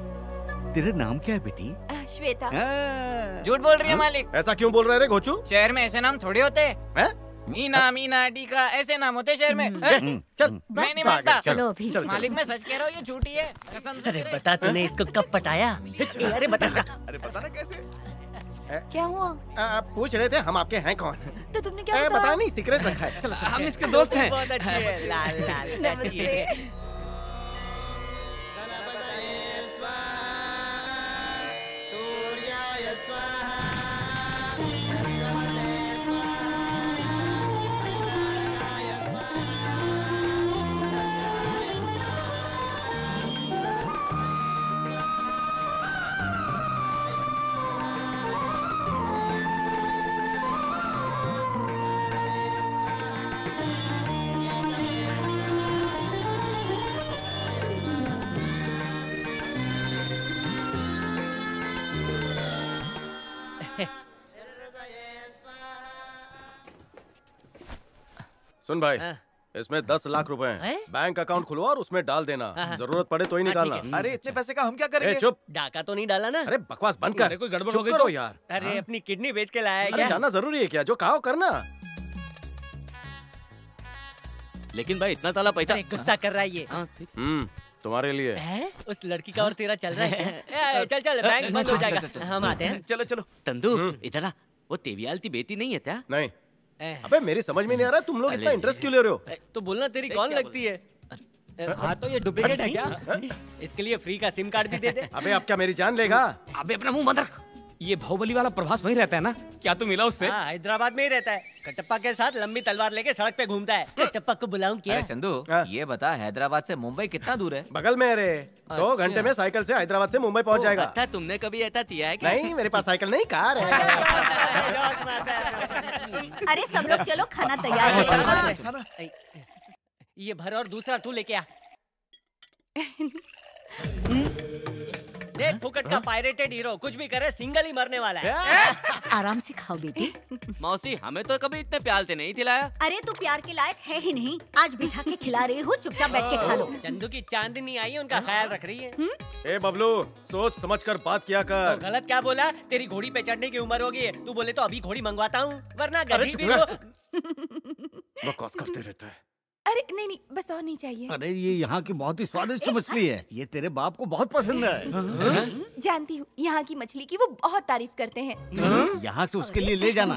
तेरा नाम क्या है बेटी? श्वेता। झूठ बोल रही है मालिक। ऐसा क्यों बोल रहे रे घोचू? शहर में ऐसे नाम थोड़े होते हैं। मीना मीना टीका, ऐसे नाम होते शहर में। चल मैं नहीं मानता। चलो अभी मालिक, मैं सच कह रहा हूँ, ये झूठी है कसम से। अरे बता तूने इसको कब पटाया? अरे बता अरे बता ना कैसे? क्या हुआ? आप पूछ रहे थे हम आपके हैं कौन, तो तुमने क्या बताया? पता नहीं, सीक्रेट रखा है। चलो हम इसके दोस्त हैं। बहुत अच्छे हैं। लाल लाल नमस्ते। सुन भाई, इसमें दस लाख रुपए हैं, बैंक अकाउंट खुलवा और उसमें डाल देना, जरूरत पड़े तो ही निकालना। ठीक, अरे इतने पैसे का हम क्या करेंगे? चुप, डाका तो नहीं डाला ना? अरे बकवास बंद कर, कोई गड़बड़ हो गई तो यार। अरे अपनी किडनी बेच के लाया है क्या? जाना जरूरी है क्या? जो कहा करना। लेकिन भाई इतना ताला पैसा, गुस्सा कर रहा है ये। हम्म, तुम्हारे लिए है? उस लड़की का और तेरा चल रहा है। चल चल, बैंक बंद हो जाएगा, हम आते हैं। चलो चलो। तंदू इधर, वो तेवियाल की बेटी नहीं है क्या? नहीं। अबे मेरी समझ में नहीं आ रहा तुम लोग इतना इंटरेस्ट क्यों ले रहे हो? तो बोलना तेरी कौन लगती है? हाँ तो ये डुप्लीकेट है क्या? इसके लिए फ्री का सिम कार्ड भी दे दे। अबे अब क्या मेरी जान लेगा? अबे अपना मुंह बंद रख। ये बाहुबली वाला प्रभास वहीं रहता है ना? क्या तू मिला उससे? हाँ, हैदराबाद में ही रहता है। कटप्पा के साथ लंबी तलवार लेके सड़क पे घूमता है। कटप्पा को बुलाऊं क्या? अरे चंदू, ये बता हैदराबाद से मुंबई कितना दूर है? बगल में है रे। दो घंटे में साइकिल से हैदराबाद से मुंबई पहुंच जाएगा। अच्छा, तुमने कभी ऐसा किया है? नहीं, मेरे पास साइकिल नहीं, कार है। अरे सब लोग चलो, खाना तैयार है। ये भर और दूसरा तू लेके आ। देख फुकट का पायरेटेड हीरो, कुछ भी करे सिंगल ही मरने वाला है। आराम से खाओ बेटी। मौसी हमें तो कभी इतने प्यार से नहीं खिलाया। अरे तू प्यार के लायक है ही नहीं, आज बिठा के खिला रही हो, चुपचाप बैठ के खा लो। चंदू की चांदनी आई है, उनका ख्याल रख रही है। ए बबलू, सोच समझ कर बात किया कर। तो गलत क्या बोला? तेरी घोड़ी पे चढ़ने की उम्र होगी, तू बोले तो अभी घोड़ी मंगवाता हूँ, वरना गधी भी हो। बकवास करते रहता है। अरे नहीं नहीं, बस और नहीं चाहिए। अरे ये यहाँ की बहुत ही स्वादिष्ट मछली है, ये तेरे बाप को बहुत पसंद है। जानती हूँ, यहाँ की मछली की वो बहुत तारीफ करते हैं। यहाँ से उसके लिए ले जाना।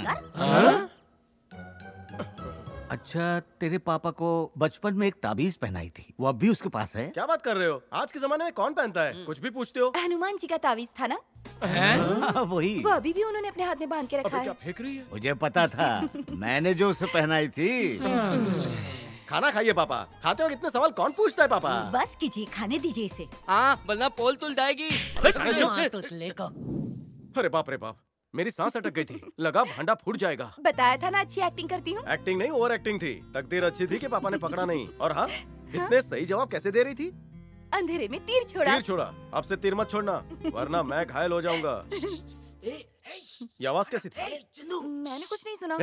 अच्छा, तेरे पापा को बचपन में एक ताबीज पहनाई थी, वो अब भी उसके पास है? क्या बात कर रहे हो, आज के जमाने में कौन पहनता है? कुछ भी पूछते हो। हनुमान जी का ताबीज था ना, वही। वो अभी भी उन्होंने अपने हाथ में बांध के रखा है। क्या फेंक रही है? मुझे पता था, मैंने जो उसे पहनाई थी। खाना खाइए पापा, खाते वक्त इतने सवाल कौन पूछता है पापा? बस कीजिए, खाने दीजिए इसे। हाँ, वरना पोल तुल जाएगी। अरे बाप रे बाप, मेरी सांस अटक गई थी, लगा भांडा फूट जाएगा। बताया था ना अच्छी एक्टिंग करती हूँ। एक्टिंग नहीं, ओवर एक्टिंग थी। तकदीर अच्छी थी कि पापा ने पकड़ा नहीं। और हाँ, इतने सही जवाब कैसे दे रही थी? अंधेरे में तीर छोड़ा। तीर छोड़ा, अब से तीर मत छोड़ना, वरना मैं घायल हो जाऊंगा। ये आवाज कैसी थी? मैंने कुछ नहीं सुना।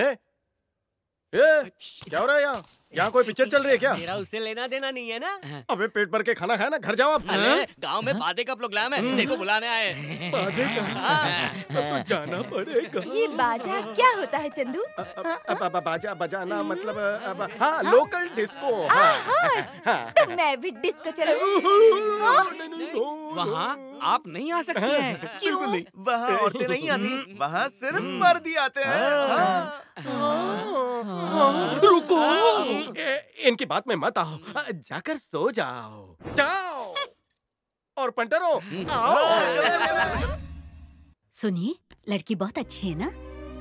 ए, क्या हो रहा है यहाँ? यहाँ कोई पिक्चर चल रही है क्या? मेरा उससे लेना देना नहीं है ना। अबे पेट भर के खाना खाया ना, घर जाओ आप। गांव में बाजे का प्रोग्राम है, देखो बुलाने आए। बाजे का? तो जाना पड़ेगा। ये बाजा क्या होता है चंदू? अब बाजा बजाना मतलब हाँ, लोकल डिस्को। तो मैं भी डिस्को चलूं। वहाँ आप नहीं आ सकते हैं। क्यों? वहाँ औरतें नहीं आती, वहाँ सिर्फ मर्द ही आते हैं। रुको, इनकी बात में मत आओ, जाकर सो जाओ। जाओ और पंटरों आओ। सुनिए, लड़की बहुत अच्छी है ना?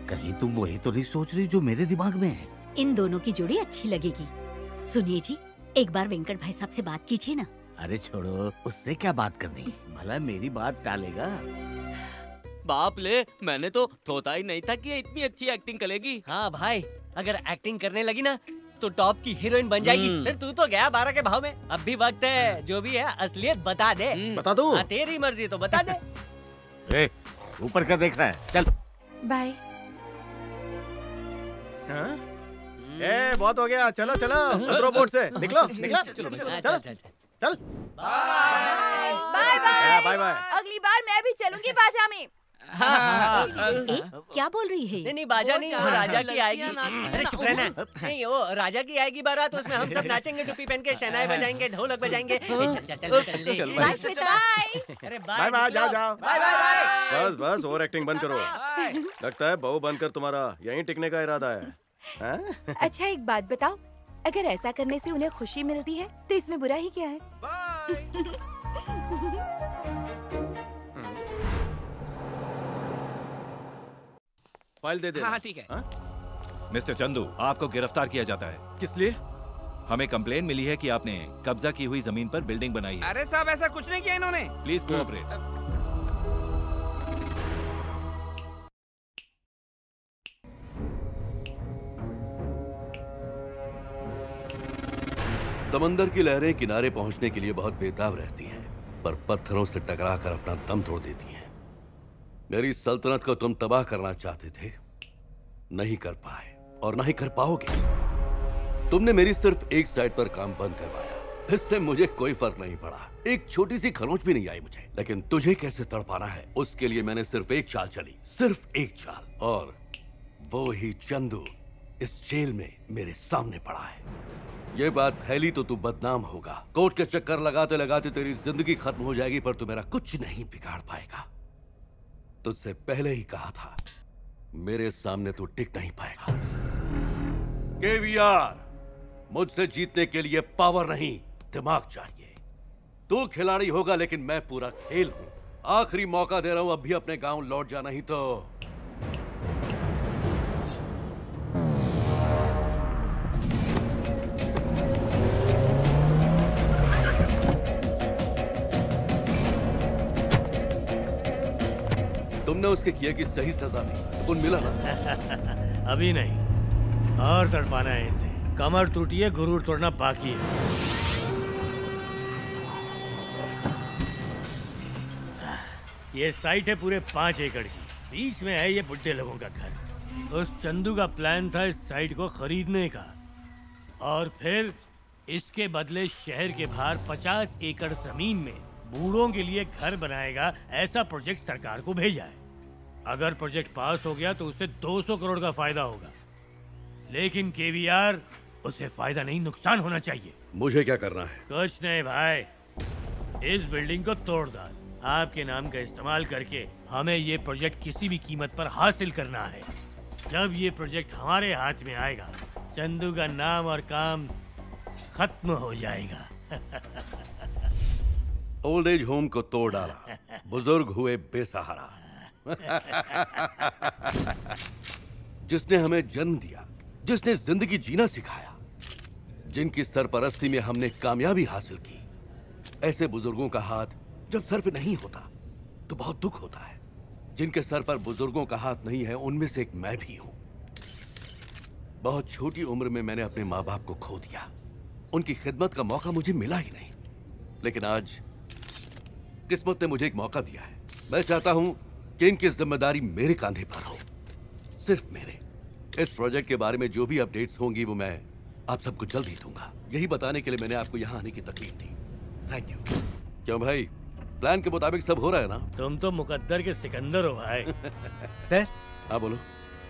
कहीं तुम वही तो नहीं सोच रही जो मेरे दिमाग में है? इन दोनों की जोड़ी अच्छी लगेगी। सुनिए जी, एक बार वेंकट भाई साहब से बात कीजिए ना। अरे छोड़ो, उससे क्या बात करनी, भला मेरी बात टालेगा। बाप ले, मैंने तो सोचा ही नहीं था कि ये इतनी अच्छी एक्टिंग करेगी। हाँ भाई, अगर एक्टिंग करने लगी ना तो टॉप की हीरोइन बन जाएगी। फिर तू तो गया बारह के भाव में। अब भी वक्त है, जो भी है असलियत बता दे। बता दो। आ, तेरी मर्जी तो बता दे। ऊपर का देख रहा है, चल बाय। ए बहुत हो गया, चलो चलो उतरो बोट से, निकलो निकलो, चलो चल बाय बाय बाय। अगली बार मैं भी चलूंगी बाजा में। हाँ, हाँ, हाँ, ए, क्या बोल रही है? नहीं नहीं, बाजा नहीं, वो राजा की आएगी। अरे चुप रहना। नहीं, वो राजा की आएगी बारात, उसमें हम सब नाचेंगे, टोपी पहन के, शहनाई बजाएंगे, ढोलक बजाएंगे। बाय बाय, जाओ जाओ, बाय बाय। बस बस, ओवर एक्टिंग बंद करो। लगता है बहू बनकर तुम्हारा यहीं टिकने का इरादा है। अच्छा एक बात बताओ, अगर ऐसा करने से उन्हें खुशी मिलती है तो इसमें बुरा ही क्या है? फाइल दे दे। हाँ ठीक है। मिस्टर चंदू, आपको गिरफ्तार किया जाता है। किस लिए? हमें कंप्लेन मिली है कि आपने कब्जा की हुई जमीन पर बिल्डिंग बनाई है। अरे साहब, ऐसा कुछ नहीं किया इन्होंने, प्लीज कोऑपरेट। समंदर की लहरें किनारे पहुंचने के लिए बहुत बेताब रहती हैं, पर पत्थरों से टकरा कर अपना दम तोड़ देती हैं। मेरी सल्तनत को तुम तबाह करना चाहते थे, नहीं कर पाए और नहीं कर पाओगे। तुमने मेरी सिर्फ एक साइड पर काम बंद करवाया, इससे मुझे कोई फर्क नहीं पड़ा, एक छोटी सी खरोंच भी नहीं आई मुझे। लेकिन तुझे कैसे तड़पाना है उसके लिए मैंने सिर्फ एक चाल चली, सिर्फ एक चाल, और वो ही चंदू इस जेल में मेरे सामने पड़ा है। ये बात फैली तो तू बदनाम होगा, कोर्ट के चक्कर लगाते लगाते तेरी जिंदगी खत्म हो जाएगी, पर तू मेरा कुछ नहीं बिगाड़ पाएगा। तुझसे पहले ही कहा था मेरे सामने तू टिक नहीं पाएगा। केवीआर, मुझसे जीतने के लिए पावर नहीं दिमाग चाहिए। तू खिलाड़ी होगा लेकिन मैं पूरा खेल हूं। आखिरी मौका दे रहा हूं, अब भी अपने गांव लौट जा, नहीं तो तुमने उसके किए की सही सजा नहीं उन मिला ना। अभी नहीं, और तड़पाना है इसे। कमर टूटी है, गुरूर तोड़ना बाकी है। ये साइट है पूरे पांच एकड़ की, बीच में है ये बुड्ढे लोगों का घर। उस चंदू का प्लान था इस साइट को खरीदने का, और फिर इसके बदले शहर के बाहर पचास एकड़ जमीन में बूढ़ों के लिए घर बनाएगा, ऐसा प्रोजेक्ट सरकार को भेजा है। अगर प्रोजेक्ट पास हो गया तो उसे दो सौ करोड़ का फायदा होगा, लेकिन केवीआर उसे फायदा नहीं नुकसान होना चाहिए। मुझे क्या करना है? कुछ नहीं भाई, इस बिल्डिंग को तोड़ डाल। आपके नाम का इस्तेमाल करके हमें ये प्रोजेक्ट किसी भी कीमत पर हासिल करना है। जब ये प्रोजेक्ट हमारे हाथ में आएगा, चंदू का नाम और काम खत्म हो जाएगा। ओल्ड एज होम को तोड़ डाला, बुजुर्ग हुए बेसहारा। जिसने हमें जन्म दिया, जिसने जिंदगी जीना सिखाया, जिनकी सरपरस्ती में हमने कामयाबी हासिल की, ऐसे बुजुर्गों का हाथ जब सर पे नहीं होता तो बहुत दुख होता है। जिनके सर पर बुजुर्गों का हाथ नहीं है, उनमें से एक मैं भी हूं। बहुत छोटी उम्र में मैंने अपने माँ बाप को खो दिया, उनकी खिदमत का मौका मुझे मिला ही नहीं, लेकिन आज किस्मत ने मुझे एक मौका दिया है। मैं चाहता हूं कि इनकी जिम्मेदारी मेरे कंधे पर हो, सिर्फ मेरे। इस प्रोजेक्ट के बारे में जो भी अपडेट्स होंगी वो मैं आप सबको जल्द ही दूंगा। यही बताने के लिए मैंने आपको यहाँ आने की तकलीफ दी। Thank you. क्यों भाई, प्लान के मुताबिक सब हो रहा है ना? तुम तो मुकद्दर के सिकंदर हो भाई। सर। हाँ बोलो।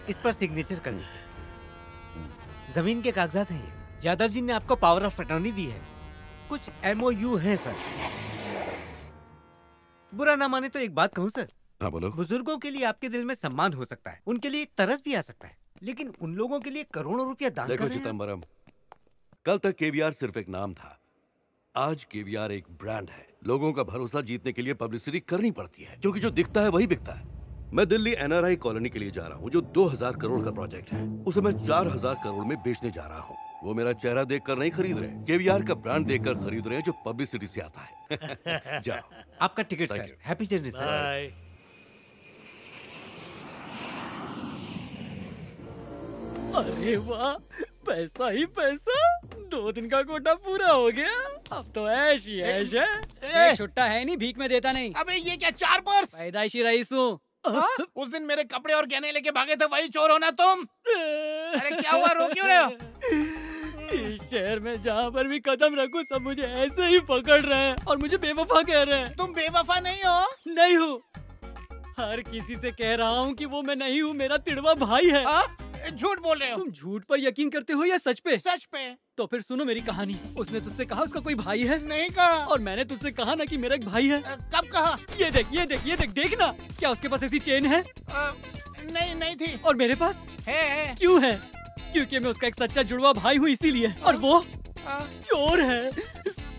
इस पर सिग्नेचर कर लीजिए। जमीन के कागजात है, यादव जी ने आपको पावर ऑफ अटॉर्नी दी है, कुछ एमओयू है सर। बुरा ना माने तो एक बात कहूँ सर। हाँ बोलो। बुजुर्गों के लिए आपके दिल में सम्मान हो सकता है, उनके लिए तरस भी आ सकता है, लेकिन उन लोगों के लिए करोड़ों रुपया दान देखो कर रहे हैं। चिदंबरम, कल तक केवीआर सिर्फ एक नाम था, आज केवीआर एक ब्रांड है। लोगों का भरोसा जीतने के लिए पब्लिसिटी करनी पड़ती है, क्योंकि जो दिखता है वही बिकता है। मैं दिल्ली एनआरआई कॉलोनी के लिए जा रहा हूँ, जो दो हजार करोड़ का प्रोजेक्ट है, उसे मैं चार हजार करोड़ में बेचने जा रहा हूँ। वो मेरा चेहरा देखकर नहीं खरीद रहे, केवीआर का ब्रांड देखकर खरीद रहे हैं, जो पब्लिसिटी से आता है। जाओ, आपका ticket sir. Happy journey sir. Bye. अरे वाह, पैसा ही पैसा। दो दिन का कोटा पूरा हो गया, अब तो ऐश ही ऐश है। छुट्टा है नहीं, भीख में देता नहीं। अबे ये क्या चार पर्स? पैदाइशी रईस हूँ। उस दिन मेरे कपड़े और गहने लेके भागे थे, वही चोर हो ना तुम? अरे क्या हुआ, रो क्यों रहे हो? इस शहर में जहाँ पर भी कदम रखूं सब मुझे ऐसे ही पकड़ रहे हैं और मुझे बेवफा कह रहे हैं। तुम बेवफा नहीं हो? नहीं हूँ। हर किसी से कह रहा हूँ कि वो मैं नहीं हूँ, मेरा तिड़वा भाई है। झूठ बोल रहे हो। तुम झूठ पर यकीन करते हो या सच पे? सच पे। तो फिर सुनो मेरी कहानी। उसने तुझसे कहा उसका कोई भाई है? नहीं कहा। और मैंने तुझसे कहा ना कि मेरा एक भाई है। आ, कब कहा? ये देख ये देख ये देख देखना, क्या उसके पास ऐसी चेन है? नहीं नहीं थी। और मेरे पास है। क्यों है? क्योंकि मैं उसका एक सच्चा जुड़वा भाई हूँ, इसीलिए। और वो चोर है।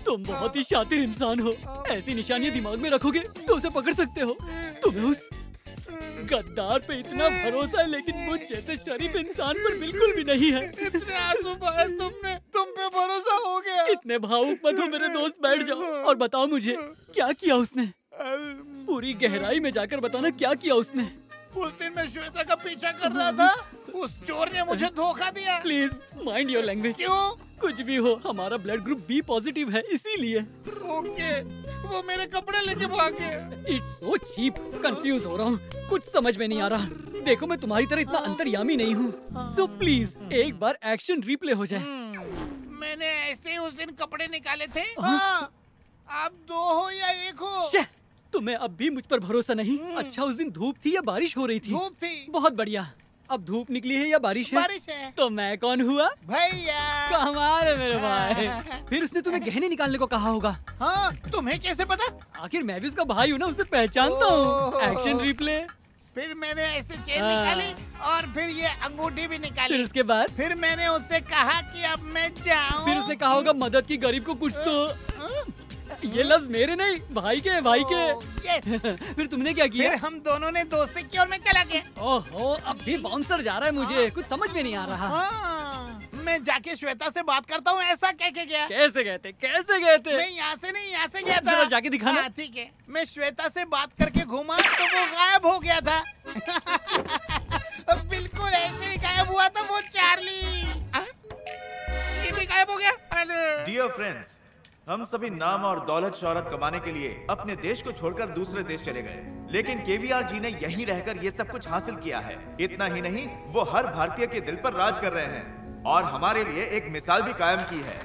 तुम बहुत ही शातिर इंसान हो, ऐसी निशानियाँ दिमाग में रखोगे तो उसे पकड़ सकते हो। तुम्हें उस गद्दार पे इतना भरोसा है, लेकिन मुझ जैसे शरीफ इंसान पर बिल्कुल भी नहीं है। इतने आंसू बहाए तुमने, तुम पे भरोसा हो गया। इतने भावुक मत हो मेरे दोस्त, बैठ जाओ और बताओ मुझे क्या किया उसने। पूरी गहराई में जाकर बताना क्या किया उसने। उस दिन मैं श्वेता का पीछा कर रहा था, उस चोर ने मुझे धोखा दिया। Please mind your language. क्यों? कुछ भी हो, हमारा ब्लड ग्रुप बी पॉजिटिव है, इसीलिए। ओके, वो मेरे कपड़े लेके भागे। इट्स सो चीप, कंफ्यूज हो रहा हूँ, कुछ समझ में नहीं आ रहा। देखो मैं तुम्हारी तरह इतना अंतर्यामी नहीं हूँ, सो प्लीज एक बार एक्शन रिप्ले हो जाए। मैंने ऐसे उस दिन कपड़े निकाले थे। हाँ, आप दो हो या एक हो, तुम्हें अब भी मुझ पर भरोसा नहीं। अच्छा उस दिन धूप थी या बारिश हो रही थी? धूप थी। बहुत बढ़िया। अब धूप निकली है या बारिश है? बारिश है। तो मैं कौन हुआ? भैया। कमाल है मेरे भाई। फिर उसने तुम्हें गहने निकालने को कहा होगा। हाँ, तुम्हें कैसे पता? आखिर मैं भी उसका भाई हूँ ना, उसे पहचानता हूँ। Action replay. फिर मैंने ऐसे चेन हाँ। निकाली और फिर ये अंगूठी भी निकाली। फिर उसके बाद फिर मैंने उससे कहा कि अब मैं जाऊँ। फिर उसने कहा होगा मदद की गरीब को कुछ तो। ये लफ्ज मेरे नहीं, भाई के भाई के। यस। फिर तुमने क्या किया? फिर हम दोनों ने दोस्ती की और मैं चला गया। ओहो, अब भी बाउंसर जा रहा है मुझे। हाँ। कुछ समझ में नहीं आ रहा। हाँ। मैं जाके श्वेता से बात करता हूँ, ऐसा कह के गया। कैसे गए थे? कैसे गए थे? मैं यहाँ से नहीं, यहाँ से गया था। जाके दिखाना। ठीक है। मैं श्वेता से बात करके घूमा तो वो गायब हो गया था। बिल्कुल ऐसे ही गायब हुआ था वो चार्ली। ये भी गायब हो गया। डियर फ्रेंड्स, हम सभी नाम और दौलत शौहरत कमाने के लिए अपने देश को छोड़कर दूसरे देश चले गए, लेकिन केवीआर जी ने यहीं रहकर ये सब कुछ हासिल किया है। इतना ही नहीं, वो हर भारतीय के दिल पर राज कर रहे हैं और हमारे लिए एक मिसाल भी कायम की है।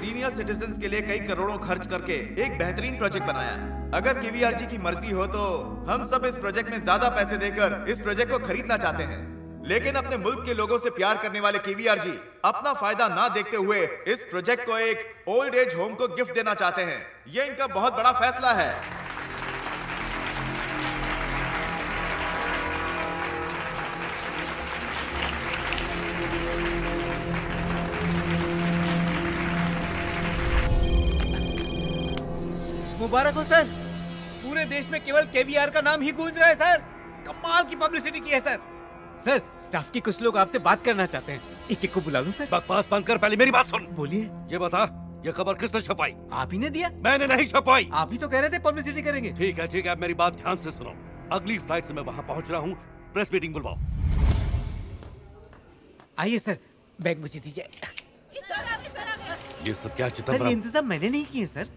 सीनियर सिटीजन्स के लिए कई करोड़ों खर्च करके एक बेहतरीन प्रोजेक्ट बनाया। अगर केवीआर जी की मर्जी हो तो हम सब इस प्रोजेक्ट में ज्यादा पैसे देकर इस प्रोजेक्ट को खरीदना चाहते हैं, लेकिन अपने मुल्क के लोगों से प्यार करने वाले केवीआर जी अपना फायदा ना देखते हुए इस प्रोजेक्ट को एक ओल्ड एज होम को गिफ्ट देना चाहते हैं। ये इनका बहुत बड़ा फैसला है। मुबारक हो सर। पूरे देश में केवल केवीआर का नाम ही गूंज रहा है सर। कमाल की पब्लिसिटी की है सर। सर, स्टाफ के कुछ लोग आपसे बात करना चाहते हैं। एक एक को बुला लूं सर? बकवास बंद कर, पहले मेरी बात सुन। बोलिए। ये बता, ये खबर किसने छपाई? आप ही ने दिया। मैंने नहीं छपाई। आप ही तो कह रहे थे पब्लिसिटी करेंगे। ठीक है ठीक है, मेरी बात ध्यान से सुनो। अगली फ्लाइट से मैं वहाँ पहुँच रहा हूँ, प्रेस मीटिंग बुलवाओ। आइए सर, बैग मुझे दीजिए। ये सब क्या चिंता? इंतजाम मैंने नहीं किए सर,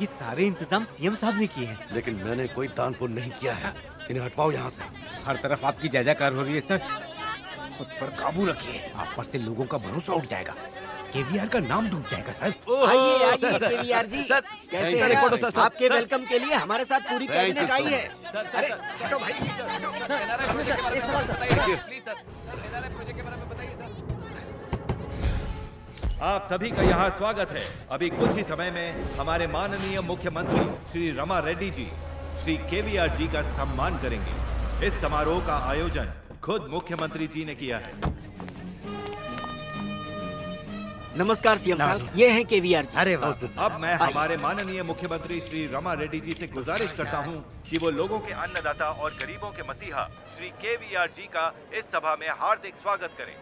ये सारे इंतजाम सीएम साहब ने किए हैं। लेकिन मैंने कोई दानपुर नहीं किया है। इन्हें हटवाओ यहाँ से। हर तरफ आपकी जयजयकार हो रही है सर। खुद पर काबू रखिए, आप पर से लोगों का भरोसा उठ जाएगा, केवीआर का नाम डूब जाएगा सर। आइए आइए केवीआर जी। सर कैसे हैं? आपके वेलकम के लिए हमारे साथ पूरी कैबिनेट आई है। अरे हटो भाई। सर एक सवाल सर, प्लीज सर, प्रोजेक्ट के बारे में बताइए सर। आप सभी का यहाँ स्वागत है। अभी कुछ ही समय में हमारे माननीय मुख्यमंत्री श्री रमा रेड्डी जी श्री केवीआर जी का सम्मान करेंगे। इस समारोह का आयोजन खुद मुख्यमंत्री जी ने किया है। नमस्कार सीएम साहब, ये हैं केवीआर जी। अरे वाह। अब मैं हमारे माननीय मुख्यमंत्री श्री रमा रेड्डी जी से गुजारिश करता हूँ कि वो लोगों के अन्नदाता और गरीबों के मसीहा श्री केवीआर जी का इस सभा में हार्दिक स्वागत करें।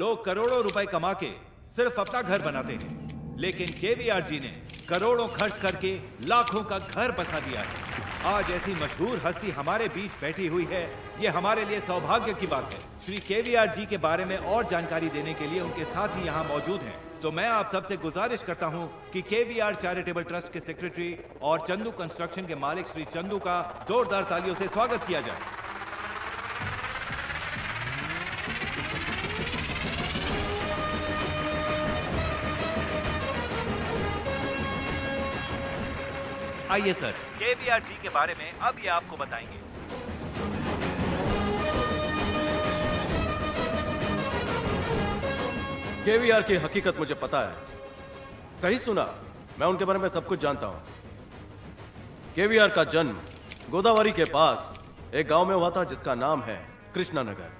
लोग करोड़ों रुपए कमा के सिर्फ अपना घर बनाते हैं, लेकिन केवीआर जी ने करोड़ों खर्च करके लाखों का घर बसा दिया है। आज ऐसी मशहूर हस्ती हमारे बीच बैठी हुई है, ये हमारे लिए सौभाग्य की बात है। श्री केवीआर जी के बारे में और जानकारी देने के लिए उनके साथ ही यहाँ मौजूद हैं। तो मैं आप सबसे गुजारिश करता हूँ कि केवीआर चैरिटेबल ट्रस्ट के सेक्रेटरी और चंदू कंस्ट्रक्शन के मालिक श्री चंदू का जोरदार तालियों से स्वागत किया जाए। आइए सर, केवीआर जी के बारे में अब ये आपको बताएंगे। केवीआर की हकीकत मुझे पता है। सही सुना, मैं उनके बारे में सब कुछ जानता हूं। केवीआर का जन्म गोदावरी के पास एक गांव में हुआ था जिसका नाम है कृष्णानगर,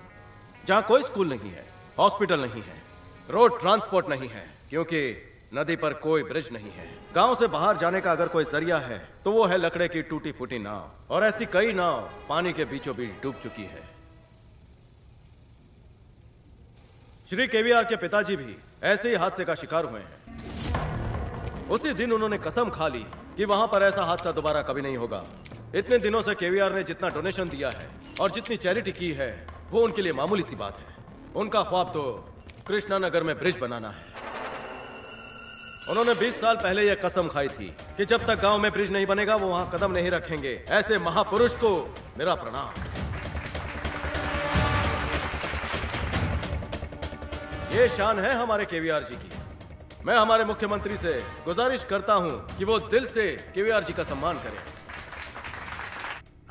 जहां कोई स्कूल नहीं है, हॉस्पिटल नहीं है, रोड ट्रांसपोर्ट नहीं है, क्योंकि नदी पर कोई ब्रिज नहीं है। गांव से बाहर जाने का अगर कोई जरिया है तो वो है लकड़े की टूटी फूटी नाव, और ऐसी कई नाव पानी के बीचों बीच डूब चुकी है। श्री केवीआर के पिताजी भी ऐसे ही हादसे का शिकार हुए हैं। उसी दिन उन्होंने कसम खा ली कि वहां पर ऐसा हादसा दोबारा कभी नहीं होगा। इतने दिनों से केवीआर ने जितना डोनेशन दिया है और जितनी चैरिटी की है वो उनके लिए मामूली सी बात है। उनका ख्वाब तो कृष्णानगर में ब्रिज बनाना है। उन्होंने बीस साल पहले यह कसम खाई थी कि जब तक गांव में ब्रिज नहीं बनेगा वो वहां कदम नहीं रखेंगे। ऐसे महापुरुष को मेरा प्रणाम। ये शान है हमारे केवीआर जी की। मैं हमारे मुख्यमंत्री से गुजारिश करता हूं कि वो दिल से केवीआर जी का सम्मान करें।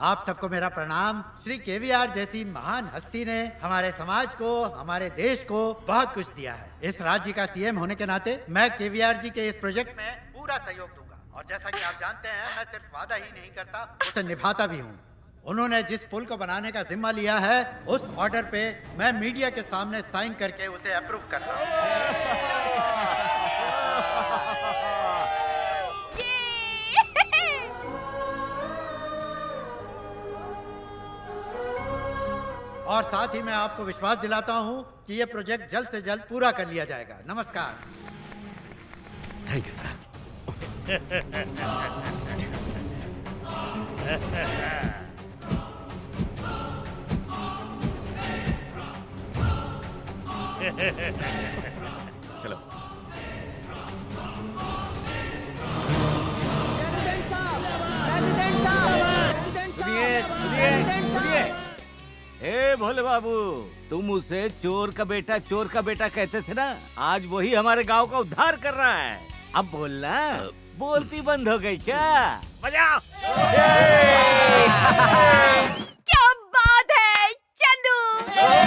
आप सबको मेरा प्रणाम। श्री केवीआर जैसी महान हस्ती ने हमारे समाज को, हमारे देश को बहुत कुछ दिया है। इस राज्य का सीएम होने के नाते मैं केवीआर जी के इस प्रोजेक्ट में पूरा सहयोग दूंगा और जैसा कि आप जानते हैं मैं सिर्फ वादा ही नहीं करता, उसे निभाता भी हूँ। उन्होंने जिस पुल को बनाने का जिम्मा लिया है उस ऑर्डर पे मैं मीडिया के सामने साइन करके उसे अप्रूव करता हूं और साथ ही मैं आपको विश्वास दिलाता हूं कि ये प्रोजेक्ट जल्द से जल्द पूरा कर लिया जाएगा। नमस्कार। Thank you sir. चलो। सुनिए, सुनिए, सुनिए। हे भोले बाबू, तुम उसे चोर का बेटा चोर का बेटा कहते थे ना, आज वही हमारे गांव का उद्धार कर रहा है। अब बोलना, बोलती बंद हो गई क्या? बजाओ। क्या बात है चंदू।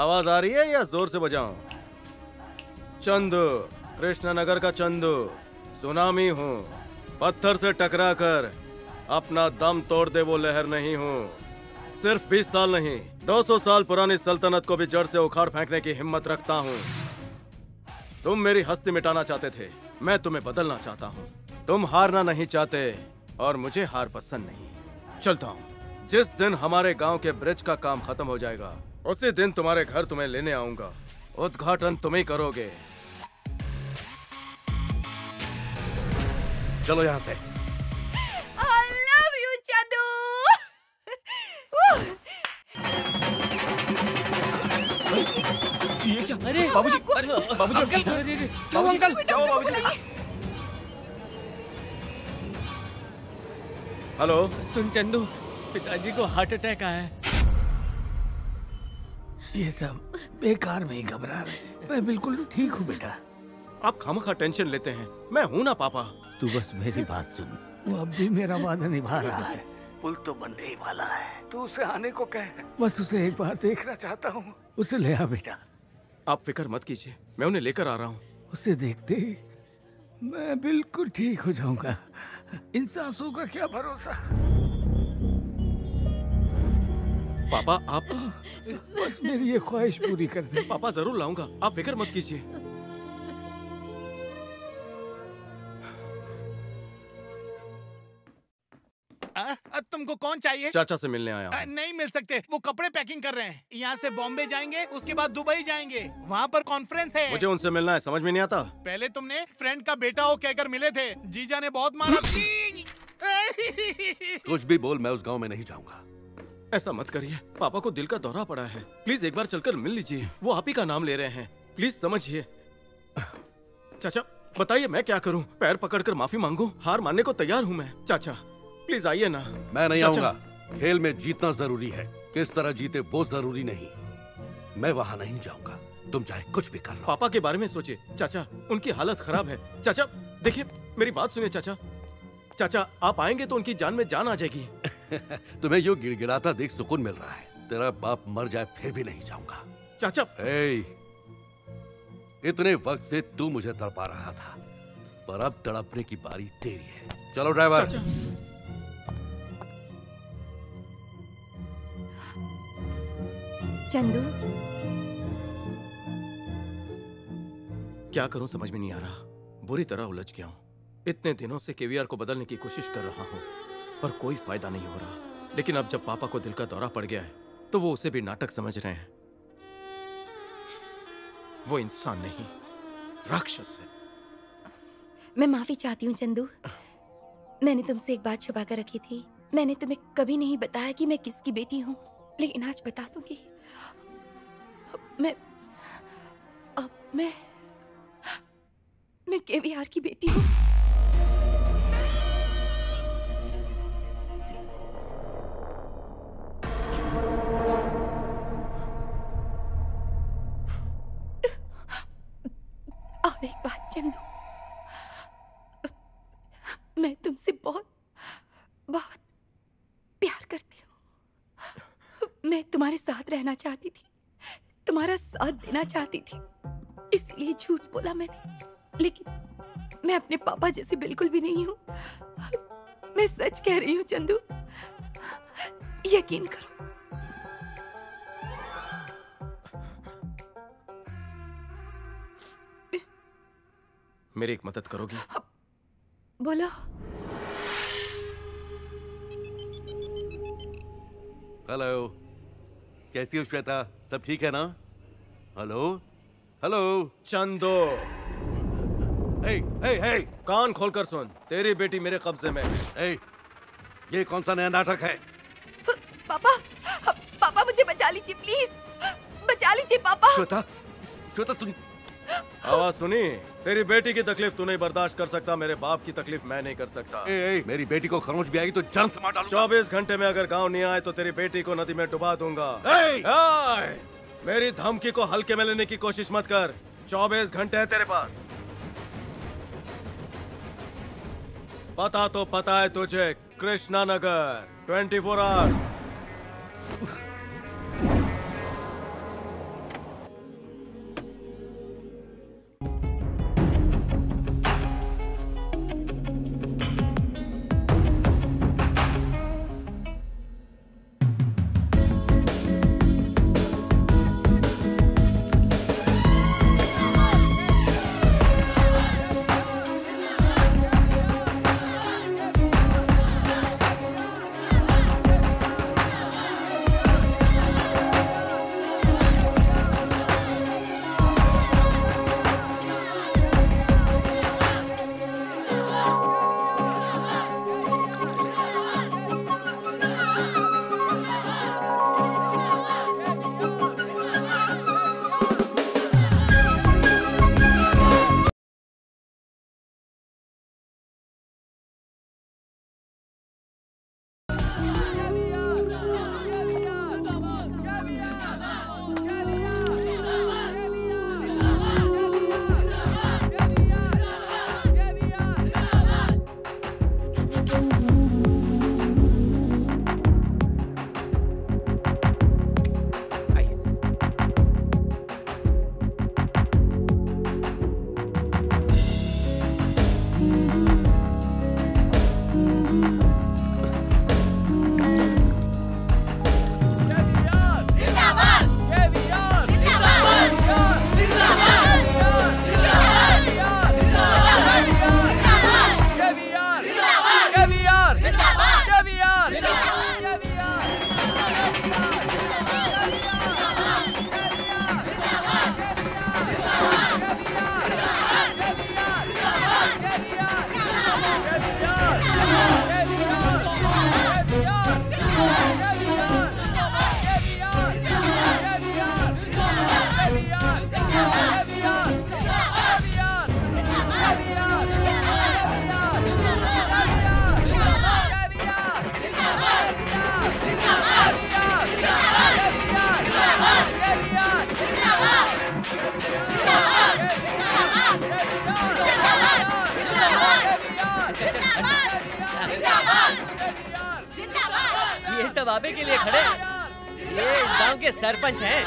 आवाज आ रही है या जोर से बजाऊं? चंदू, कृष्णनगर का चंदू, सुनामी हूँ। पत्थर से टकरा कर अपना दम तोड़ दे वो लहर नहीं हूँ। सिर्फ बीस साल नहीं, दो सौ साल पुरानी सल्तनत को भी जड़ से उखाड़ फेंकने की हिम्मत रखता हूँ। तुम मेरी हस्ती मिटाना चाहते थे, मैं तुम्हें बदलना चाहता हूँ। तुम हारना नहीं चाहते और मुझे हार पसंद नहीं। चलता हूँ। जिस दिन हमारे गाँव के ब्रिज का काम खत्म हो जाएगा उसी दिन तुम्हारे घर तुम्हें लेने आऊंगा। उद्घाटन तुम ही करोगे। चलो यहाँ से। I love you, Chandu. ये क्या? अरे बाबूजी, बाबूजी, अंकल, बाबूजी, अंकल। हेलो। सुन चंदू, पिताजी को हार्ट अटैक आया है। ये सब बेकार में ही घबरा रहे। मैं बिल्कुल ठीक हूँ बेटा। आप खामखा टेंशन लेते हैं, मैं हूँ ना पापा। तू बस मेरी बात सुन। वो अब भी मेरा वादा निभा रहा है। पुल तो बनने ही वाला है, तू उसे आने को कह। बस उसे एक बार देखना चाहता हूँ। उसे ले आ बेटा। आप फिक्र मत कीजिए, मैं उन्हें लेकर आ रहा हूँ। उसे देखते ही मैं बिल्कुल ठीक हो जाऊँगा। इन सांसों का क्या भरोसा। पापा आप बस मेरी ये ख्वाहिश पूरी कर दे। पापा जरूर लाऊंगा, आप फिक्र मत कीजिए। तुमको कौन चाहिए? चाचा से मिलने आया। आ, नहीं मिल सकते, वो कपड़े पैकिंग कर रहे हैं। यहाँ से बॉम्बे जाएंगे, उसके बाद दुबई जाएंगे, वहाँ पर कॉन्फ्रेंस है। मुझे उनसे मिलना है। समझ में नहीं आता। पहले तुमने फ्रेंड का बेटा हो कहकर मिले थे, जीजा ने बहुत मारा। कुछ भी बोल, मैं उस गाँव में नहीं जाऊँगा। ऐसा मत करिए, पापा को दिल का दौरा पड़ा है। प्लीज एक बार चलकर मिल लीजिए, वो आप ही का नाम ले रहे हैं। प्लीज समझिए। चाचा बताइए मैं क्या करूं? पैर पकड़कर माफी मांगूं? हार मानने को तैयार हूं मैं। चाचा प्लीज आइए ना। मैं नहीं आऊंगा। खेल में जीतना जरूरी है, किस तरह जीते वो जरूरी नहीं। मैं वहाँ नहीं जाऊँगा, तुम चाहे कुछ भी कर लो। पापा के बारे में सोचिए चाचा, उनकी हालत खराब है। चाचा देखिए, मेरी बात सुनिए चाचा। चाचा आप आएंगे तो उनकी जान में जान आ जाएगी। तुम्हें यूँ गिड़गिड़ाता देख सुकून मिल रहा है। तेरा बाप मर जाए फिर भी नहीं जाऊंगा। चाचा ए, इतने वक्त से तू मुझे तड़पा रहा था, पर अब तड़पने की बारी तेरी है। चलो ड्राइवर। चंदू क्या करूं समझ में नहीं आ रहा। बुरी तरह उलझ गया हूं। इतने दिनों से केवीआर को बदलने की कोशिश कर रहा हूं पर कोई फायदा नहीं हो रहा। लेकिन अब जब पापा को दिल का दौरा पड़ गया है तो वो उसे भी नाटक समझ रहे हैं। वो इंसान नहीं, राक्षस है। मैं माफी चाहती हूँ चंदू। मैंने तुमसे एक बात छुपा कर रखी थी। मैंने तुम्हें कभी नहीं बताया कि मैं किसकी बेटी हूँ, लेकिन आज बता दूंगी। मैं अब मैं मैं केवीआर की बेटी हूँ। मैं तुमसे बहुत बहुत प्यार करती हूँ। मैं तुम्हारे साथ रहना चाहती थी, तुम्हारा साथ देना चाहती थी, इसलिए झूठ बोला मैंने। लेकिन मैं अपने पापा जैसे बिल्कुल भी नहीं हूँ। मैं सच कह रही हूँ चंदू, यकीन करो। मेरी एक मदद करोगी? बोलो। हेलो, कैसी हो श्वेता? सब ठीक है ना? हेलो हेलो चंदो, हे हे हे, कान खोलकर सुन, तेरी बेटी मेरे कब्जे में। ए, ये कौन सा नया नाटक है? पापा पापा मुझे बचा लीजिए, प्लीज बचा लीजिए पापा। श्वेता श्वेता तुम आवाज सुनी? तेरी बेटी की तकलीफ तू नहीं बर्दाश्त कर सकता, मेरे बाप की तकलीफ मैं नहीं कर सकता। ए, ए, मेरी बेटी को खरोंच भी आएगी तो जान से मार डालूंगा। चौबीस घंटे में अगर गांव नहीं आए तो तेरी बेटी को नदी में डुबा दूंगा। ए, ए, मेरी धमकी को हल्के में लेने की कोशिश मत कर। चौबीस घंटे है तेरे पास। पता तो पता है तुझे, Krishna Nagar, twenty four hours. के लिए खड़े ये इस गांव के सरपंच हैं।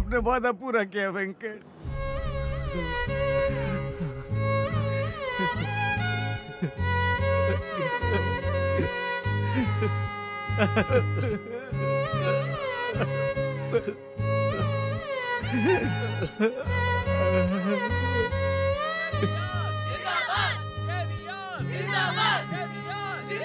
अपने वादा पूरा किया वेंकट। जिंदाबाद जिंदाबाद जिंदाबाद तू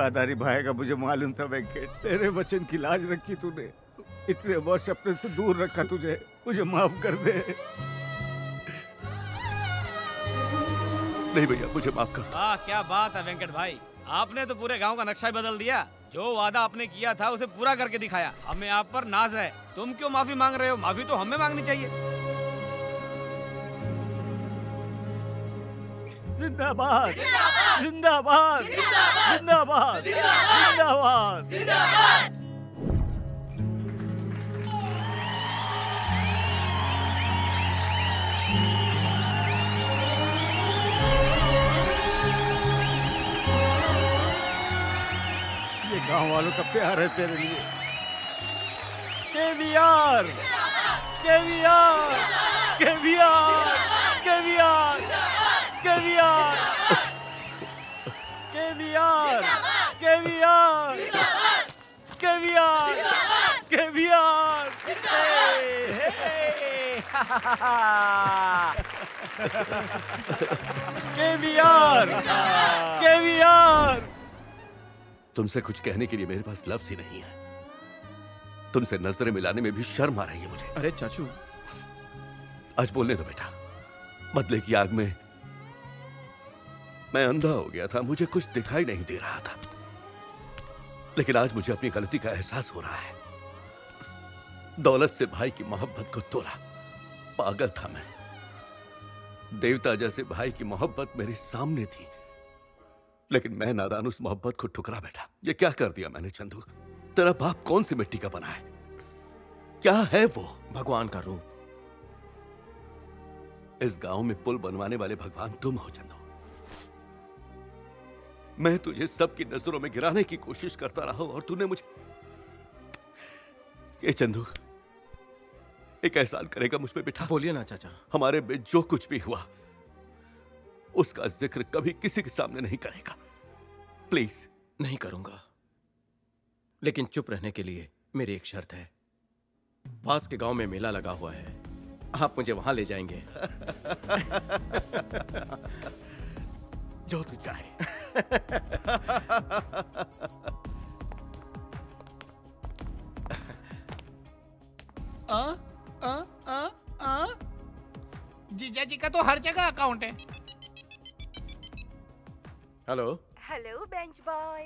आधारी भाएगा, मुझे मालूम था वेंकट, तेरे वचन की लाज रखी तूने, इतने वर्ष अपने से दूर रखा तुझे, मुझे माफ कर दे। नहीं भैया, मुझे माफ कर। आ, क्या बात है वेंकट भाई, आपने तो पूरे गांव का नक्शा ही बदल दिया। जो वादा आपने किया था उसे पूरा करके दिखाया। हमें आप पर नाज है, तुम क्यों माफी मांग रहे हो? माफी तो हमें मांगनी चाहिए। जिंदाबाद जिंदाबाद जिंदाबाद जिंदाबाद जिंदाबाद। गाँव वालों का प्यार है तेरे लिए। KVR KVR KVR KVR KVR KVR KVR KVR KVR. KVR KVR. तुमसे कुछ कहने के लिए मेरे पास लफ्ज ही नहीं है। तुमसे नजरें मिलाने में भी शर्म आ रही है मुझे। अरे चाचू, आज बोलने दो बेटा। बदले की आग में मैं अंधा हो गया था, मुझे कुछ दिखाई नहीं दे रहा था, लेकिन आज मुझे अपनी गलती का एहसास हो रहा है। दौलत से भाई की मोहब्बत को तोड़ा, पागल था मैं। देवता जैसे भाई की मोहब्बत मेरे सामने थी, लेकिन मैं नादान उस मोहब्बत को ठुकरा बैठा। ये क्या कर दिया मैंने चंदू? तेरा बाप कौन सी मिट्टी का बना है? क्या है वो? भगवान का रूप। इस गांव में पुल बनवाने वाले भगवान तुम हो चंदू। मैं तुझे सबकी नजरों में गिराने की कोशिश करता रहा और तूने मुझे। ये चंदू एक एहसान करेगा मुझ पे बेटा? बोलिए ना चाचा। हमारे बीच जो कुछ भी हुआ उसका जिक्र कभी किसी के सामने नहीं करेगा, प्लीज। नहीं करूंगा, लेकिन चुप रहने के लिए मेरी एक शर्त है। पास के गांव में मेला लगा हुआ है, आप मुझे वहां ले जाएंगे। जो तू चाहे। आ, आ, आ, आ। जीजा जी का तो हर जगह अकाउंट है। Hello hello bench boy.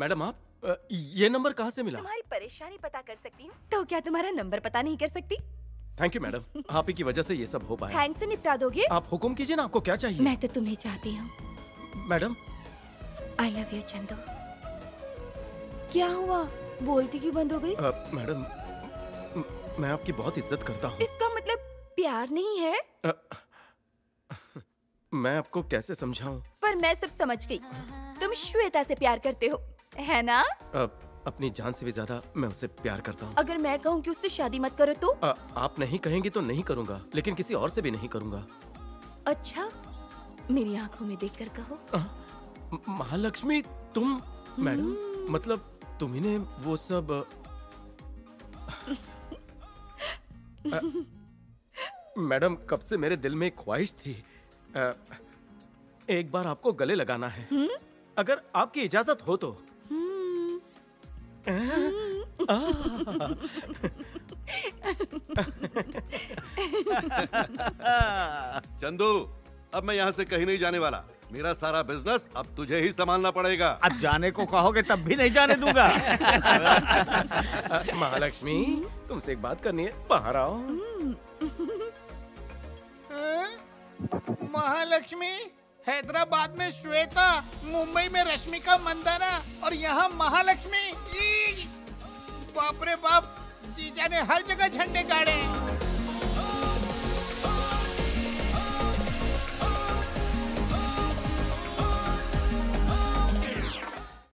Madam, आप आ, ये नंबर कहाँ से मिला? तुम्हारी परेशानी पता कर सकती हूँ। तो क्या तुम्हारा नंबर पता नहीं कर सकती? थैंक यू मैडम, आप ही की वजह से ये सब हो पाया। थैंक्स से निपटा दोगे? आप हुक्म कीजिए ना, आपको क्या चाहिए? मैं तो तुम्हें चाहती हूँ madam. I love you Chandu. क्या हुआ, बोलती क्यों बंद हो गयी? मैडम, मैं आपकी बहुत इज्जत करता हूँ। इसका मतलब प्यार नहीं है? आ, मैं आपको कैसे समझाऊं? पर मैं सब समझ गई, तुम श्वेता से प्यार करते हो, है ना? अब अपनी जान से भी ज्यादा मैं उससे प्यार करता हूँ। अगर मैं कहूँ कि उससे शादी मत करो तो? आ, आप नहीं कहेंगी तो नहीं करूँगा, लेकिन किसी और से भी नहीं करूँगा। अच्छा, मेरी आंखों में देखकर कहो। महालक्ष्मी तुम। मैडम, मतलब तुम्हें वो सब। मैडम, कब से मेरे दिल में ख्वाहिश थी आ, एक बार आपको गले लगाना है। हुँ? अगर आपकी इजाजत हो तो। हुँ? आ, आ, आ, चंदू, अब मैं यहाँ से कहीं नहीं जाने वाला। मेरा सारा बिजनेस अब तुझे ही संभालना पड़ेगा। अब जाने को कहोगे तब भी नहीं जाने दूंगा। महालक्ष्मी, तुमसे एक बात करनी है, बाहर आओ। महालक्ष्मी, हैदराबाद में श्वेता, मुंबई में रश्मिका मंदाना और यहाँ महालक्ष्मी। बाप रे बाप, जीजा ने हर जगह झंडे गाड़े।